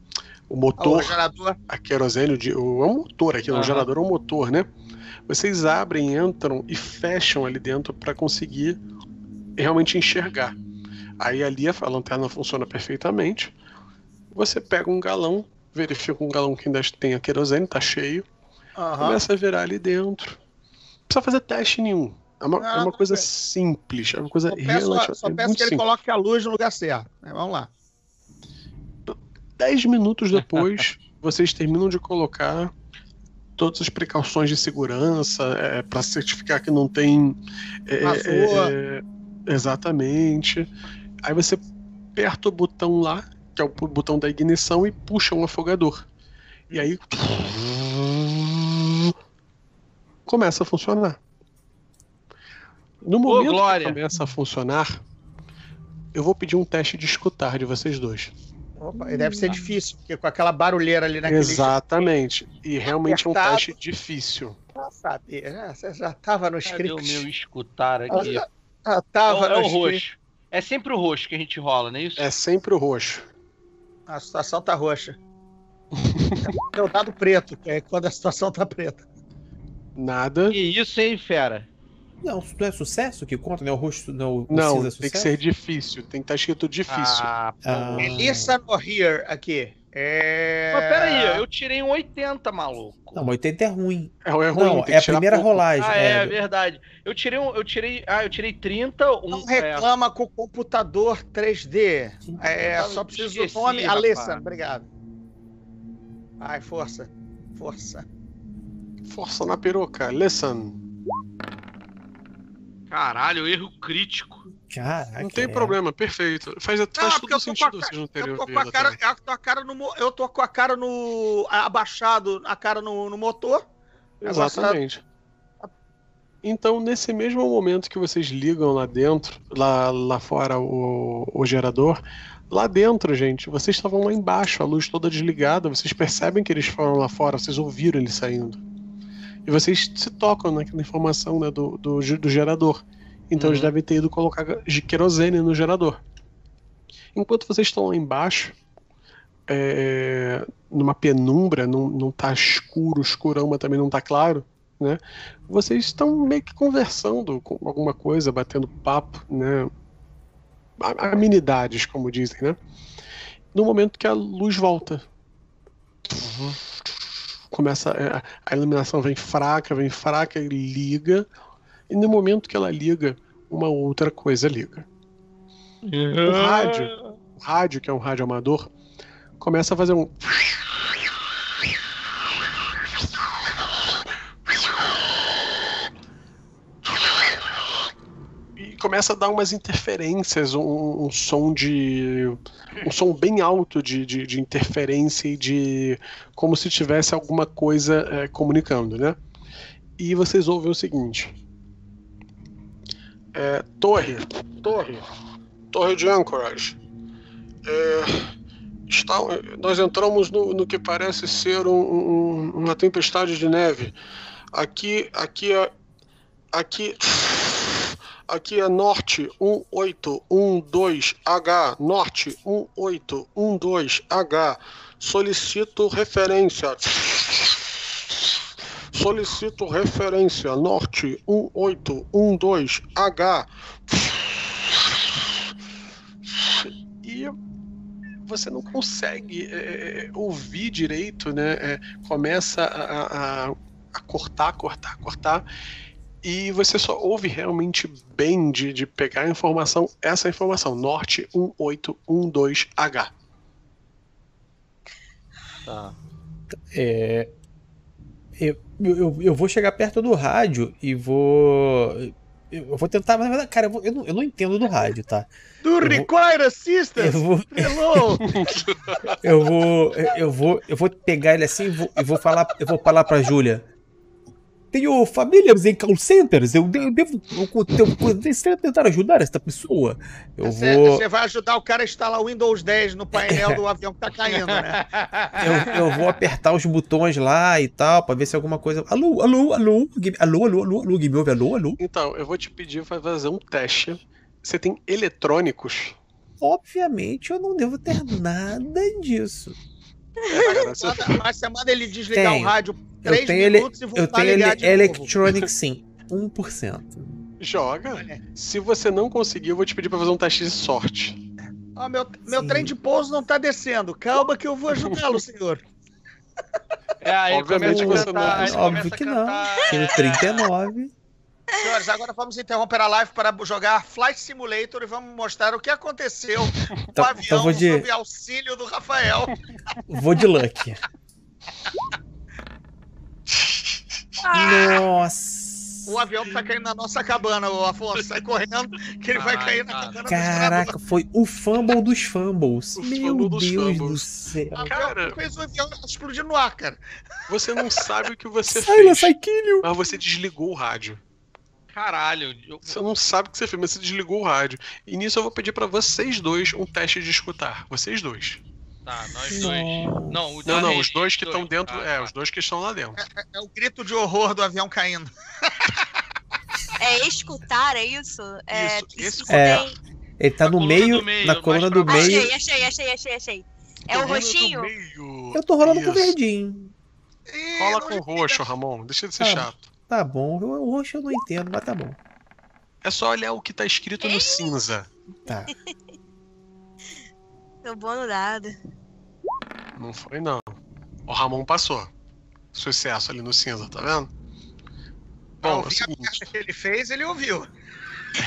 o motor. O gerador. A querosene. É um motor aqui, uhum. O gerador é um motor, né? Vocês abrem, entram e fecham ali dentro para conseguir realmente enxergar. Aí ali a lanterna funciona perfeitamente. Você pega um galão, verifica um galão que ainda tem a querosene, tá cheio. Uhum. Começa a virar ali dentro. Não precisa fazer teste nenhum. É uma, ah, é uma coisa simples, é uma coisa relativamente. Só peço que ele coloque a luz no lugar certo. Vamos lá. Dez minutos depois, vocês terminam de colocar todas as precauções de segurança, é, para certificar que não tem... É, é, é, exatamente. Aí você aperta o botão lá, que é o botão da ignição, e puxa um afogador. E aí... começa a funcionar. No momento Ô, que começa a funcionar, eu vou pedir um teste de escutar de vocês dois. Opa, e deve ser difícil, porque com aquela barulheira ali naquele... Exatamente, e realmente apertado. É um teste difícil. Ah, sabia, já, você já tava no script. Cadê o meu escutar aqui? Já, já tava é, no é o roxo. É sempre o roxo que a gente rola, não é isso? É sempre o roxo. A situação tá roxa. É o dado preto, que é quando a situação tá preta. Nada. E isso, hein, fera? Não, não é sucesso que conta, né? O rosto não, não precisa sucesso. Tem que ser difícil, tem que estar escrito difícil. Ah, ah. Melissa Morrier aqui. É... Mas peraí, eu tirei um oitenta, maluco. Não, mas oitenta é ruim. É, é ruim, não, é a primeira pouco. rolagem. Ah, é, é verdade. Eu tirei um, eu tirei, ah, eu tirei trinta. Um, não reclama é... com o computador três D. É, só preciso do nome. Alessa, obrigado. Ai, força. Força. Força na peruca, Alessa. Caralho, erro crítico. Caraca, não tem é. problema, perfeito. Faz até ah, todo sentido vocês não terem ouvido. Eu tô com a cara no... abaixado, a cara no, no motor. Exatamente. Tá... Então, nesse mesmo momento que vocês ligam lá dentro, lá, lá fora o, o gerador, lá dentro, gente, vocês estavam lá embaixo, a luz toda desligada, vocês percebem que eles foram lá fora, vocês ouviram eles saindo. E vocês se tocam naquela informação, né, do, do, do gerador. Então uhum. eles devem ter ido colocar querosene no gerador. Enquanto vocês estão lá embaixo, é, numa penumbra, não, não tá escuro, escurão, mas também não tá claro, né? Vocês estão meio que conversando com alguma coisa, batendo papo, né? Amenidades, como dizem, né? No momento que a luz volta, uhum. começa a, a iluminação vem fraca, vem fraca e liga. E no momento que ela liga, uma outra coisa liga. Uhum. O rádio, o rádio que é um rádio amador, começa a fazer um. Começa a dar umas interferências, um, um som de... um som bem alto de, de, de interferência e de... como se tivesse alguma coisa é, comunicando, né? E vocês ouvem o seguinte... É, torre, torre, torre de Anchorage. É, está, nós entramos no, no que parece ser um, um, uma tempestade de neve. Aqui, aqui, aqui... Aqui é norte um oito um dois H, norte um oito um dois H, solicito referência, solicito referência, norte um oito um dois H. E você não consegue é, ouvir direito, né? É, começa a, a, a cortar, cortar, cortar. E você só ouve realmente bem de, de pegar a informação, essa informação, norte um oito um dois H. Tá. É, eu, eu, eu vou chegar perto do rádio e vou... Eu vou tentar, mas, cara, eu, vou, eu, não, eu não entendo do rádio, tá? Do eu Require vou, Assistance! Eu vou, eu, vou, eu, vou, eu vou pegar ele assim e vou, eu vou falar, eu vou falar pra Júlia. Tenho famílias em call centers, eu devo tentar ajudar essa pessoa. Eu você, vou... você vai ajudar o cara a instalar o Windows dez no painel do avião que tá caindo, né? Eu, eu vou apertar os botões lá e tal, pra ver se alguma coisa... Alô, alô, alô, alô, alô, alô, alô, me ouve, alô, alô. Então, eu vou te pedir pra fazer um teste. Você tem eletrônicos? Obviamente, eu não devo ter nada disso. Mas você manda ele desligar Tenho. o rádio três eu tenho minutos ele, e voltar a ligar de Electronic novo. Sim, um por cento. Joga. Olha. Se você não conseguir, eu vou te pedir pra fazer um teste de sorte. Ah, meu, meu trem de pouso não tá descendo. Calma que eu vou ajudá-lo, senhor. É, aí Obviamente começa que cantar, você não. Óbvio que não. Tiro trinta e nove. Senhores, agora vamos interromper a live para jogar Flight Simulator e vamos mostrar o que aconteceu com tá, o avião então de... sob auxílio do Rafael. Vou de Luck. Nossa. O avião tá caindo na nossa cabana, o Afonso. Sai correndo que ele vai Ai, cair na cabana. Caraca, dos foi o fumble dos fumbles. O Meu fumble dos Deus fumbles. do céu. O cara, fez o avião explodir no ar, cara. Você não sabe o que você sai, fez. Sai, mas você desligou o rádio. Caralho. Eu... Você não sabe o que você fez, mas você desligou o rádio. E nisso eu vou pedir pra vocês dois um teste de escutar. Vocês dois. Tá, nós dois. Não, não, o não, não os dois que estão dentro. Tá, é, tá. os dois que estão lá dentro. É, é o grito de horror do avião caindo. É escutar, é isso? É, isso, escutar. É, ele tá no meio, meio, na coluna do meio. Achei, achei, achei, achei, achei. É o roxinho? Eu tô rolando isso. com o verdinho. E Cola com o roxo, Ramon. Deixa de ser tá. chato. Tá bom, o roxo eu não entendo, mas tá bom. É só olhar o que tá escrito no Ei. cinza. Tá. Tô bom no dado. Não foi, não. O Ramon passou. Sucesso ali no cinza, tá vendo? Bom, é a carta que ele fez, ele ouviu.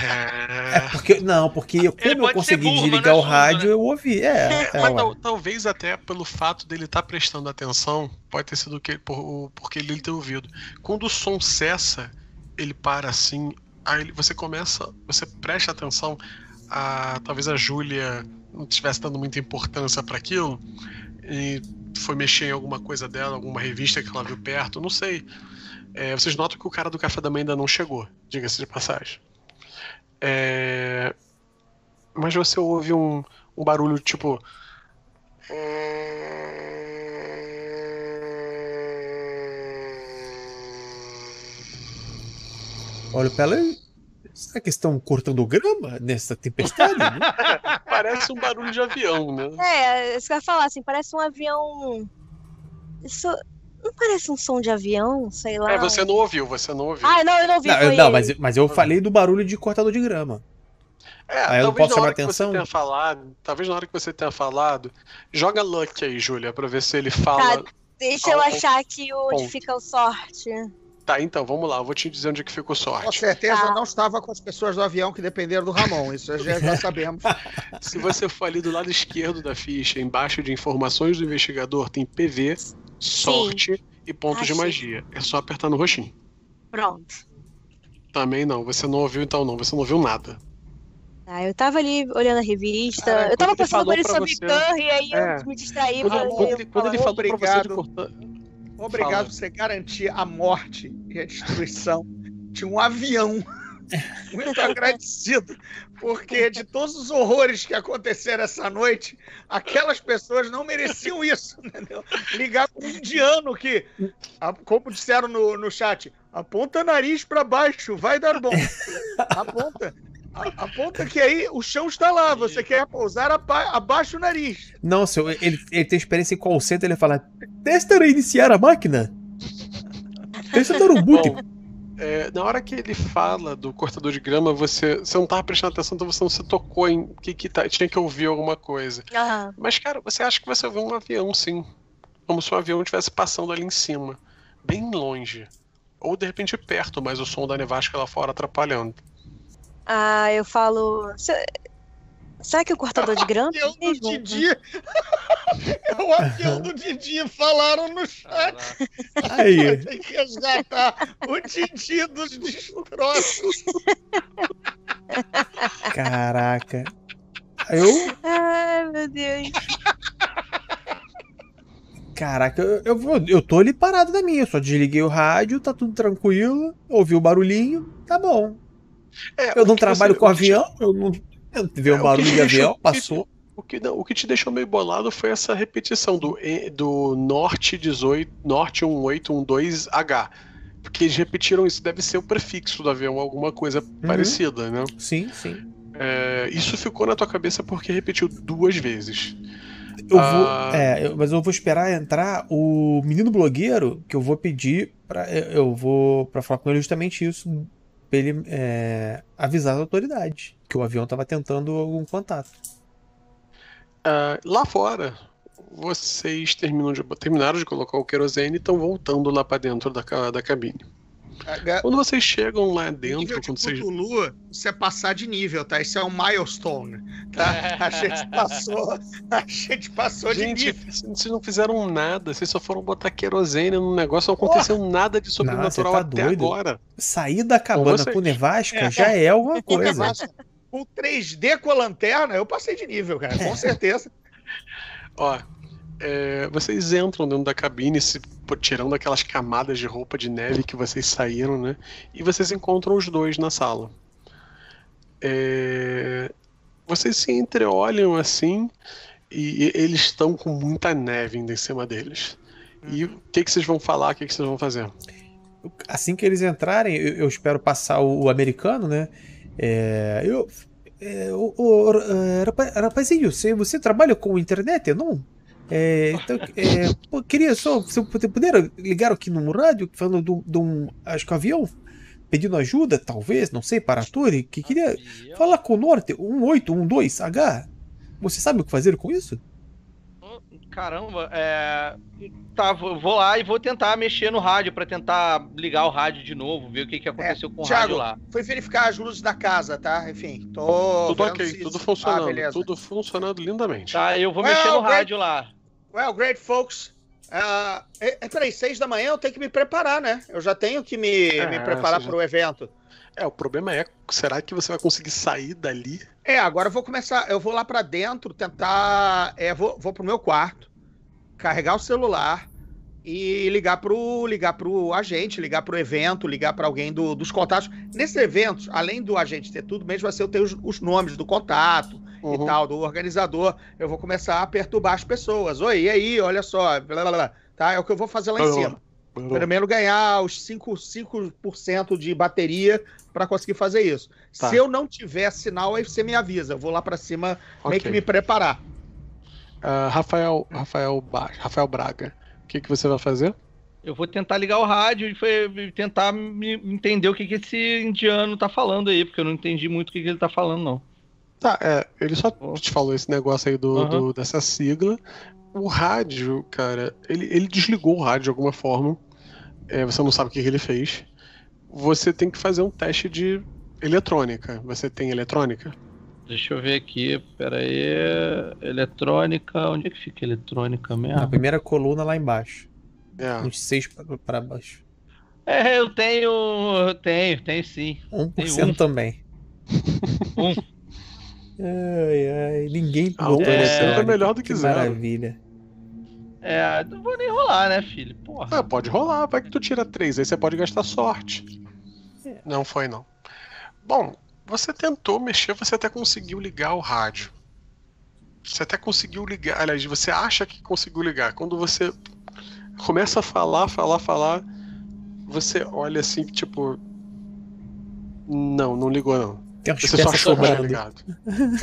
É... é porque, não, porque eu, como eu consegui burma, desligar né, o rádio, né? eu ouvi. É, é, mas tal, talvez até pelo fato dele estar tá prestando atenção, pode ter sido que, por, porque ele tem ouvido. Quando o som cessa, ele para assim, aí você começa, você presta atenção, a, talvez a Júlia não estivesse dando muita importância para aquilo, e foi mexer em alguma coisa dela, alguma revista que ela viu perto, não sei. É, vocês notam que o cara do café da manhã ainda não chegou, diga-se de passagem. É... Mas você ouve um, um barulho tipo. Olha pra ela. será que estão cortando grama nessa tempestade? Né? Parece um barulho de avião, né? É, você vai falar assim, parece um avião... Isso... Não parece um som de avião, sei lá. É, você não ouviu, você não ouviu. Ah, não, eu não ouvi. Não, foi... não mas, mas eu falei do barulho de cortador de grama. É, aí eu não posso chamar atenção. Tenha falado, talvez na hora que você tenha falado, joga Luck aí, Júlia, pra ver se ele fala... Tá, deixa eu achar aqui onde fica o sorte. Tá, então, vamos lá, eu vou te dizer onde que ficou sorte. Com certeza ah. não estava com as pessoas do avião que dependeram do Ramon, isso já, já sabemos. Se você for ali do lado esquerdo da ficha, embaixo de informações do investigador, tem P V, sorte Sim. e pontos Achei. de magia. É só apertar no roxinho. Pronto. Também não, você não ouviu então não, você não ouviu nada. Ah, eu tava ali olhando a revista, ah, eu tava passando por ele sobre Gun e aí é. eu me distraí. Quando, quando, eu, ele, quando ele falou pra você de cortar... Obrigado Fala. por você garantir a morte e a destruição de um avião. Muito agradecido, porque de todos os horrores que aconteceram essa noite, aquelas pessoas não mereciam isso, entendeu? Ligar para um indiano que, como disseram no, no chat, aponta o nariz para baixo, vai dar bom. Aponta. A, a ponta que aí o chão está lá, você quer pousar abaixo o nariz. Não, senhor, ele, ele tem experiência em call center, ele fala, testa iniciar a máquina. Testa dar um boot. Bom, é, na hora que ele fala do cortador de grama, você, você não estava prestando atenção, então você não se tocou em que, que tá, tinha que ouvir alguma coisa. Uhum. Mas, cara, você acha que você ouviu um avião, sim. Como se o avião estivesse passando ali em cima, bem longe. Ou, de repente, perto, mas o som da nevasca lá fora atrapalhando. Ah, eu falo... Será que é o cortador de grama? É o avião do Didi! É o avião do Didi! Falaram no chat! Aí! Tem que resgatar o Didi dos destroços! Caraca! Eu? Ai, meu Deus! Caraca, eu, eu, eu tô ali parado da minha, só desliguei o rádio, tá tudo tranquilo, ouvi o barulhinho, tá bom. É, eu não trabalho você, com avião, te... eu não eu vi um é, barulho de deixou, avião, passou. O que, não, o que te deixou meio bolado foi essa repetição do, do Norte dezoito, Norte dezoito doze H. Porque eles repetiram isso, deve ser o prefixo do avião, alguma coisa uhum. parecida, né? Sim, sim. É, isso ficou na tua cabeça porque repetiu duas vezes. Eu ah... vou, é, eu, mas eu vou esperar entrar o menino blogueiro, que eu vou pedir pra, eu vou pra falar com ele justamente isso. Pra ele é, avisar as autoridades que o avião estava tentando algum contato. Uh, lá fora, vocês terminam de, terminaram de colocar o querosene e estão voltando lá para dentro da, da cabine. H... Quando vocês chegam lá dentro... Quando vocês... Cthulhu, isso é passar de nível, tá? Isso é um milestone, tá? A gente passou, a gente passou gente, de nível. Vocês não fizeram nada, vocês só foram botar querosene no negócio, não aconteceu oh. nada de sobrenatural não, tá até doido. agora. Sair da cabana com nevasca é. já é alguma coisa. Com três D com a lanterna, eu passei de nível, cara, com certeza. Ó... É, vocês entram dentro da cabine, se, tirando aquelas camadas de roupa de neve que vocês saíram, né? E vocês encontram os dois na sala. É, vocês se entreolham assim e, e eles estão com muita neve ainda em cima deles. E o que, que vocês vão falar, o que, que vocês vão fazer? Assim que eles entrarem, eu, eu espero passar o, o americano, né? É, eu, é, o, o, rapazinho, você, você trabalha com internet, não? É, então, é, pô, queria só, se eu puder, ligaram aqui num rádio falando de um, acho que um avião pedindo ajuda, talvez, não sei, para a torre, que queria avião. falar com o norte dezoito doze H. Você sabe o que fazer com isso? Caramba, é, tá, vou lá e vou tentar mexer no rádio para tentar ligar o rádio de novo, ver o que, que aconteceu é, com o Thiago, rádio lá. Foi verificar as luzes da casa, tá? Enfim, tô tudo ok, isso. tudo funcionando, ah, beleza. tudo funcionando lindamente. Tá, eu vou well, mexer no great... rádio lá. Well, great folks. Uh, é, é, peraí, seis da manhã eu tenho que me preparar, né? Eu já tenho que me, ah, me preparar para o já... evento. É, o problema é, será que você vai conseguir sair dali? É, agora eu vou começar, eu vou lá pra dentro tentar, é, vou, vou pro meu quarto, carregar o celular e ligar pro, ligar pro agente, ligar pro evento, ligar pra alguém do, dos contatos. Nesses eventos, além do agente ter tudo, mesmo assim eu tenho os, os nomes do contato uhum. e tal, do organizador, eu vou começar a perturbar as pessoas. Oi, e aí, olha só, blá, blá, blá, tá? É o que eu vou fazer lá uhum. em cima. Pelo menos ganhar os cinco por cento de bateria para conseguir fazer isso. Tá. Se eu não tiver sinal, aí você me avisa. Eu vou lá para cima, okay, meio que me preparar. Uh, Rafael, Rafael, ba... Rafael Braga, o que, que você vai fazer? Eu vou tentar ligar o rádio e tentar me entender o que, que esse indiano tá falando aí, porque eu não entendi muito o que, que ele tá falando, não. Tá, é, ele só te falou esse negócio aí do, uhum. do, dessa sigla. O rádio, cara, ele, ele desligou o rádio de alguma forma. É, você não sabe o que, que ele fez. Você tem que fazer um teste de eletrônica. Você tem eletrônica? Deixa eu ver aqui, peraí. Eletrônica, onde é que fica a eletrônica mesmo? Na primeira coluna lá embaixo. É. Uns seis para baixo. É, eu tenho. Eu tenho, tenho sim. um por cento um. Também. um. Ai, ai, ninguém ah, poupa. É, é melhor do que, que zero. Maravilha. É, não vou nem rolar, né, filho? Porra. Ah, pode rolar, vai que tu tira três, aí você pode gastar sorte. É. Não foi, não. Bom, você tentou mexer, você até conseguiu ligar o rádio. Você até conseguiu ligar. Aliás, você acha que conseguiu ligar. Quando você começa a falar, falar, falar, você olha assim, tipo, não, não ligou não. Tem você só achou que era ligado.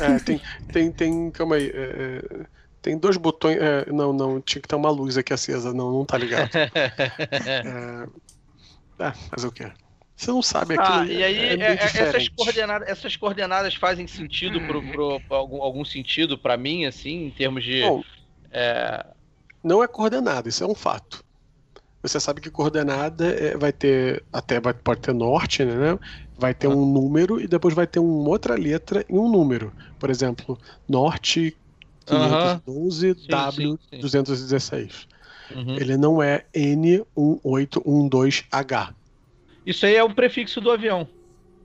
É, tem, tem, tem, calma aí, é, tem dois botões, é, não, não, tinha que ter uma luz aqui acesa, não, não tá ligado. É, é, mas eu quero. Você não sabe aquilo. Ah, e aí é, é, é, essas, coordenadas, essas coordenadas fazem sentido pro, pro, pro algum, algum sentido pra mim, assim, em termos de... Bom, é... Não é coordenada, isso é um fato. Você sabe que coordenada é, vai ter, até vai, pode ter norte, né? Vai ter ah. um número e depois vai ter uma outra letra e um número. Por exemplo, norte quinhentos e doze, uh-huh. W sim, sim, duzentos e dezesseis. Uhum. Ele não é N um oito um dois H. Isso aí é o prefixo do avião.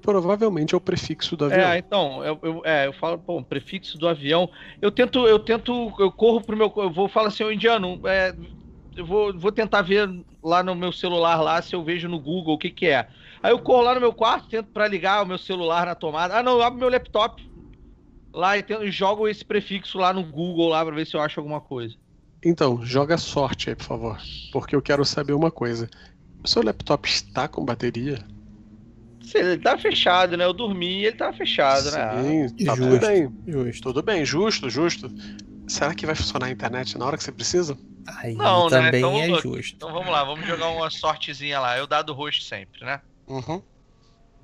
Provavelmente é o prefixo do avião. É, então, eu, eu, é, eu falo, bom, prefixo do avião. Eu tento, eu tento, eu corro pro meu. Eu vou falar assim, ô indiano, é, eu vou, vou tentar ver lá no meu celular, lá, se eu vejo no Google o que, que é. Aí eu corro lá no meu quarto, tento pra ligar o meu celular na tomada. Ah, não, eu abro meu laptop lá e, tento, e jogo esse prefixo lá no Google lá pra ver se eu acho alguma coisa. Então, joga sorte aí, por favor. Porque eu quero saber uma coisa. O seu laptop está com bateria? Ele tá fechado, né? Eu dormi e ele tá fechado, né? Sim, tá tudo bem. Justo. Tudo bem, justo, justo. Será que vai funcionar a internet na hora que você precisa? Aí não, né? Também então, é justo. Então vamos lá, vamos jogar uma sortezinha lá. Eu dado o rosto sempre, né? Uhum.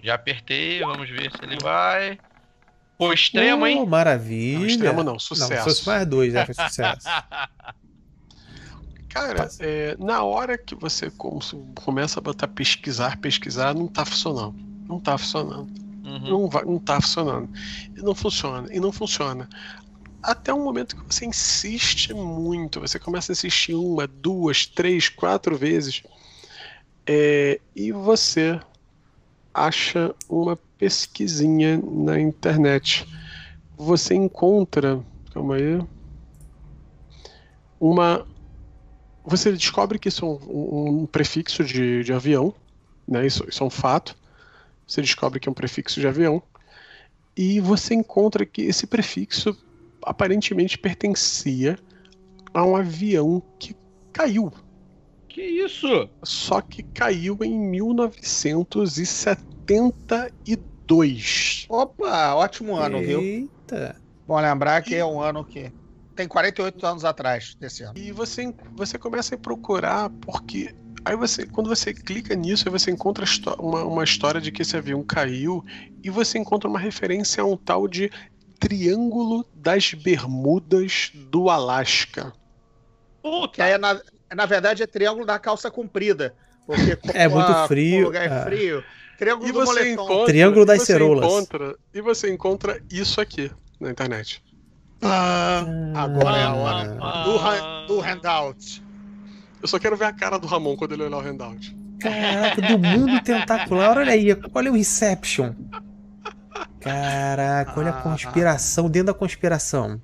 Já apertei, vamos ver se ele vai. Pô, extremo, hein? Oh, maravilha. Não, extremo não, sucesso. Não, se fosse mais dois, já foi sucesso. Cara, é, na hora que você começa a botar pesquisar, pesquisar, não tá funcionando. Não tá funcionando. Uhum. Não, vai, não tá funcionando. E não funciona, e não funciona. Até um momento que você insiste muito. Você começa a insistir uma, duas, três, quatro vezes. É, e você acha uma pesquisinha na internet. Você encontra. Calma aí. Uma. Você descobre que isso é um, um, um prefixo de, de avião. Né? Isso, isso é um fato. Você descobre que é um prefixo de avião e você encontra que esse prefixo aparentemente pertencia a um avião que caiu. Que isso? Só que caiu em mil novecentos e setenta e dois. Opa, ótimo ano, Eita. viu? Eita. Bom lembrar que e... é um ano que tem quarenta e oito anos atrás desse ano. E você, você começa a procurar porque... Aí você, quando você clica nisso, você encontra uma, uma história de que esse avião caiu e você encontra uma referência a um tal de Triângulo das Bermudas do Alasca. Puta! É, na, na verdade é Triângulo da Calça Comprida. Porque é muito a, frio. O lugar é frio. Triângulo e do moletom. Encontra, Triângulo das Ceroulas. Encontra, e você encontra isso aqui na internet. Ah, agora é a hora. Ah, do, do handout. Eu só quero ver a cara do Ramon quando ele olhar o handout. Caraca, do mundo tentacular, olha aí, olha o Inception. Caraca, olha a conspiração dentro da conspiração.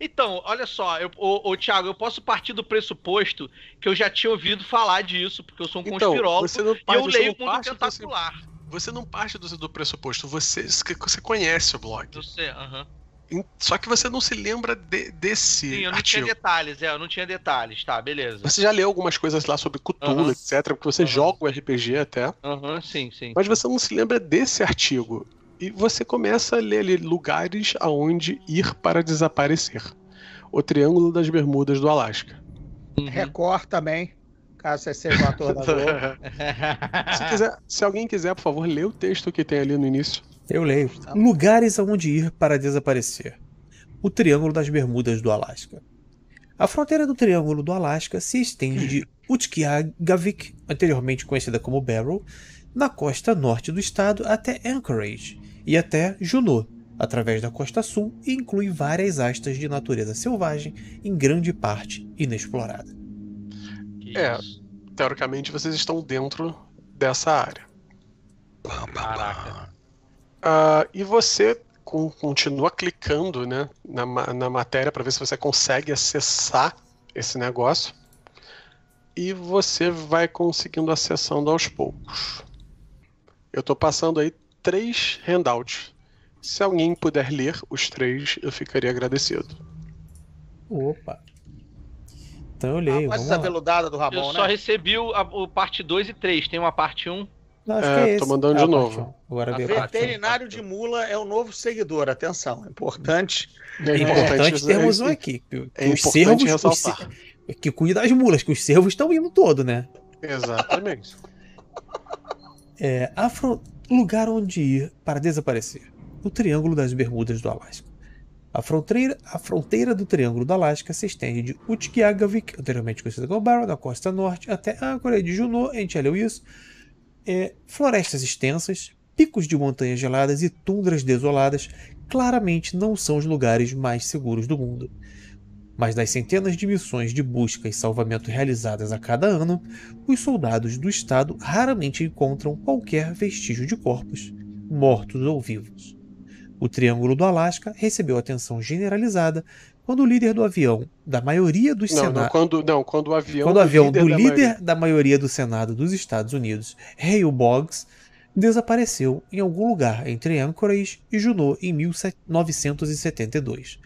Então, olha só, eu, ô, ô, Thiago, eu posso partir do pressuposto que eu já tinha ouvido falar disso, porque eu sou um conspirólogo então, e eu leio o mundo tentacular. Você, você não parte do, do pressuposto, você, você conhece o blog. Eu sei, aham. Uh-huh. Só que você não se lembra de, desse artigo. Sim, eu não artigo. tinha detalhes, é, eu não tinha detalhes, tá, beleza. Você já leu algumas coisas lá sobre Cthulhu, uhum. etcétera, porque você uhum. joga o R P G até. Aham, uhum, sim, sim. Mas você não se lembra desse artigo. E você começa a ler ali lugares aonde ir para desaparecer. O Triângulo das Bermudas do Alasca. Uhum. Record também. Caso você seja um ator da Globo. Se quiser, se alguém quiser, por favor, lê o texto que tem ali no início. Eu leio. Lugares aonde ir para desaparecer. O Triângulo das Bermudas do Alasca. A fronteira do Triângulo do Alasca se estende de Utqiagvik, anteriormente conhecida como Barrow, na costa norte do estado até Anchorage e até Juneau, através da costa sul, e inclui várias hastas de natureza selvagem, em grande parte inexplorada. É, teoricamente vocês estão dentro dessa área. Caraca. Uh, e você com, continua clicando, né, na, na matéria para ver se você consegue acessar esse negócio. E você vai conseguindo acessando aos poucos. Eu estou passando aí três handouts. Se alguém puder ler os três, eu ficaria agradecido. Opa. Então eu leio. Ah, essa veludada do Ramon, eu né? só recebi o, a, o parte dois e três. Tem uma parte um? Não, acho é, que é esse. Tô mandando é de novo. Agora veterinário de mula é o novo seguidor. Atenção, é importante. É importante é, termos um aqui. É os importante servos, ressaltar. Os, que cuida das mulas, que os servos estão indo todo, né? Exatamente. É, afro, lugar onde ir para desaparecer. O Triângulo das Bermudas do Alasca. A fronteira, a fronteira do Triângulo do Alasca se estende de Utqiagvik, anteriormente conhecida como Barrow, da costa norte, até Anchorage, Juneau, a gente já leu isso, é, florestas extensas, picos de montanhas geladas e tundras desoladas claramente não são os lugares mais seguros do mundo. Mas nas centenas de missões de busca e salvamento realizadas a cada ano, os soldados do Estado raramente encontram qualquer vestígio de corpos, mortos ou vivos. O Triângulo do Alasca recebeu atenção generalizada quando o líder do avião da maioria dos Senado... Não, quando, não, quando o avião, quando o avião do líder, do da, líder maioria... da maioria do Senado dos Estados Unidos, Hale Boggs, desapareceu em algum lugar entre Anchorage e Juneau em mil novecentos e setenta e dois.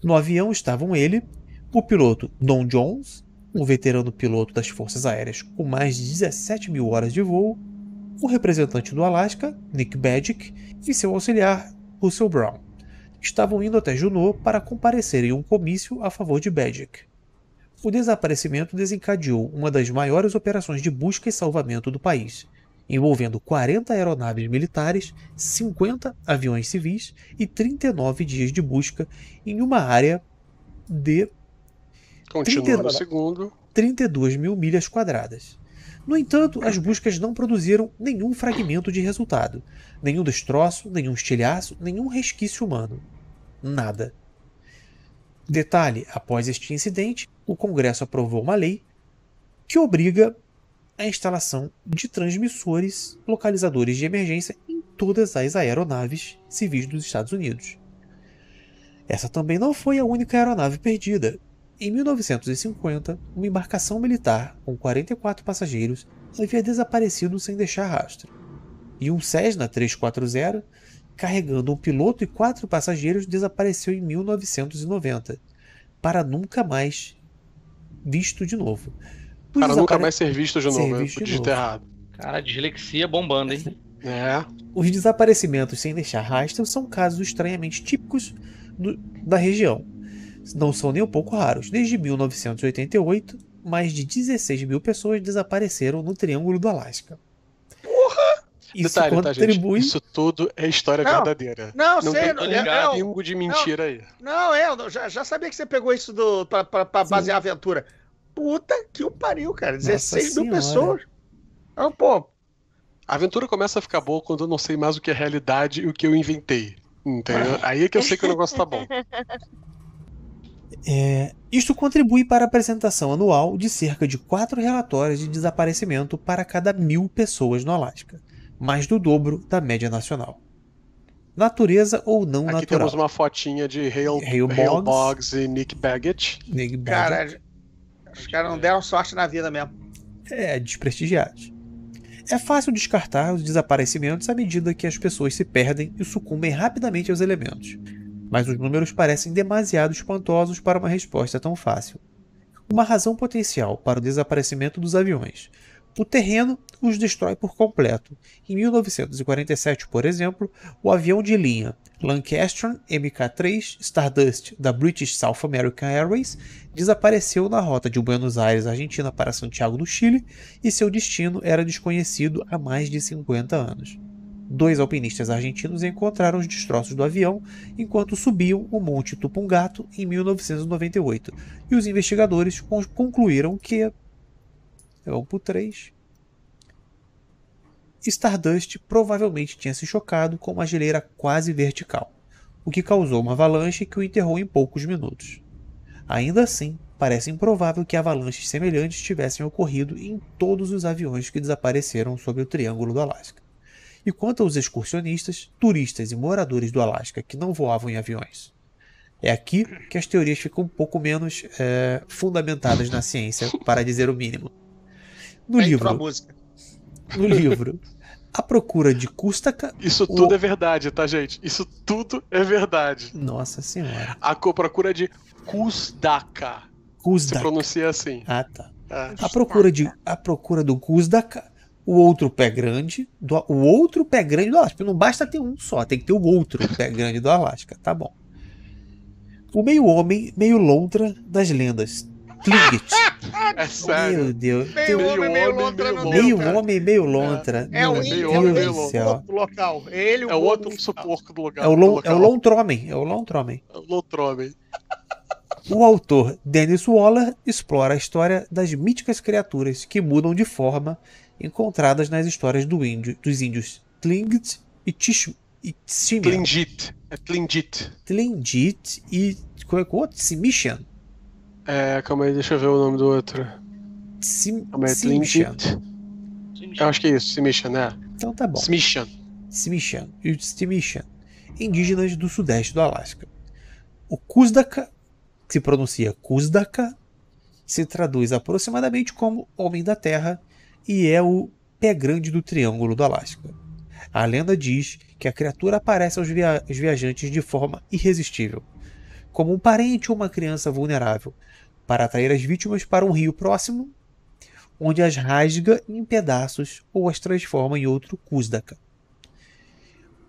No avião estavam ele, o piloto Don Jones, um veterano piloto das Forças Aéreas com mais de dezessete mil horas de voo, o representante do Alasca, Nick Baddick, e seu auxiliar, Russell Brown. Estavam indo até Juneau para comparecer em um comício a favor de Baddick. O desaparecimento desencadeou uma das maiores operações de busca e salvamento do país, envolvendo quarenta aeronaves militares, cinquenta aviões civis e trinta e nove dias de busca em uma área de trinta e dois mil milhas quadradas. No entanto, as buscas não produziram nenhum fragmento de resultado, nenhum destroço, nenhum estilhaço, nenhum resquício humano. Nada. Detalhe, após este incidente, o Congresso aprovou uma lei que obriga a instalação de transmissores localizadores de emergência em todas as aeronaves civis dos Estados Unidos. Essa também não foi a única aeronave perdida. Em mil novecentos e cinquenta, uma embarcação militar com quarenta e quatro passageiros havia desaparecido sem deixar rastro, e um Cessna trezentos e quarenta, carregando um piloto e quatro passageiros, desapareceu em mil novecentos e noventa, para nunca mais visto de novo. Os para nunca mais ser visto de novo, ser visto de novo. Errado. Cara, dislexia bombando, hein? É. Os desaparecimentos sem deixar rastro são casos estranhamente típicos do, da região. Não são nem um pouco raros. Desde mil novecentos e oitenta e oito, mais de dezesseis mil pessoas desapareceram no Triângulo do Alasca. Porra! Isso Detalhe, contribui... tá, gente? Isso tudo é história não, verdadeira. Não, não sei. Não tem pingo de mentira não, aí. Não, é, eu já, já sabia que você pegou isso do, pra, pra, pra basear a aventura. Puta que o pariu, cara. dezesseis mil pessoas. Não, pô. A aventura começa a ficar boa quando eu não sei mais o que é realidade e o que eu inventei. Entendeu? Aí é que eu sei que o negócio tá bom. É, isto contribui para a apresentação anual de cerca de quatro relatórios de desaparecimento para cada mil pessoas no Alasca, mais do dobro da média nacional. Natureza ou não Aqui natural. Aqui temos uma fotinha de Hale Boggs, Boggs e Nick Baggett. Nick Baggett. Cara, os caras não deram sorte na vida mesmo. É, desprestigiados. É fácil descartar os desaparecimentos à medida que as pessoas se perdem e sucumbem rapidamente aos elementos. mas os números parecem demasiado espantosos para uma resposta tão fácil. Uma razão potencial para o desaparecimento dos aviões. O terreno os destrói por completo. Em mil novecentos e quarenta e sete, por exemplo, o avião de linha Lancastrian M K três Stardust da British South American Airways desapareceu na rota de Buenos Aires, Argentina, para Santiago do Chile, e seu destino era desconhecido há mais de cinquenta anos. Dois alpinistas argentinos encontraram os destroços do avião enquanto subiam o Monte Tupungato em mil novecentos e noventa e oito, e os investigadores concluíram que... Vamos para o três. Stardust provavelmente tinha se chocado com uma geleira quase vertical, o que causou uma avalanche que o enterrou em poucos minutos. Ainda assim, parece improvável que avalanches semelhantes tivessem ocorrido em todos os aviões que desapareceram sob o Triângulo do Alasca. E quanto aos excursionistas, turistas e moradores do Alasca que não voavam em aviões? É aqui que as teorias ficam um pouco menos é, fundamentadas na ciência, para dizer o mínimo. No livro, no livro A Procura de Kushtaka... Isso tudo o... é verdade, tá, gente? Isso tudo é verdade. Nossa Senhora. A Procura de Kushtaka. Kushtaka. Se pronuncia assim. Ah, tá. Ah. A, procura de, a Procura do Kushtaka, o outro pé grande... Do, o outro pé grande do Alasca. Não basta ter um só, tem que ter o outro pé grande do Alasca. Tá bom. O meio-homem, meio-lontra das lendas. Tlingit. É sério. Meu Deus. Meio, meio homem, meio lontra. Meio, meio, meio homem, meio lontra. É, é o meio homem, meio lontra do local. Ele, o é o outro suporco do local. É o, lo, local. É o lontromem. É o lontromem. É o lontromem. O autor Dennis Waller explora a história das míticas criaturas que mudam de forma encontradas nas histórias do índio, dos índios Tlingit e Tsimshian. Tlingit. É Tlingit. Tlingit e... Qual é o outro? Tsimshian. É, calma aí, deixa eu ver o nome do outro. Sim, é Tlingit. Eu acho que é isso, Tsimshian, né? Então tá bom. Tsimshian. Tsimshian. E Tsimshian. Indígenas do sudeste do Alasca. O Kushtaka, que se pronuncia Kushtaka, se traduz aproximadamente como Homem da Terra e é o pé grande do Triângulo do Alasca. A lenda diz que a criatura aparece aos via- viajantes de forma irresistível, como um parente ou uma criança vulnerável, para atrair as vítimas para um rio próximo, onde as rasga em pedaços ou as transforma em outro Kushtaka.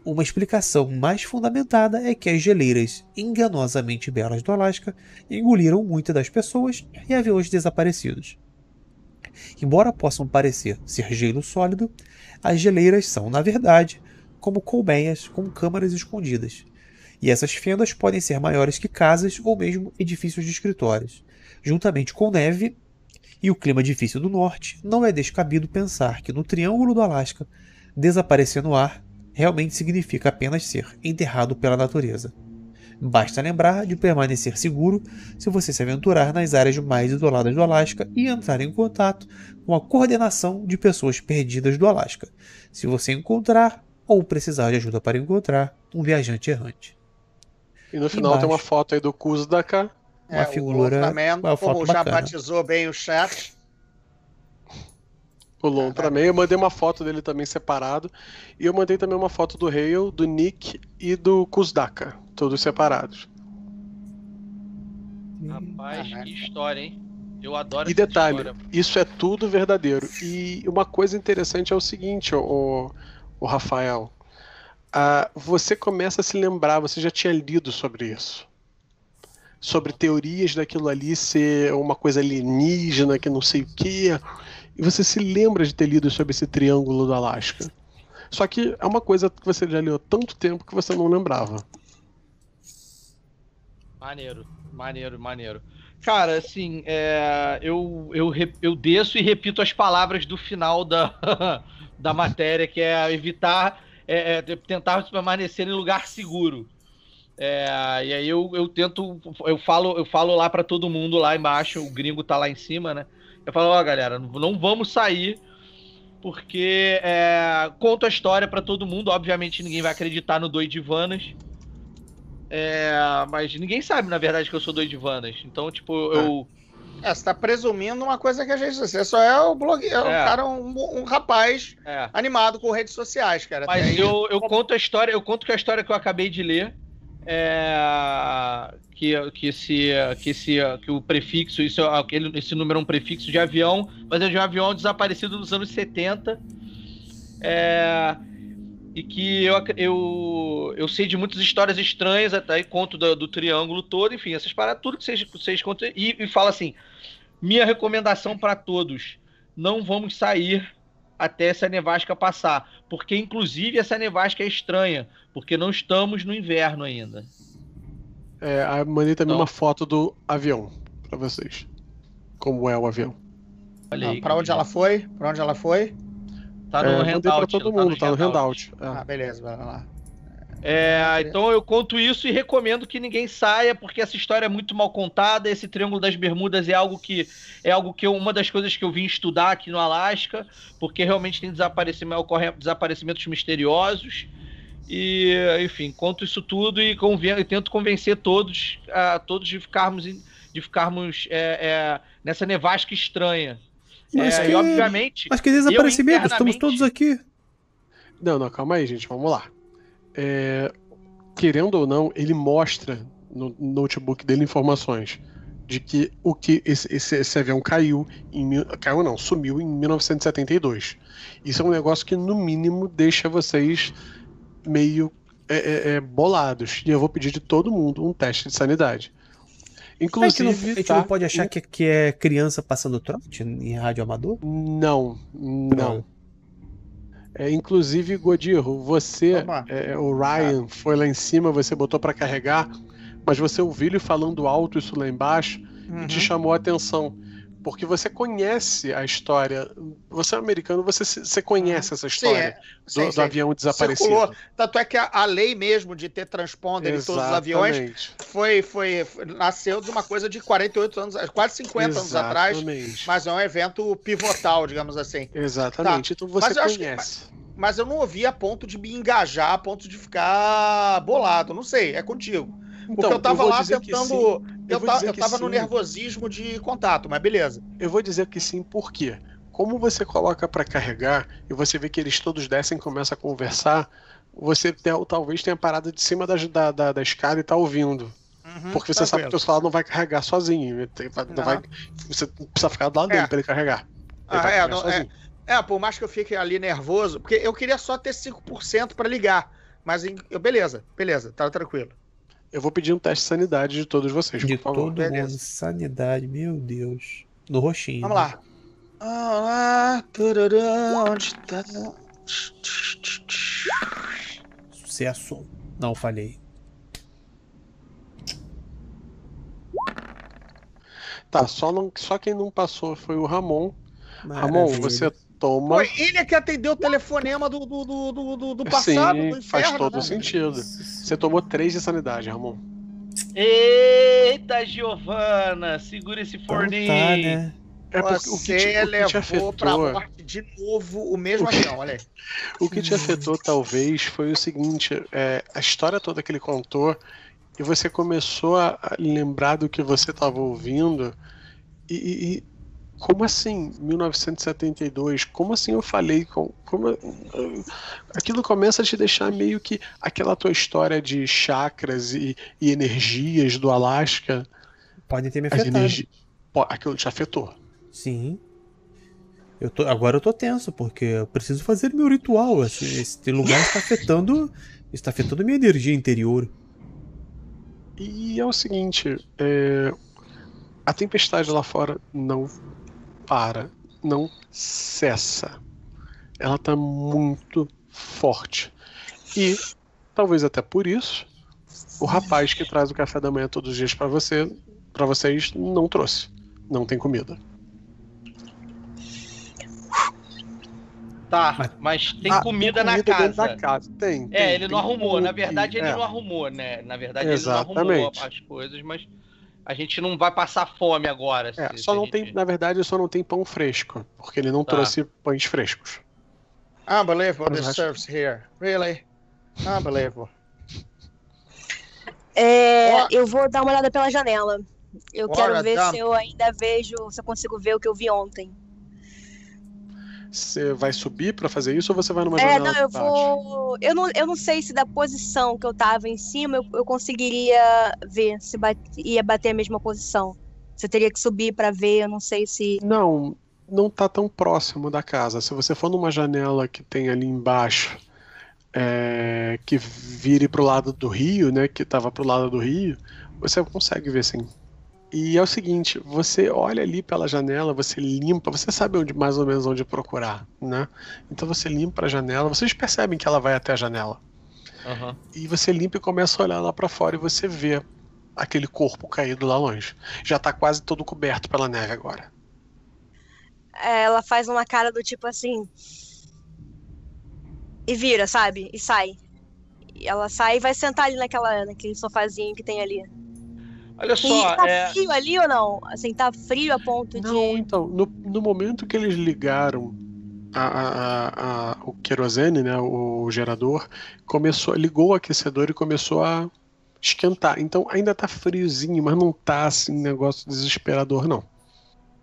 Uma explicação mais fundamentada é que as geleiras enganosamente belas do Alasca engoliram muitas das pessoas e aviões desaparecidos. Embora possam parecer ser gelo sólido, as geleiras são, na verdade, como colmeias com câmaras escondidas. E essas fendas podem ser maiores que casas ou mesmo edifícios de escritórios. Juntamente com neve e o clima difícil do norte, não é descabido pensar que no Triângulo do Alasca, desaparecer no ar realmente significa apenas ser enterrado pela natureza. Basta lembrar de permanecer seguro se você se aventurar nas áreas mais isoladas do Alasca e entrar em contato com a coordenação de pessoas perdidas do Alasca, se você encontrar ou precisar de ajuda para encontrar um viajante errante. E no final embaixo tem uma foto aí do Kushtaka. É, uma figura, uma foto como já bacana. Batizou bem o chat. O Lontraman. Eu mandei uma foto dele também separado. E eu mandei também uma foto do Hale, do Nick e do Kushtaka. Todos separados. Rapaz, que história, hein? Eu adoro essa história. E detalhe, isso é tudo verdadeiro. E uma coisa interessante é o seguinte, o, o Rafael... Uh, você começa a se lembrar, você já tinha lido sobre isso, sobre teorias daquilo ali ser uma coisa alienígena, que não sei o que, e você se lembra de ter lido sobre esse Triângulo do Alasca. Só que é uma coisa que você já leu há tanto tempo que você não lembrava. Maneiro, maneiro, maneiro. Cara, assim, é, eu, eu, eu desço e repito as palavras do final da, da matéria, que é evitar... É, é, tentar permanecer em lugar seguro. É, e aí eu, eu tento, eu falo, eu falo lá para todo mundo lá embaixo, o gringo tá lá em cima, né? Eu falo, ó, oh, galera, não vamos sair, porque é, conto a história para todo mundo. Obviamente ninguém vai acreditar no Doidivanas, é, mas ninguém sabe, na verdade, que eu sou Doidivanas. Então, tipo, eu... É, você tá presumindo uma coisa que a gente... Você só é o blogueiro, é. Um cara, um, um rapaz é. animado com redes sociais, cara. Mas eu, eu conto a história, eu conto que a história que eu acabei de ler, é, que, que, esse, que, esse, que o prefixo, isso, aquele, esse número é um prefixo de avião, mas é de um avião desaparecido nos anos setenta. É, e que eu, eu, eu sei de muitas histórias estranhas, até aí conto do, do triângulo todo, enfim, essas paradas, tudo que vocês, vocês contam. E, e fala assim: minha recomendação para todos, não vamos sair até essa nevasca passar, porque inclusive essa nevasca é estranha, porque não estamos no inverno ainda. É, a mandei também então, uma foto do avião para vocês, como é o avião. Ah, para onde ela foi? Para onde ela foi? Tá no é, handout. Mandei para todo mundo, tá no handout. Tá no handout. Ah, beleza, vai lá. É, então eu conto isso e recomendo que ninguém saia, porque essa história é muito mal contada. Esse Triângulo das Bermudas é algo que é algo que eu, uma das coisas que eu vim estudar aqui no Alasca, porque realmente tem desaparecimento, ocorre desaparecimentos misteriosos. E enfim, conto isso tudo e, conven e tento convencer todos a todos de ficarmos em, de ficarmos é, é, nessa nevasca estranha. Mas é, que, e obviamente, mas que desaparecimento, estamos todos aqui. Não, não, calma aí, gente, vamos lá. É, querendo ou não, ele mostra no notebook dele informações de que, o que esse, esse, esse avião caiu, em, caiu não, sumiu em mil novecentos e setenta e dois. Isso é um negócio que no mínimo deixa vocês meio é, é, é, bolados. E eu vou pedir de todo mundo um teste de sanidade. Inclusive, é que não, a gente tá, não pode achar que, que é criança passando trote em rádio amador? Não, não. É, inclusive, Gordirro, você, é, o Ryan, foi lá em cima, você botou pra carregar, mas você ouviu ele falando alto isso lá embaixo, uhum, e te chamou a atenção. Porque você conhece a história, você é americano, você, você conhece essa história, sim, é, do, sim, do avião desaparecido. Circulou. Tanto é que a, a lei mesmo de ter transponder em todos os aviões foi, foi, nasceu de uma coisa de quarenta e oito anos, quase cinquenta exatamente, anos atrás, mas é um evento pivotal, digamos assim. Exatamente, tá. Então você mas conhece. Eu que, mas eu não ouvi a ponto de me engajar, a ponto de ficar bolado, não sei, é contigo. Porque então, eu tava eu lá tentando... Eu, eu, ta, eu tava sim. no nervosismo de contato, mas beleza. Eu vou dizer que sim, por quê? Como você coloca pra carregar e você vê que eles todos descem e começam a conversar, você tem, talvez tenha parado de cima da, da, da, da escada e tá ouvindo. Uhum, porque você tá sabe que o teu celular não vai carregar sozinho. Não não. Vai, você precisa ficar do lado é. dele pra ele carregar. Ele ah, vai é, carregar não, é, é, por mais que eu fique ali nervoso, porque eu queria só ter cinco por cento pra ligar. Mas eu, beleza, beleza, tá tranquilo. Eu vou pedir um teste de sanidade de todos vocês, de por favor. Todo mundo, sanidade, meu Deus. No roxinho. Vamos lá. Ah, lá. Onde tá? Sucesso. Não, falhei. Tá, só, não, só quem não passou foi o Ramon. Maravilha. Ramon, você toma... Foi ele é que atendeu o telefonema do, do, do, do, do passado, sim, do inferno, faz todo né? sentido. Você tomou três de sanidade, Ramon. Eita, Giovana, segura esse forninho. Então tá, né? É porque você o que te, o levou que te afetou, pra morte de novo o mesmo avião, olha aí. O que te afetou, talvez, foi o seguinte, é, a história toda que ele contou, e você começou a lembrar do que você estava ouvindo, e... e como assim, mil novecentos e setenta e dois? Como assim eu falei? Como, como, aquilo começa a te deixar meio que aquela tua história de chakras e, e energias do Alasca. Pode ter me afetado. Energi... Aquilo te afetou. Sim. Eu tô, agora eu tô tenso, porque eu preciso fazer meu ritual. Esse, esse lugar está afetando, está afetando minha energia interior. E é o seguinte, é... a tempestade lá fora não... para, não cessa. Ela tá muito forte. E, talvez até por isso, o rapaz que traz o café da manhã todos os dias para você, para vocês, não trouxe. Não tem comida. Tá, mas tem ah, comida, tem comida na casa. Da casa. Tem, tem, é, ele tem não arrumou. Comida. Na verdade, ele é. não arrumou, né? Na verdade, exatamente, ele não arrumou as coisas, mas... a gente não vai passar fome agora. É, só não gente... tem, na verdade, só não tem pão fresco, porque ele não tá. trouxe pães frescos. Unbelievable the service here. Really? Unbelievable. É, eu vou dar uma olhada pela janela. Eu What quero ver dump. se eu ainda vejo, se eu consigo ver o que eu vi ontem. Você vai subir pra fazer isso ou você vai numa é, janela? É, não, eu vou... Eu não, eu não sei se da posição que eu tava em cima eu, eu conseguiria ver se bate, ia bater a mesma posição. Você teria que subir pra ver, eu não sei se... Não, não tá tão próximo da casa. Se você for numa janela que tem ali embaixo, é, que vire pro lado do rio, né, que tava pro lado do rio, você consegue ver sim. E é o seguinte, você olha ali pela janela, você limpa, você sabe onde, mais ou menos onde procurar, né? Então você limpa a janela, vocês percebem que ela vai até a janela. Uhum. E você limpa e começa a olhar lá pra fora e você vê aquele corpo caído lá longe. Já tá quase todo coberto pela neve agora. Ela faz uma cara do tipo assim... E vira, sabe? E sai. E ela sai e vai sentar ali naquela, naquele sofazinho que tem ali. Olha só, e tá é... frio ali ou não? Assim, tá frio a ponto não, de... Não, então, no, no momento que eles ligaram a, a, a, o querosene, né, o, o gerador, começou, ligou o aquecedor e começou a esquentar. Então ainda tá friozinho, mas não tá assim, negócio desesperador, não.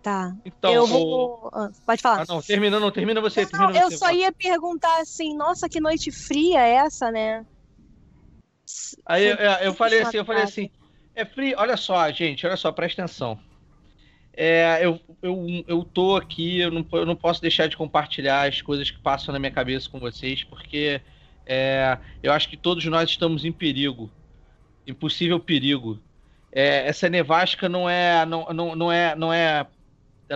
Tá. Então, eu vou... O... Pode falar. Ah, não, termina, não, termina você. Não, termina eu você, só fala. Ia perguntar assim, nossa, que noite fria é essa, né? Aí eu, eu, eu falei assim, eu falei assim, é frio, olha só, gente, olha só, presta atenção. É, eu, eu, eu tô aqui, eu não, eu não posso deixar de compartilhar as coisas que passam na minha cabeça com vocês, porque é, eu acho que todos nós estamos em perigo, impossível perigo. É, essa nevasca não é, não, não, não é, não é,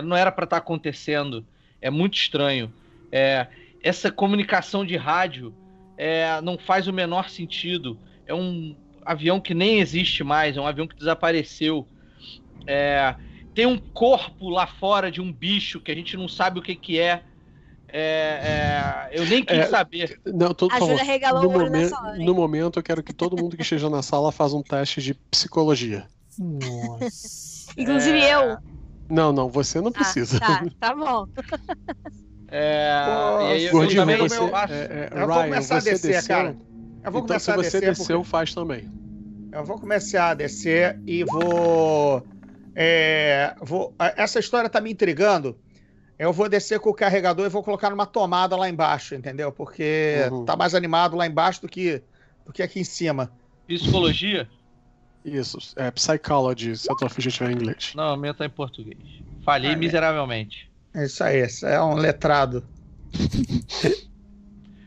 não era para estar acontecendo. É muito estranho. É, essa comunicação de rádio é, não faz o menor sentido. É um avião que nem existe mais, é um avião que desapareceu. É, tem um corpo lá fora de um bicho que a gente não sabe o que que é. É, é eu nem quis é, saber. Não, tô, a Júlia regalou no, momen nessa hora, no momento eu quero que todo mundo que esteja na sala faça um teste de psicologia. Nossa. Inclusive é... eu. Não, não, você não precisa. Ah, tá, tá bom. É, oh, eu, Gordinho, eu você, meu, é, é, eu Ryan, vou começar a descer, desceu? Cara. Eu vou então, começar se você a descer, desceu, porque... faz também. Eu vou começar a descer e vou, é, vou... Essa história tá me intrigando. Eu vou descer com o carregador e vou colocar numa tomada lá embaixo, entendeu? Porque uhum. tá mais animado lá embaixo do que, do que aqui em cima. Psicologia? Isso. É Psychology, se a tua ficha estiver em inglês. Não, o meu tá em português. Falhei ah, miseravelmente. É isso aí, isso é um letrado.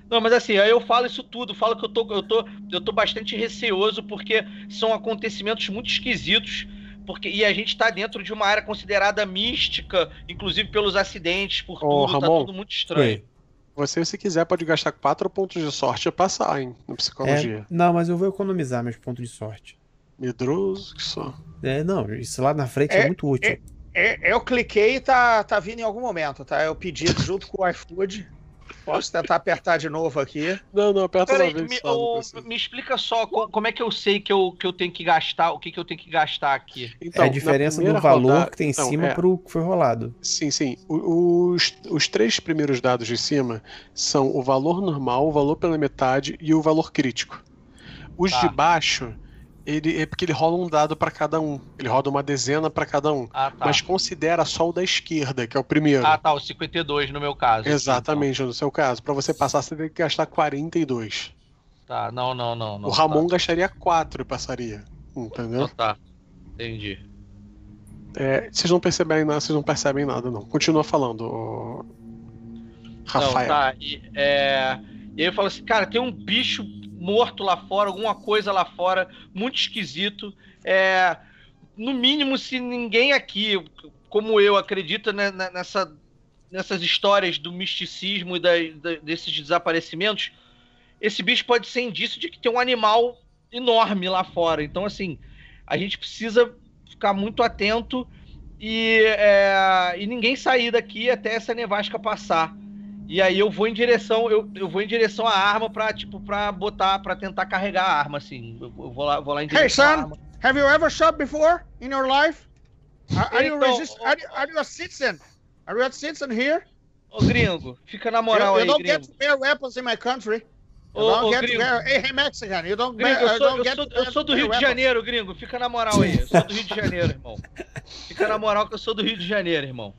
Não, mas assim, aí eu falo isso tudo, falo que eu tô, eu tô, eu tô bastante receoso porque são acontecimentos muito esquisitos, porque, e a gente tá dentro de uma área considerada mística, inclusive pelos acidentes, por tudo, oh, Ramon, tá tudo muito estranho. Sim. Você, se quiser, pode gastar quatro pontos de sorte e passar, hein, na psicologia. É, não, mas eu vou economizar meus pontos de sorte. Medroso que só. É, não, isso lá na frente é, é muito útil. É, é, eu cliquei e tá, tá vindo em algum momento, tá? Eu pedi junto com o iFood. Posso tentar apertar de novo aqui? Não, não, aperta uma vez me, só. Eu, me explica só como, como é que eu sei que eu, que eu tenho que gastar, o que, que eu tenho que gastar aqui. Então, é a diferença do valor rodada, que tem em então, cima é, pro que foi rolado. Sim, sim. Os, os três primeiros dados de cima são o valor normal, o valor pela metade e o valor crítico. Os tá. de baixo... Ele, é porque ele rola um dado para cada um. Ele roda uma dezena para cada um. Ah, tá. Mas considera só o da esquerda, que é o primeiro. Ah, tá. O cinquenta e dois no meu caso. Exatamente, então. No seu caso. Para você passar, você tem que gastar quarenta e dois. Tá, não, não, não. não o Ramon tá. gastaria quatro e passaria. Entendeu? Então, tá. Entendi. É, vocês não percebem nada, vocês não percebem nada, não. Continua falando, Rafael. Não, tá. E, é... e aí eu falo assim, cara, tem um bicho morto lá fora, alguma coisa lá fora, muito esquisito. É, no mínimo, se ninguém aqui, como eu, acredita né, nessa, nessas histórias do misticismo e da, da, desses desaparecimentos, esse bicho pode ser indício de que tem um animal enorme lá fora. Então, assim, a gente precisa ficar muito atento e, é, e ninguém sair daqui até essa nevasca passar. E aí eu vou em direção, eu, eu vou em direção à arma pra, tipo, pra botar, pra tentar carregar a arma, assim. Eu, eu vou lá, vou lá em direção à arma. Hey, son, have you ever shot before in your life? Are, então, are, you, resist, are, you, are you a citizen? Are you a citizen here? Ô, gringo, fica na moral you, you aí, gringo. You don't get to bear weapons in my country. You ô, don't ô, get gringo. To bear... Hey, Mexican, you don't, gringo, bear, you don't sou, get sou, to Eu sou do Rio de Janeiro, gringo, fica na moral aí. Eu sou do Rio de Janeiro, irmão. Fica na moral que eu sou do Rio de Janeiro, irmão.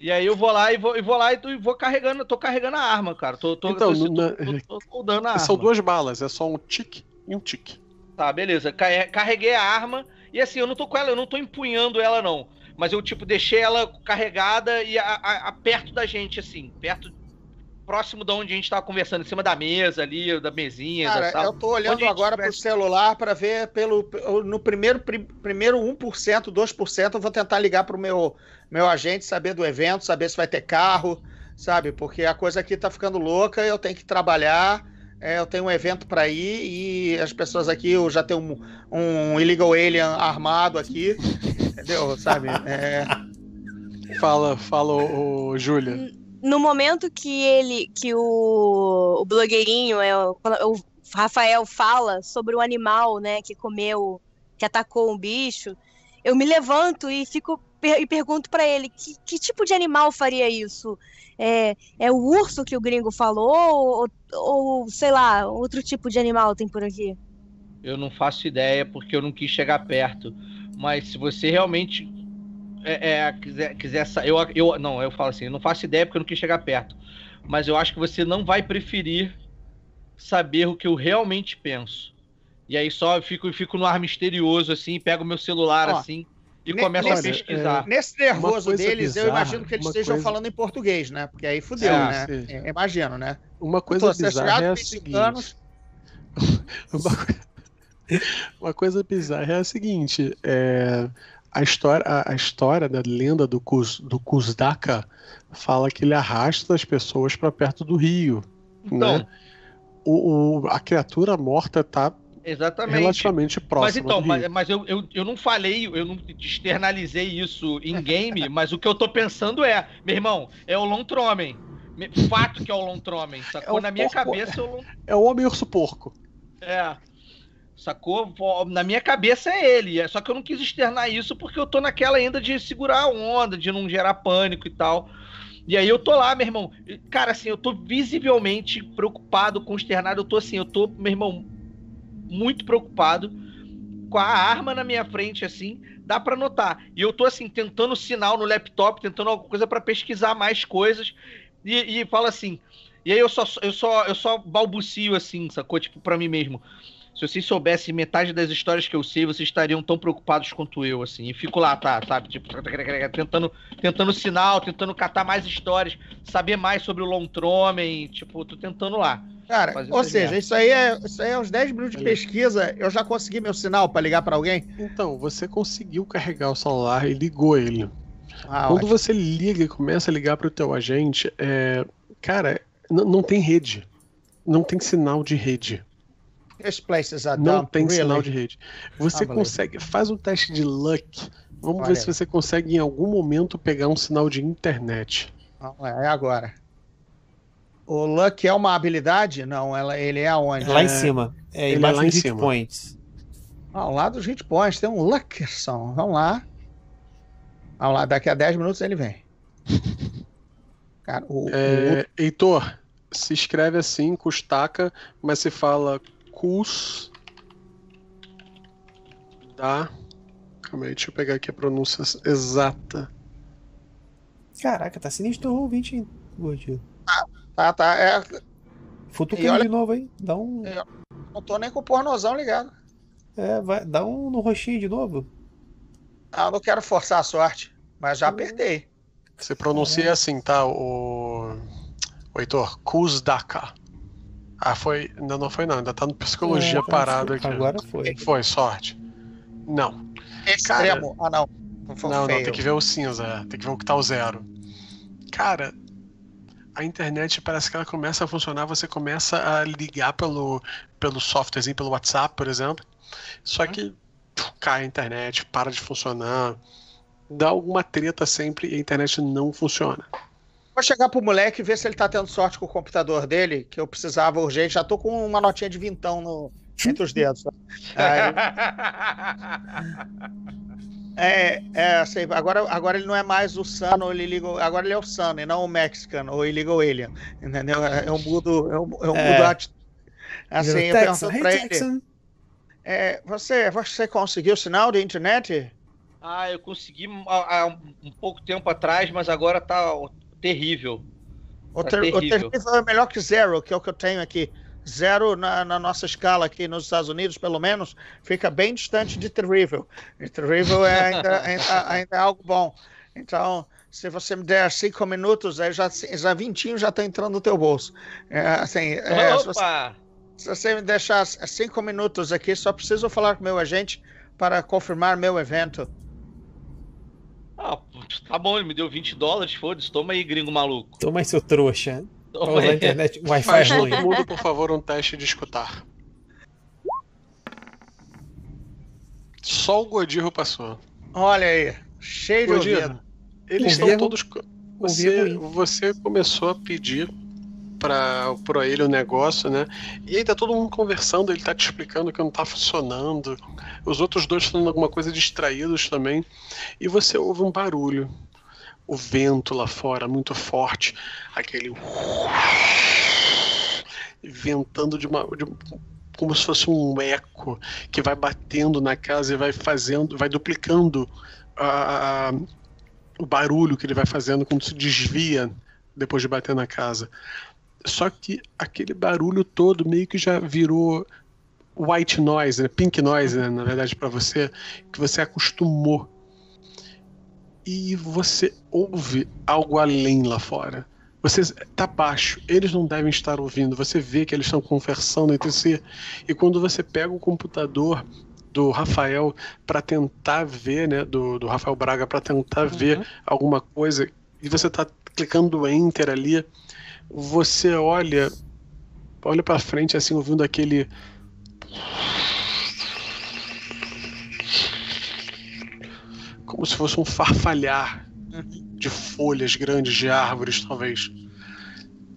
E aí eu vou lá e vou, e vou lá e vou carregando, tô carregando a arma, cara. Tô, tô, então, tô, na... tô, tô, tô dando a arma. São duas balas, é só um tique e um tique. Tá, beleza. Carreguei a arma e assim, eu não tô com ela, eu não tô empunhando ela não. Mas eu, tipo, deixei ela carregada e a, a, a perto da gente, assim, perto, próximo de onde a gente tava conversando, em cima da mesa ali, da mesinha, cara, da sala. Eu tô olhando agora pro celular pra ver pelo, no primeiro, primeiro um por cento, dois por cento, eu vou tentar ligar pro meu, meu agente, saber do evento, saber se vai ter carro, sabe? Porque a coisa aqui tá ficando louca, eu tenho que trabalhar, é, eu tenho um evento pra ir e as pessoas aqui, eu já tenho um, um illegal alien armado aqui. Entendeu? Sabe? É... Fala, fala, ô, ô, Júlia. No momento que ele, que o, o blogueirinho, é, o, o Rafael fala sobre o animal, né, que comeu, que atacou um bicho, eu me levanto e fico e pergunto pra ele, que, que tipo de animal faria isso? É, é o urso que o gringo falou ou, ou, sei lá, outro tipo de animal tem por aqui? Eu não faço ideia porque eu não quis chegar perto. Mas se você realmente é, é, quiser, quiser eu, eu não, eu falo assim, eu não faço ideia porque eu não quis chegar perto. Mas eu acho que você não vai preferir saber o que eu realmente penso. E aí só eu fico, eu fico no ar misterioso, assim, pego meu celular, ó, assim, e ne, começo nesse, a pesquisar. É, nesse nervoso deles, bizarra, eu imagino que eles estejam coisa... falando em português, né? Porque aí fudeu, é, né? É, imagino, né? Uma coisa então, bizarra é a seguinte... Uma coisa... Uma coisa bizarra é a seguinte, é, a, história, a, a história da lenda do, Kus, do Kushtaka fala que ele arrasta as pessoas para perto do rio, então, né? O, o, a criatura morta está relativamente próxima. Mas então, mas, mas eu, eu, eu não falei, eu não externalizei isso em game, mas o que eu tô pensando é, meu irmão, é o Lontromem. Fato que é o Lontromem, sacou? É na minha porco, cabeça... É o, é o homem urso porco. É... Sacou? Na minha cabeça é ele. Só que eu não quis externar isso porque eu tô naquela ainda de segurar a onda, de não gerar pânico e tal. E aí eu tô lá, meu irmão. Cara, assim, eu tô visivelmente preocupado, consternado. Eu tô assim, eu tô, meu irmão, muito preocupado com a arma na minha frente, assim. Dá pra notar. E eu tô, assim, tentando sinal no laptop, tentando alguma coisa pra pesquisar mais coisas. E, e fala assim... E aí eu só, eu, só, eu só balbucio, assim, sacou? Tipo, pra mim mesmo... Se vocês soubessem metade das histórias que eu sei, vocês estariam tão preocupados quanto eu, assim. E fico lá, tá, sabe? Tipo, tentando, tentando sinal, tentando catar mais histórias, saber mais sobre o Lontromem, tipo, tô tentando lá. Cara, ou seja, isso aí, é, isso aí é uns dez minutos de pesquisa, eu já consegui meu sinal pra ligar pra alguém? Então, você conseguiu carregar o celular e ligou ele. Ah, quando ótimo. Você liga e começa a ligar pro teu agente, é... cara, não tem rede. Não tem sinal de rede. Não tem really? sinal de rede. Você ah, consegue, faz um teste de luck. Vamos Olha. ver se você consegue em algum momento pegar um sinal de internet. É agora. O luck é uma habilidade? Não, ela, ele é aonde? É lá em cima. É, ele é lá em hit cima. Points. Ao lado dos hit points tem um luck. São. Vamos lá. Vamos lá, daqui a dez minutos ele vem. Cara, o, é, o... Heitor, se escreve assim, Kushtaka, mas se fala... Kus da... Calma aí, deixa eu pegar aqui a pronúncia exata. Caraca, tá sinistro o ouvinte, Gordinho. Ah, tá, tá. É... Futuca olha... de novo aí. Dá um... Eu não tô nem com o pornozão ligado. É, vai... dá um no roxinho de novo. Ah, eu não quero forçar a sorte, mas já eu... apertei. Você pronuncia é. assim, tá, o... o Heitor, Kushtaka. Ah, foi... Não, não foi não. Ainda tá no psicologia é, parado aqui. Agora foi. Foi, sorte. Não. Extremo. Cara... Ah, não. Não, foi não, não, tem que ver o cinza. Tem que ver o que tá o zero. Cara, a internet parece que ela começa a funcionar. Você começa a ligar pelo, pelo softwarezinho, pelo WhatsApp, por exemplo. Só que puf, cai a internet, para de funcionar. Dá alguma treta sempre e a internet não funciona. Vou chegar pro moleque e ver se ele tá tendo sorte com o computador dele, que eu precisava urgente. Já tô com uma notinha de vintão no... entre os dedos. Aí... é, é, assim, agora, agora ele não é mais o Sun, ou ele liga... agora ele é o Sun, e não o Mexican, ou ele liga o Alien. Entendeu? Eu mudo, eu, eu mudo é. a assim, eu pergunto pra ele. É, você, você conseguiu o sinal de internet? Ah, eu consegui há um pouco tempo atrás, mas agora tá terrível. Tá o, ter, terrível. o terrível é melhor que zero, que é o que eu tenho aqui. Zero na, na nossa escala aqui nos Estados Unidos, pelo menos, fica bem distante de terrível. E terrível é ainda, ainda, ainda é algo bom. Então, se você me der cinco minutos, é já, já vintinho já está entrando no teu bolso. É, assim, é, se, você, se você me deixar cinco minutos aqui, só preciso falar com meu agente para confirmar meu evento. Ah, tá bom, ele me deu vinte dólares, foda-se, toma aí, gringo maluco. Toma aí, seu trouxa. Toma aí. Internet, Wi-Fi faz ruim. Todo mundo, por favor, um teste de escutar. Só o Gordirro passou. Olha aí, cheio Gordirro, de ouvido. Eles estão todos... Você, você começou a pedir para ele o negócio, né? E aí tá todo mundo conversando, ele tá te explicando que não tá funcionando. Os outros dois falando alguma coisa, distraídos também. E você ouve um barulho. O vento lá fora, muito forte, aquele ventando de uma, de, como se fosse um eco que vai batendo na casa e vai fazendo, vai duplicando a, a, o barulho que ele vai fazendo quando se desvia depois de bater na casa. Só que aquele barulho todo meio que já virou white noise, né? Pink noise, né? Na verdade, para você, que você acostumou. E você ouve algo além lá fora. Você tá baixo, eles não devem estar ouvindo. Você vê que eles estão conversando entre si. E quando você pega o computador do Rafael para tentar ver, né, do, do Rafael Braga, para tentar uhum. ver alguma coisa, e você tá clicando enter ali, você olha, olha para frente assim, ouvindo aquele... como se fosse um farfalhar de folhas grandes, de árvores, talvez.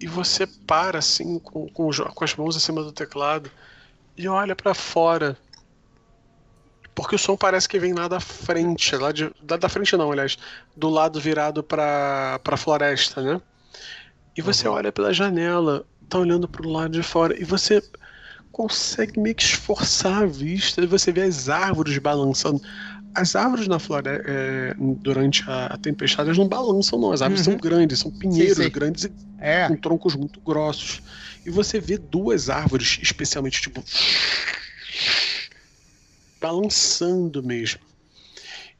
E você para, assim, com, com, com as mãos acima do teclado e olha para fora. Porque o som parece que vem lá da frente. Lá de, da, da frente não, aliás. Do lado virado para a floresta, né? E você olha pela janela, tá olhando pro lado de fora. E você consegue meio que esforçar a vista. E você vê as árvores balançando. As árvores na floresta, é, durante a, a tempestade, elas não balançam, não. As árvores uhum. são grandes, são pinheiros sim, sim. grandes e é. com troncos muito grossos. E você vê duas árvores, especialmente, tipo, balançando mesmo.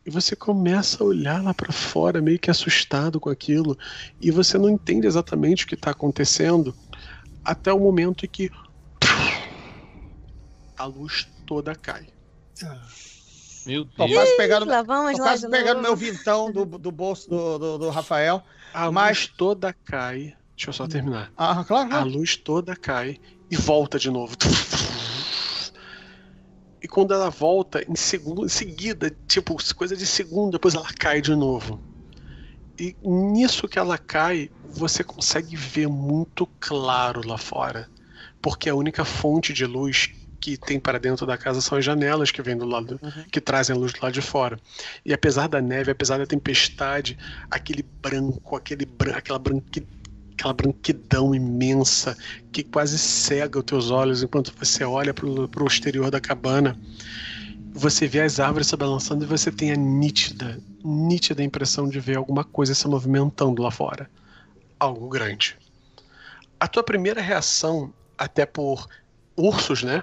E você começa a olhar lá para fora, meio que assustado com aquilo. E você não entende exatamente o que está acontecendo, até o momento em que a luz toda cai. Ah. Meu Deus. Tô quase pegando, lá vamos, tô quase lá, pegando lá, meu vintão do, do bolso do, do, do Rafael. A mas... luz toda cai. Deixa eu só terminar. Ah, claro, claro. A luz toda cai e volta de novo. E quando ela volta, em, segu... em seguida, tipo, coisa de segundo, depois ela cai de novo. E nisso que ela cai, você consegue ver muito claro lá fora. Porque a única fonte de luz que tem para dentro da casa são as janelas que vêm do lado, uhum. que trazem a luz do lado de fora. E apesar da neve, apesar da tempestade, aquele branco, aquele bran- aquela, branqui- aquela branquidão imensa que quase cega os teus olhos enquanto você olha para o exterior da cabana, você vê as árvores se balançando e você tem a nítida, nítida impressão de ver alguma coisa se movimentando lá fora. Algo grande. A tua primeira reação, até por ursos, né?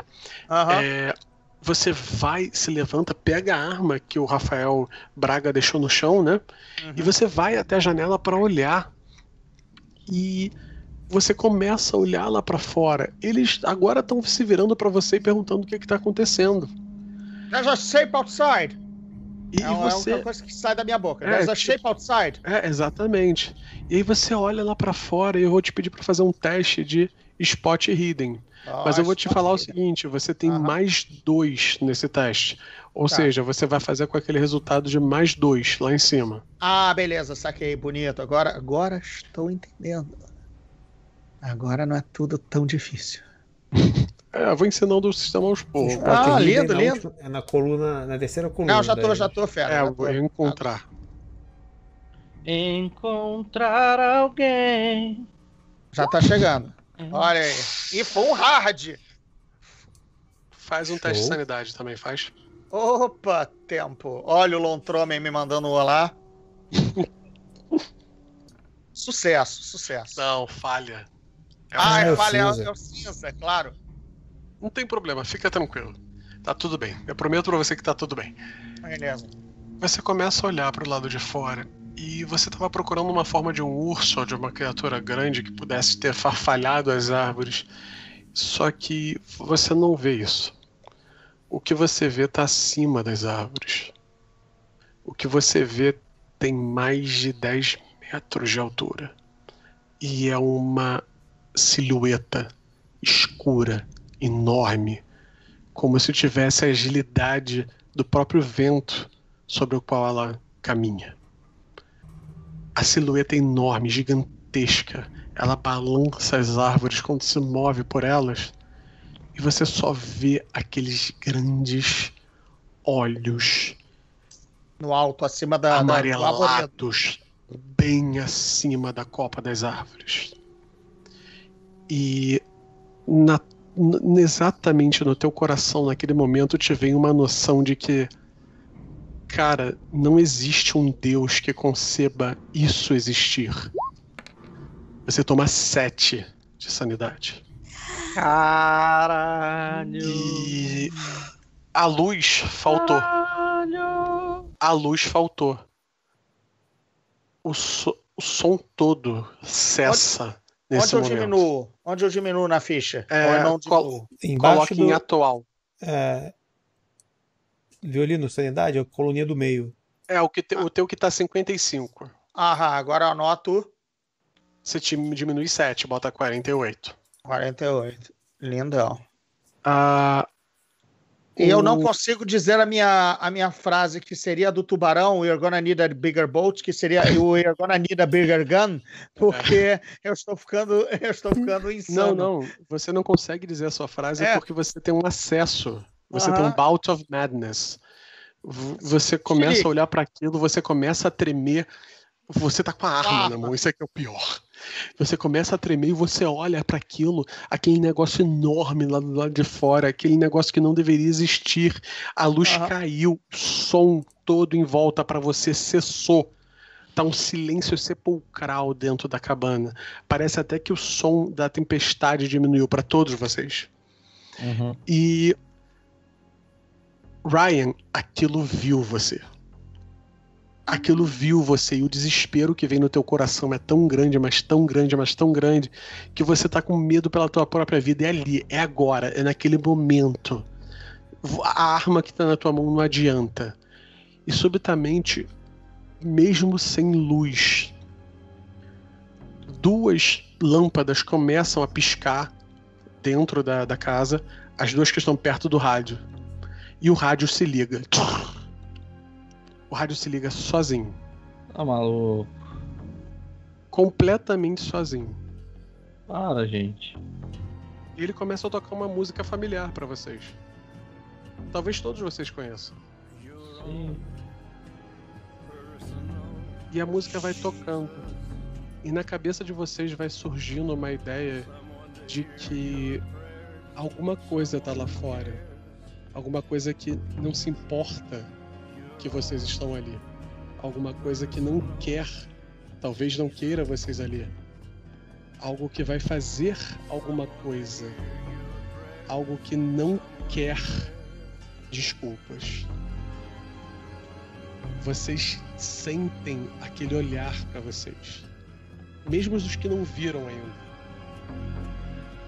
Uhum. É, você vai, se levanta, pega a arma que o Rafael Braga deixou no chão, né? Uhum. E você vai até a janela para olhar. E você começa a olhar lá para fora. Eles agora estão se virando para você e perguntando o que está acontecendo. There's a shape outside. E é, você... é uma coisa que sai da minha boca. É, There's a shape outside. É, exatamente. E aí você olha lá para fora e eu vou te pedir para fazer um teste de Spot Hidden. Oh, mas eu vou te falar o seguinte, você tem uhum. mais dois nesse teste. Ou tá. seja, você vai fazer com aquele resultado de mais dois lá em cima. Ah, beleza, saquei, bonito. Agora, agora estou entendendo. Agora não é tudo tão difícil. É, eu vou ensinando o sistema aos poucos. Ah, lindo, lindo. É na coluna, na terceira coluna. Não, já tô, daí. já tô, fera. É, eu vou encontrar. Encontrar alguém. Já tá chegando. Olha aí. E foi um hard. Faz um Show. teste de sanidade também, faz. Opa, tempo. Olha o Lontromen me mandando um olá. Sucesso, sucesso. Não, falha. É um... Ah, é falha, é o cinza, é claro. Não tem problema, fica tranquilo. Tá tudo bem. Eu prometo pra você que tá tudo bem. Beleza. Você começa a olhar pro lado de fora e você tava procurando uma forma de um urso ou de uma criatura grande que pudesse ter farfalhado as árvores. Só que você não vê isso. O que você vê tá acima das árvores. O que você vê tem mais de dez metros de altura. E é uma silhueta escura, enorme, como se tivesse a agilidade do próprio vento sobre o qual ela caminha. A silhueta é enorme, gigantesca. Ela balança as árvores quando se move por elas. E você só vê aqueles grandes olhos no alto, acima da... amarelados, da... bem acima da copa das árvores. E na, exatamente no teu coração, naquele momento, te vem uma noção de que, cara, não existe um Deus que conceba isso existir. Você toma sete de sanidade. Caralho. E a luz faltou. Caralho. A luz faltou. O, so, o som todo cessa. Pode... Nesse onde eu momento. diminuo? Onde eu diminuo na ficha? É, Ou eu não diminuo? Coloque do, em atual. É, violino, sanidade, é a coluninha do meio. É, o, que te, ah. o teu que tá cinquenta e cinco. Aham, agora eu anoto. Você diminui sete, bota quarenta e oito. quarenta e oito. Lindão. Ah, e o... eu não consigo dizer a minha, a minha frase, que seria do tubarão, You're gonna need a bigger boat, que seria o You're gonna need a bigger gun, porque eu estou ficando, eu estou ficando insano. Não, não, você não consegue dizer a sua frase é. porque você tem um acesso, você uh-huh. tem um bout of madness. Você começa que... a olhar para aquilo, você começa a tremer, você tá com a arma ah. na mão, isso aqui é o pior. Você começa a tremer e você olha para aquilo, aquele negócio enorme lá do lado de fora, aquele negócio que não deveria existir. A luz uhum. caiu, o som todo em volta para você cessou. Tá um silêncio sepulcral dentro da cabana. Parece até que o som da tempestade diminuiu para todos vocês. Uhum. E Ryan, aquilo viu você. Aquilo viu você, e o desespero que vem no teu coração é tão grande, mas tão grande, mas tão grande, que você tá com medo pela tua própria vida. É ali, é agora, é naquele momento. A arma que tá na tua mão não adianta. E subitamente, mesmo sem luz, duas lâmpadas começam a piscar dentro da, da casa, as duas que estão perto do rádio. E o rádio se liga. O rádio se liga sozinho. Ah, maluco. Completamente sozinho. Para, gente. E ele começa a tocar uma música familiar pra vocês. Talvez todos vocês conheçam. Sim. E a música vai tocando. E na cabeça de vocês vai surgindo uma ideia de que alguma coisa tá lá fora. Alguma coisa que não se importa que vocês estão ali. Alguma coisa que não quer, talvez não queira vocês ali. Algo que vai fazer alguma coisa. Algo que não quer desculpas. Vocês sentem aquele olhar para vocês. Mesmo os que não viram ainda.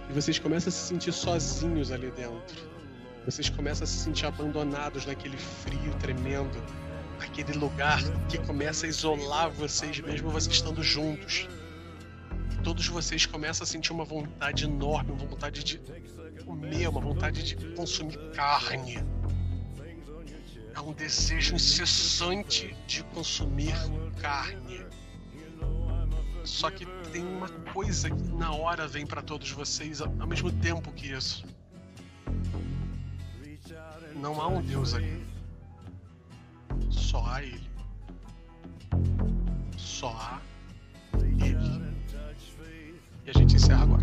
E vocês começam a se sentir sozinhos ali dentro. Vocês começam a se sentir abandonados naquele frio tremendo, aquele lugar que começa a isolar vocês, mesmo vocês estando juntos. E todos vocês começam a sentir uma vontade enorme, uma vontade de comer, uma vontade de consumir carne. É um desejo incessante de consumir carne. Só que tem uma coisa que na hora vem para todos vocês ao mesmo tempo que isso. Não há um Deus ali. Só há Ele. Só há Ele. E a gente encerra agora.